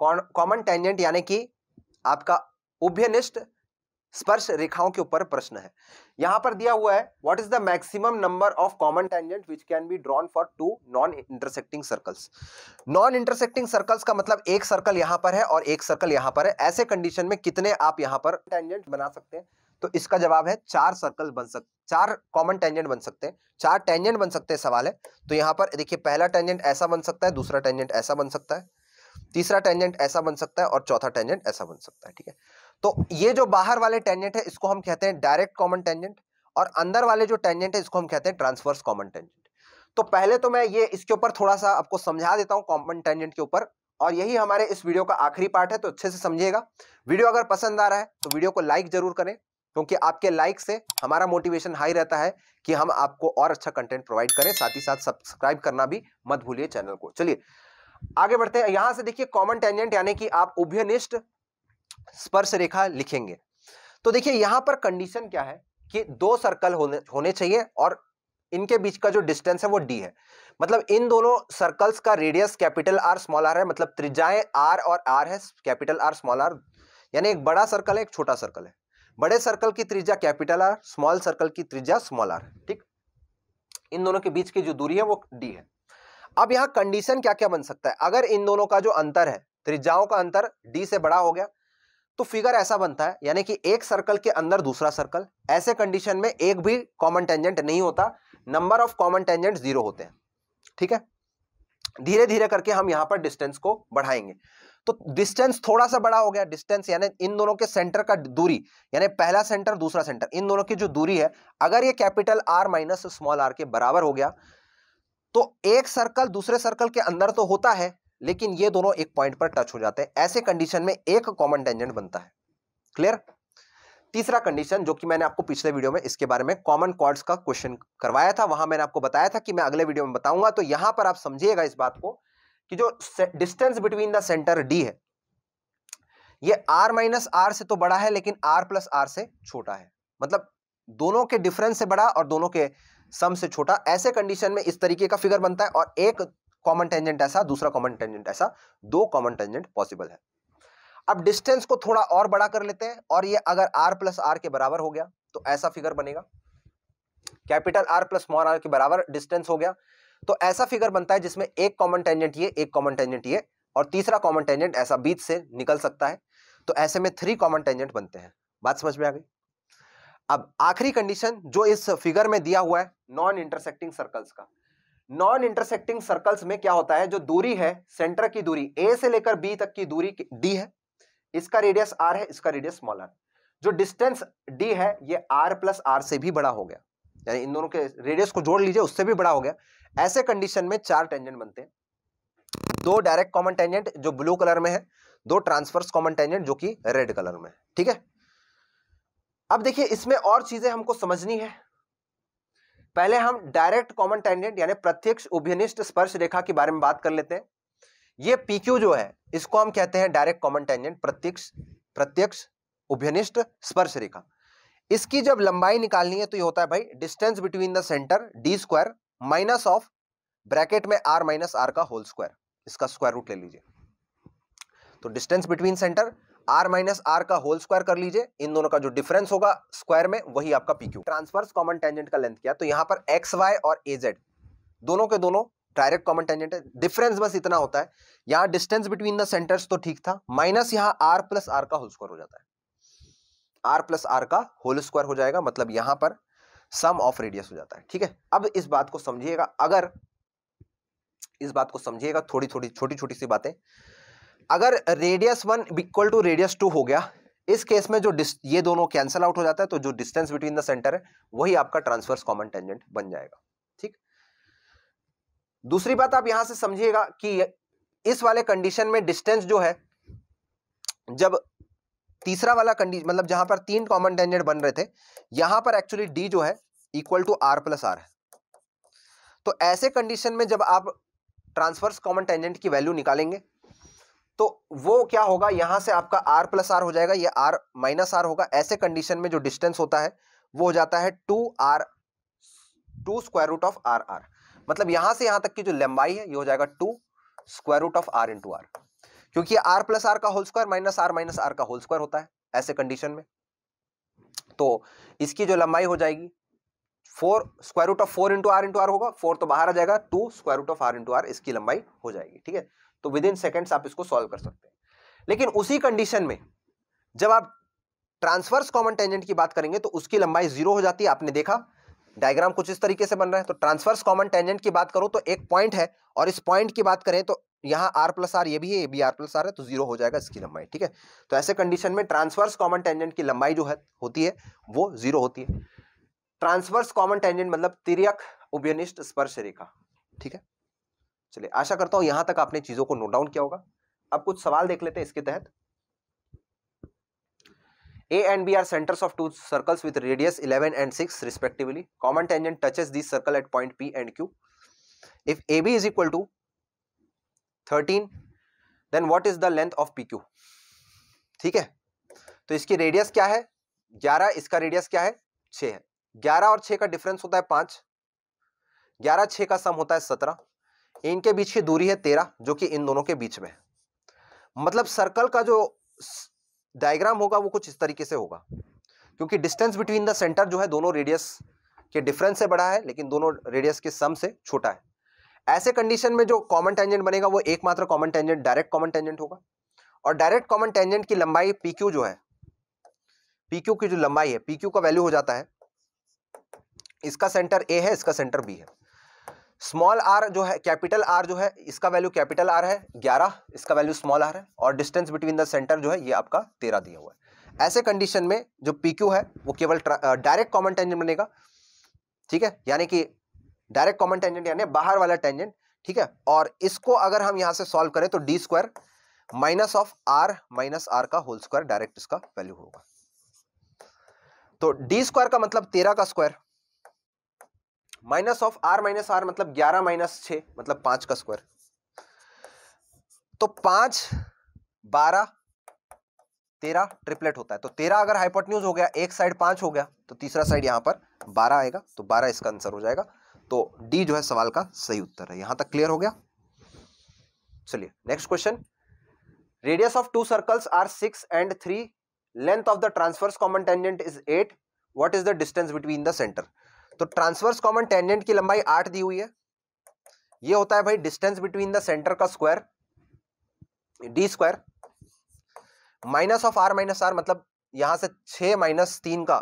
कॉमन टेंजेंट यानी कि आपका उभयनिष्ठ स्पर्श रेखाओं के ऊपर प्रश्न है। यहाँ पर दिया हुआ है what is the maximum number of common tangent which can be drawn for two non intersecting circles. Non intersecting circles का मतलब एक सर्कल यहाँ पर है और एक सर्कल यहाँ पर है, ऐसे कंडीशन में कितने आप यहाँ पर टेंजेंट बना सकते हैं। तो इसका जवाब है चार सर्कल बन सकते, चार कॉमन टेंजेंट बन सकते हैं, चार टेंजेंट बन सकते हैं सवाल है। तो यहाँ पर देखिए पहला टेंजेंट ऐसा बन सकता है, दूसरा टेंजेंट ऐसा बन सकता है, तीसरा टेंजेंट ऐसा बन सकता है और चौथा टेंजेंट ऐसा बन सकता है। ठीक है, तो ये जो बाहर वाले टेंजेंट है इसको हम कहते हैं डायरेक्ट कॉमन टेंजेंट, और अंदर वाले जो टेंजेंट है इसको हम कहते हैं ट्रांसवर्स कॉमन टेंजेंट। तो पहले तो मैं ये इसके ऊपर थोड़ा सा आपको समझा देता हूँ कॉमन टेंजेंट के ऊपर, और यही हमारे इस वीडियो का आखिरी पार्ट है, तो अच्छे से समझिएगा। वीडियो अगर पसंद आ रहा है तो वीडियो को लाइक जरूर करें, क्योंकि आपके लाइक से हमारा मोटिवेशन हाई रहता है कि हम आपको और अच्छा कंटेंट प्रोवाइड करें। साथ ही साथ सब्सक्राइब करना भी मत भूलिए चैनल को। चलिए आगे बढ़ते हैं। यहां से देखिए कॉमन टेंजेंट यानी कि आप उभयनिष्ठ स्पर्श रेखा लिखेंगे। तो देखिए यहां पर कंडीशन क्या है कि दो सर्कल होने होने चाहिए और इनके बीच का जो डिस्टेंस है वो डी है। मतलब इन दोनों सर्कल्स का radius capital R small are है, मतलब त्रिज्याएं आर और आर है, कैपिटल आर स्मॉल आर, यानी एक बड़ा सर्कल है एक छोटा सर्कल है। बड़े सर्कल की त्रिज्या कैपिटल आर, स्मॉल सर्कल की त्रिज्या स्मॉल आर। ठीक, इन दोनों के बीच की जो दूरी है वो डी है। अब यहाँ कंडीशन क्या क्या बन सकता है, अगर इन दोनों का जो अंतर है त्रिज्याओं का अंतर डी से बड़ा हो गया तो फिगर ऐसा बनता है, यानी कि एक सर्कल के अंदर दूसरा सर्कल। ऐसे कंडीशन में एक भी कॉमन टेंजेंट नहीं होता, number of common tangent zero होते हैं। ठीक है, धीरे धीरे करके हम यहाँ पर डिस्टेंस को बढ़ाएंगे। तो डिस्टेंस थोड़ा सा बड़ा हो गया, डिस्टेंस यानी इन दोनों के सेंटर का दूरी, यानी पहला सेंटर दूसरा सेंटर इन दोनों की जो दूरी है, अगर ये capital R minus small are के बराबर हो गया तो एक सर्कल दूसरे सर्कल के अंदर तो होता है लेकिन ये दोनों एक पॉइंट पर टच हो जाते हैं। ऐसे कंडीशन में एक कॉमन टेंजेंट बनता है। क्लियर। तीसरा कंडीशन जो कि मैंने आपको पिछले वीडियो में इसके बारे में कॉमन कॉर्ड्स का क्वेश्चन करवाया था, वहां मैंने आपको बताया था कि मैं अगले वीडियो में बताऊंगा। तो यहां पर आप समझिएगा इस बात को कि जो distance between the centre D है ये आर माइनस आर से तो बड़ा है लेकिन आर प्लस आर से छोटा है, मतलब दोनों के डिफरेंस से बड़ा और दोनों के सम से छोटा। ऐसे कंडीशन में इस तरीके का फिगर बनता है और एक कॉमन टेंजेंट ऐसा, दूसरा कॉमन टेंजेंट ऐसा, दो कॉमन टेंजेंट पॉसिबल है। अब डिस्टेंस को थोड़ा और बड़ा कर लेते हैं और ये अगर r प्लस आर के बराबर हो गया तो ऐसा फिगर बनेगा, capital R plus small r के बराबर डिस्टेंस हो गया तो ऐसा फिगर बनता है जिसमें एक कॉमन टेंजेंट ये, एक कॉमन टेंजेंट ये और तीसरा कॉमन टेंजेंट ऐसा बीच से निकल सकता है। तो ऐसे में थ्री कॉमन टेंजेंट बनते हैं। बात समझ में आ गई। अब आखिरी कंडीशन जो इस फिगर में दिया हुआ है नॉन इंटरसेक्टिंग सर्कल्स का। नॉन इंटरसेक्टिंग सर्कल्स में क्या होता है, जो दूरी है सेंटर की दूरी ए से लेकर बी तक की दूरी डी है, इसका रेडियस आर है, इसका रेडियस स्मॉल आर, जो डिस्टेंस डी है ये आर प्लस आर से भी बड़ा हो गया, यानी इन दोनों के रेडियस को जोड़ लीजिए उससे भी बड़ा हो गया। ऐसे कंडीशन में चार टेंजेंट बनते हैं, दो डायरेक्ट कॉमन टेंजेंट जो ब्लू कलर में है, दो ट्रांसवर्स कॉमन टेंजेंट जो कि रेड कलर में है। ठीक है, अब देखिए इसमें और चीजें हमको समझनी है। पहले हम डायरेक्ट कॉमन टेंजेंट यानी प्रत्यक्ष उभयनिष्ठ स्पर्श रेखा के बारे में बात कर लेते हैं। ये P Q जो है इसको हम कहते हैं डायरेक्ट कॉमन टेंजेंट, प्रत्यक्ष प्रत्यक्ष उभयनिष्ठ स्पर्श रेखा। इसकी जब लंबाई निकालनी है तो ये होता है भाई distance between the centre D square minus of bracket में आर माइनस आर का होल स्क्वायर, इसका स्क्वायर रूट ले लीजिए। तो distance between centre R minus R का होल स्क्वायर कर लीजिए, इन दोनों का जो डिफरेंस होगा स्क्वायर में वही आपका P Q। Transverse common tangent का लेंथ क्या, तो यहाँ पर एक्स वाई और ए जेड दोनों के दोनों डायरेक्ट कॉमन टेंजेंट है। डिफरेंस बस इतना होता है, यहाँ डिस्टेंस बिटवीन द सेंटर्स तो ठीक था, माइनस यहाँ आर प्लस आर का होल स्क्वायर हो जाता है, आर प्लस आर का होल स्क्वायर हो जाएगा, मतलब यहाँ पर सम ऑफ रेडियस हो जाता है। ठीक है, अब इस बात को समझिएगा, अगर इस बात को समझिएगा थोड़ी थोड़ी छोटी छोटी सी बातें। अगर radius one equal to radius two हो गया इस केस में जो ये दोनों कैंसिल आउट हो जाता है तो जो डिस्टेंस बिटवीन द सेंटर है वही आपका ट्रांसवर्स कॉमन टेंजेंट बन जाएगा। ठीक, दूसरी बात आप यहां से समझिएगा कि इस वाले कंडीशन में डिस्टेंस जो है, जब तीसरा वाला कंडीशन मतलब जहां पर तीन कॉमन टेंजेंट बन रहे थे, यहां पर एक्चुअली डी जो है equal to R plus R है। तो ऐसे कंडीशन में जब आप ट्रांसवर्स कॉमन टेंजेंट की वैल्यू निकालेंगे तो वो क्या होगा, यहां से आपका आर प्लस आर हो जाएगा, ये आर माइनस आर होगा। ऐसे कंडीशन में जो डिस्टेंस होता है वो हो जाता है two R two square root of R R, मतलब यहां से यहां तक की जो लंबाई है ये हो जाएगा two square root of R into R, क्योंकि आर प्लस आर का whole square minus R minus R का होल स्क्वायर होता है। ऐसे कंडीशन में तो इसकी जो लंबाई हो जाएगी four square root of four into R into R होगा, फोर तो बाहर आ जाएगा, two square root of R into R इसकी लंबाई हो जाएगी। ठीक है, तो विद इन सेकेंड्स आप इसको सॉल्व कर सकते हैं। लेकिन उसी कंडीशन में जब आप ट्रांसवर्स कॉमन टेंजेंट की बात करेंगे तो उसकी लंबाई जीरो हो जाती है। आपने देखा डायग्राम कुछ इस तरीके से बन रहा है। तो ट्रांसवर्स कॉमन टेंजेंट की बात करो तो एक पॉइंट है और इस पॉइंट की बात करें तो यहाँ आर प्लस आर ये भी है, ये भी आर प्लस आर है, तो जीरो हो जाएगा इसकी लंबाई। ठीक है, तो ऐसे कंडीशन में ट्रांसवर्स कॉमन टेंजेंट की लंबाई जो है होती है वो जीरो होती है। ट्रांसवर्स कॉमन टेंजेंट मतलब तिर्यक उभयनिष्ठ स्पर्श रेखा। ठीक है, चलिए आशा करता हूं यहां तक आपने चीजों को नोट डाउन किया होगा। अब कुछ सवाल देख लेते हैं इसके तहत। A and B are centers of two circles with radius eleven and six respectively. Common tangent touches this circle at point P and Q. If A B is equal to thirteen, then what is the length of P Q? ठीक है, तो इसकी रेडियस क्या है ग्यारह, इसका रेडियस क्या है छह है। ग्यारह और छह का डिफरेंस होता है पांच, ग्यारह छह का सम होता है सत्रह, इनके बीच की दूरी है तेरह जो कि इन दोनों के बीच में है। मतलब सर्कल का जो डायग्राम होगा वो कुछ इस तरीके से होगा, क्योंकि डिस्टेंस बिटवीन द सेंटर जो है दोनों रेडियस कि डिफरेंस से बड़ा है लेकिन दोनों रेडियस के सम से छोटा है। ऐसे कंडीशन में जो कॉमन टेंजेंट बनेगा वो एकमात्र common tangent direct common tangent होगा, और डायरेक्ट कॉमन टेंजेंट की लंबाई पीक्यू जो है, पीक्यू की जो लंबाई है, पीक्यू का वैल्यू हो जाता है, इसका सेंटर ए है, इसका सेंटर बी है। स्मॉल आर जो है, कैपिटल आर जो है, इसका वैल्यू कैपिटल आर है ग्यारह, इसका वैल्यू स्मॉल आर है, और डिस्टेंस बिटवीन द सेंटर जो है ये आपका तेरह दिया हुआ है। ऐसे कंडीशन में जो पीक्यू है वो केवल डायरेक्ट कॉमन टेंजेंट बनेगा, ठीक है, यानी कि डायरेक्ट कॉमन टेंजेंट यानी बाहर वाला टेंजेंट, ठीक है। और इसको अगर हम यहाँ से सॉल्व करें तो D square minus of R minus R का होल स्क्वायर डायरेक्ट इसका वैल्यू होगा। तो डी स्क्वायर का मतलब तेरह का square, minus of R minus R मतलब ग्यारह माइनस छह मतलब पांच का स्क्वायर। तो पांच बारह तेरह ट्रिपलेट होता है, तो तेरह अगर हाइपोटेन्यूज हो गया, एक साइड पांच हो गया तो तीसरा साइड यहां पर बारह आएगा, तो बारह इसका आंसर हो जाएगा। तो डी जो है सवाल का सही उत्तर है। यहां तक क्लियर हो गया। चलिए next question. Radius of two circles are six and three, length of the transverse common tangent is eight, what is the distance between the centre. तो ट्रांसवर्स कॉमन टेंजेंट की लंबाई आठ दी हुई है, ये होता है भाई डिस्टेंस बिटवीन द सेंटर का square D square, minus of R minus R मतलब यहां से छह माइनस तीन का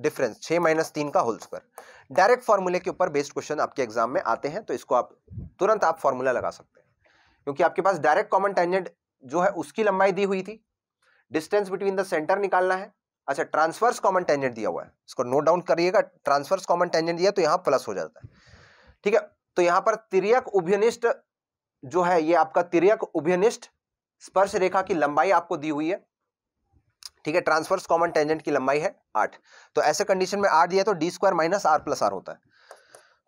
डिफरेंस, छह माइनस तीन का होल स्क्वायर। डायरेक्ट फॉर्मूले के ऊपर बेस्ड क्वेश्चन आपके एग्जाम में आते हैं, तो इसको आप तुरंत आप फॉर्मूला लगा सकते हैं, क्योंकि आपके पास डायरेक्ट कॉमन टेंजेंट जो है उसकी लंबाई दी हुई थी, डिस्टेंस बिटवीन द सेंटर निकालना है। अच्छा, ट्रांसवर्स कॉमन टेंजेंट दिया हुआ है, इसको नोट डाउन करिएगा। ट्रांसवर्स कॉमन टेंजेंट दिया तो यहाँ प्लस हो जाता है, ठीक है। तो यहाँ पर तिर्यक उभयनिष्ठ जो है, ये आपका तिर्यक उभयनिष्ठ स्पर्श रेखा की लंबाई आपको दी हुई है, ठीक है। ट्रांसवर्स कॉमन टेंजेंट की लंबाई है आठ, तो ऐसे कंडीशन में आठ दिया तो D square minus R plus R होता है।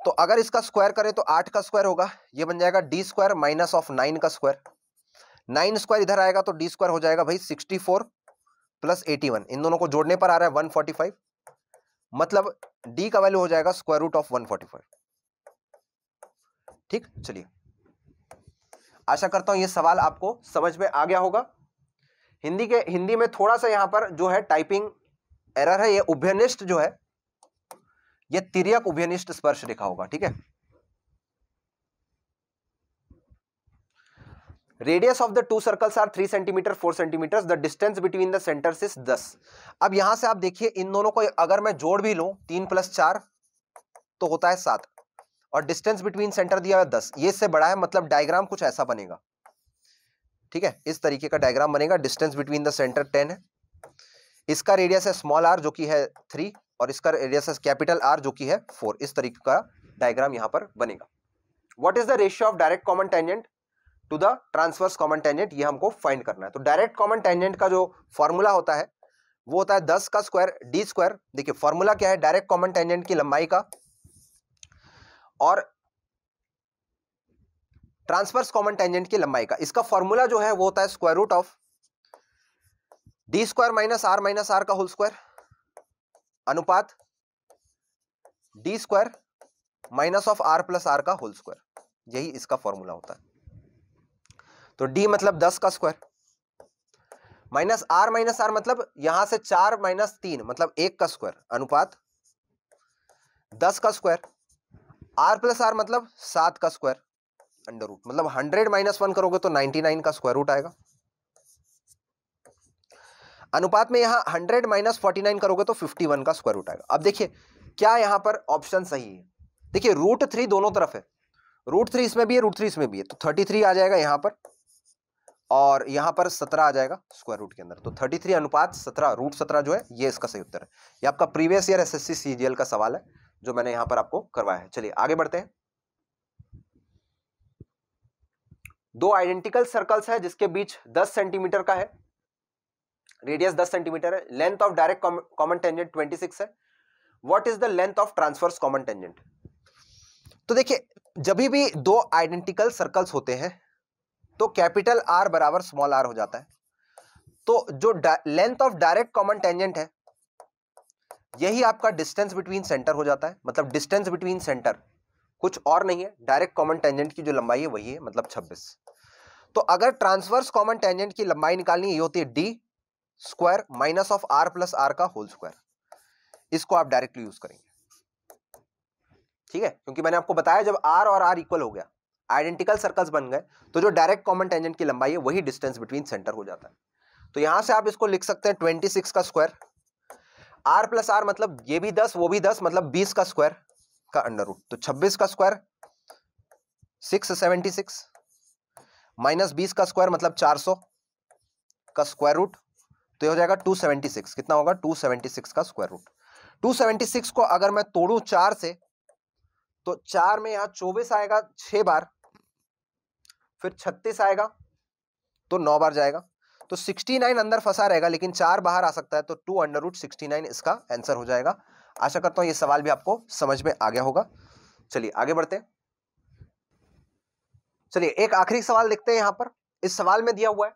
तो अगर इसका स्क्वायर करें तो आठ का स्क्वायर होगा, ये बन जाएगा D square minus of nine का स्क्वायर, नाइन स्क्वायर इधर आएगा तो डी स्क्वायर हो जाएगा भाई sixty four plus eighty one, इन दोनों को जोड़ने पर आ रहा है वन फोर्टी फाइव, मतलब डी का वैल्यू हो जाएगा square root of one forty five, ठीक। चलिए आशा करता हूं ये सवाल आपको समझ में आ गया होगा। हिंदी के हिंदी में थोड़ा सा यहां पर जो है टाइपिंग एरर है, ये उभयनिष्ठ जो है ये तिर्यक उभयनिष्ठ स्पर्श रेखा होगा, ठीक है। Radius of the two circles are three centimetre four centimetre, the distance between the centres is दस। अब यहां से आप देखिए इन दोनों को अगर मैं जोड़ भी लूं, तीन प्लस चार तो होता है सात, और डिस्टेंस बिटवीन सेंटर दिया है दस, ये इससे बड़ा है, मतलब डायग्राम कुछ ऐसा बनेगा, ठीक है। इस तरीके का डायग्राम बनेगा, distance between the centre ten है, इसका रेडियस है स्मॉल आर जो कि है थ्री, और इसका रेडियस है कैपिटल आर जो कि है फोर। इस तरीके का डायग्राम यहां पर बनेगा। What is the ratio of direct common tangent to the transverse common tangent, ये हमको फाइंड करना है। तो डायरेक्ट कॉमन टेंजेंट का जो फॉर्मूला होता है वो होता है दस का स्क्वायर डी स्क्वायर। देखिए फॉर्मूला क्या है डायरेक्ट कॉमन टेंजेंट की लंबाई का, और ट्रांसवर्स कॉमन टेंजेंट की लंबाई का इसका फॉर्मूला जो है वो होता है square root of D square minus R minus R का होल स्क्वायर अनुपात D square minus of R plus R का होल स्क्वायर, यही इसका फॉर्मूला होता है। तो d मतलब दस का square minus r minus R मतलब यहां से चार माइनस तीन मतलब एक का स्क्वायर अनुपात दस का स्क्वायर r प्लस आर मतलब सात का स्क्वायर अंडर रूट, मतलब हंड्रेड माइनस वन करोगे तो नाइनटी नाइन का स्क्वायर रूट आएगा। अनुपात में यहां हंड्रेड माइनस फोर्टी नाइन करोगे तो फिफ्टी वन का स्क्वायर रूट आएगा। अब देखिए क्या यहां पर ऑप्शन सही है, देखिए रूट थ्री दोनों तरफ है, रूट थ्री इसमें भी है, रूट थ्री इसमें भी है, तो थर्टी थ्री आ जाएगा यहां पर, और यहां पर सत्रह आ जाएगा स्क्वायर रूट के अंदर। तो तैंतीस अनुपात सत्रह रूट सत्रह जो है ये इसका सही उत्तर है। ये आपका प्रीवियस ईयर एसएससी सीजीएल का सवाल है जो मैंने यहां पर आपको करवाया है। चलिए आगे बढ़ते हैं। दो आइडेंटिकल सर्कल्स है जिसके बीच दस सेंटीमीटर का है, रेडियस दस सेंटीमीटर है, length of direct common tangent छब्बीस है, what is the length of transverse common tangent. तो देखिए जब भी दो आइडेंटिकल सर्कल्स होते हैं तो कैपिटल आर बराबर स्मॉल आर हो जाता है। तो जो length of direct common tangent है यही आपका डिस्टेंस बिटवीन सेंटर हो जाता है, मतलब डिस्टेंस बिटवीन सेंटर कुछ और नहीं है, डायरेक्ट कॉमन टेंजेंट की जो लंबाई है वही है, मतलब छब्बीस। तो अगर ट्रांसवर्स कॉमन टेंजेंट की लंबाई निकालनी है ये होती है D square minus of R plus R का होल स्क्वायर, इसको आप डायरेक्टली यूज करेंगे। ठीक है, क्योंकि मैंने आपको बताया जब आर और आर इक्वल हो गया, आइडेंटिकल सर्कल्स बन गए, तो जो डायरेक्ट कॉमन टेंजेंट की लंबाई है वही डिस्टेंस बिटवीन सेंटर हो जाता है। तो यहां से आप इसको लिख सकते हैं ट्वेंटी सिक्स का स्क्वायर, आर प्लस आर मतलब ये भी दस वो भी दस मतलब बीस का स्क्वायर का अंडर रूट, तो छब्बीस का square six seventy six minus बीस का स्क्वायर मतलब चार सौ का स्क्वायर रूट, तो ये हो जाएगा टू सेवेंटी सिक्स। कितना होगा? टू सेवेंटी सिक्स का square root. Two seventy six को अगर मैं तोड़ू चार से, तो चार में यहाँ चौबीस आएगा छह बार, फिर छत्तीस आएगा तो नौ बार जाएगा, तो उनहत्तर अंदर फंसा रहेगा लेकिन चार बाहर आ सकता है, तो two under root sixty nine इसका आंसर हो जाएगा। आशा करता हूँ ये सवाल भी आपको समझ में आ गया होगा। चलिए आगे बढ़ते हैं। चलिए एक आखिरी सवाल देखते हैं। यहाँ पर इस सवाल में दिया हुआ है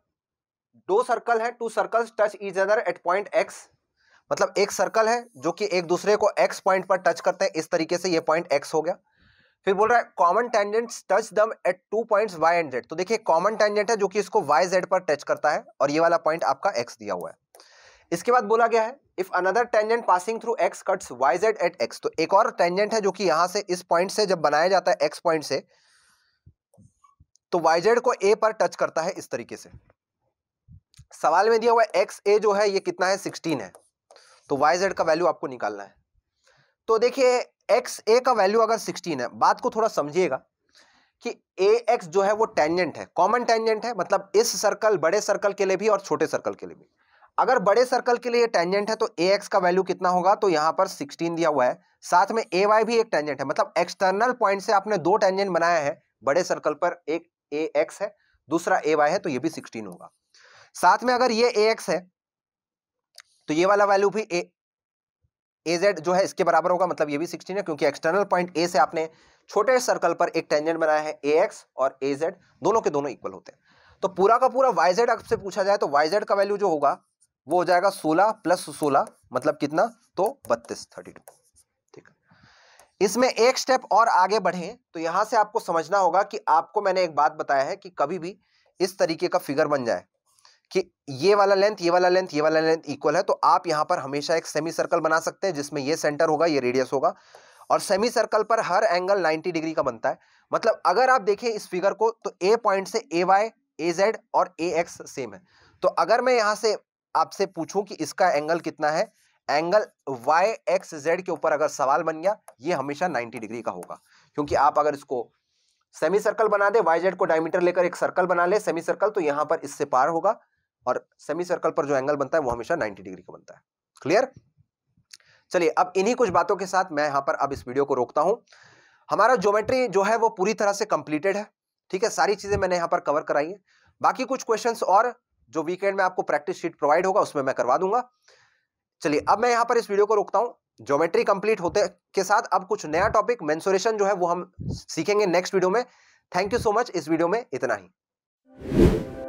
दो सर्कल है, two circles touch each other at point X, मतलब एक सर्कल है जो कि एक दूसरे को एक्स पॉइंट पर टच करते हैं, इस तरीके से ये पॉइंट एक्स हो गया। फिर बोल रहा है common tangents touch them at two points Y and Z, तो देखिए कॉमन टेंजेंट है जो कि इसको वाई जेड पर टच करता है और ये वाला पॉइंट आपका एक्स दिया हुआ है। इसके बाद बोला गया है if another tangent passing through X cuts Y Z at X, तो एक और टेंजेंट है जो कि यहाँ से इस पॉइंट से जब बनाया जाता है एक्स पॉइंट से, तो वाई जेड को ए पर टच करता है इस तरीके से। सवाल में दिया हुआ है एक्स ए जो है ये कितना है, सोलह है, तो वाई जेड का वैल्यू आपको निकालना है। तो देखिए एक्स ए का वैल्यू अगर सोलह है, बात को थोड़ा समझिएगा कि ए एक्स जो है वो टेंजेंट है, कॉमन टेंजेंट है, मतलब इस सर्कल बड़े सर्कल के लिए भी और छोटे सर्कल के लिए भी। अगर बड़े सर्कल के लिए टेंजेंट है तो ए एक्स का वैल्यू कितना होगा, तो यहाँ पर सोलह दिया हुआ है, साथ में ए वाई भी एक टेंजेंट है, मतलब एक्सटर्नल पॉइंट से आपने दो टेंजेंट बनाया है, बड़े सर्कल पर एक ए एक्स है दूसरा ए वाई है, तो ये भी सोलह होगा। साथ में अगर ये ए एक्स है तो ये वाला वैल्यू भी ए ए जेड जो है इसके बराबर होगा, मतलब ये भी सोलह है क्योंकि एक्सटर्नल पॉइंट ए से आपने छोटे सर्कल पर एक टेंजेंट बनाया है, ए एक्स और ए जेड दोनों के दोनों इक्वल होते हैं। तो पूरा का पूरा वाई जेड आपसे पूछा जाए तो वाई जेड का वैल्यू जो होगा वो हो जाएगा सोलह प्लस सोलह मतलब कितना, तो बत्तीस, थर्टी टू ठीक है। इसमें एक स्टेप और आगे बढ़े तो यहाँ से आपको समझना होगा कि आपको मैंने एक बात बताया है कि कभी भी इस तरीके का फिगर बन जाए कि ये वाला लेंथ ये वाला लेंथ ये वाला लेंथ इक्वल है, तो आप यहाँ पर हमेशा एक सेमी सर्कल बना सकते हैं जिसमें ये सेंटर होगा ये रेडियस होगा, और सेमी सर्कल पर हर एंगल नब्बे डिग्री का बनता है। मतलब अगर आप देखें इस फिगर को तो ए पॉइंट से ए वाई ए जेड और ए एक्स सेम है, तो अगर मैं यहाँ से आपसे पूछूं कि इसका एंगल कितना है, एंगल वाई एक्स जेड के ऊपर अगर सवाल बन गया ये हमेशा नाइन्टी डिग्री का होगा, क्योंकि आप अगर इसको सेमी सर्कल बना दे वाई जेड को डायमीटर लेकर एक सर्कल बना ले सेमी सर्कल, तो यहाँ पर इससे पार होगा और सेमी सर्कल पर जो एंगल बनता है वो हमेशा नब्बे डिग्री का बनता है। क्लियर? चलिए अब इन्हीं कुछ बातों के साथ मैं यहाँ पर अब इस वीडियो को रोकता हूँ। हमारा ज्योमेट्री जो है वो पूरी तरह से कंप्लीटेड है, ठीक है, सारी चीजें मैंने यहाँ पर कवर कराई है। बाकी कुछ क्वेश्चंस और जो वीकेंड में आपको प्रैक्टिस शीट प्रोवाइड होगा उसमें मैं करवा दूंगा। चलिए अब मैं यहाँ पर इस वीडियो को रोकता हूँ। ज्योमेट्री कंप्लीट होते के साथ अब कुछ नया टॉपिक मेंसुरेशन जो है वो हम सीखेंगे नेक्स्ट वीडियो में। थैंक यू सो मच, इस वीडियो में इतना ही।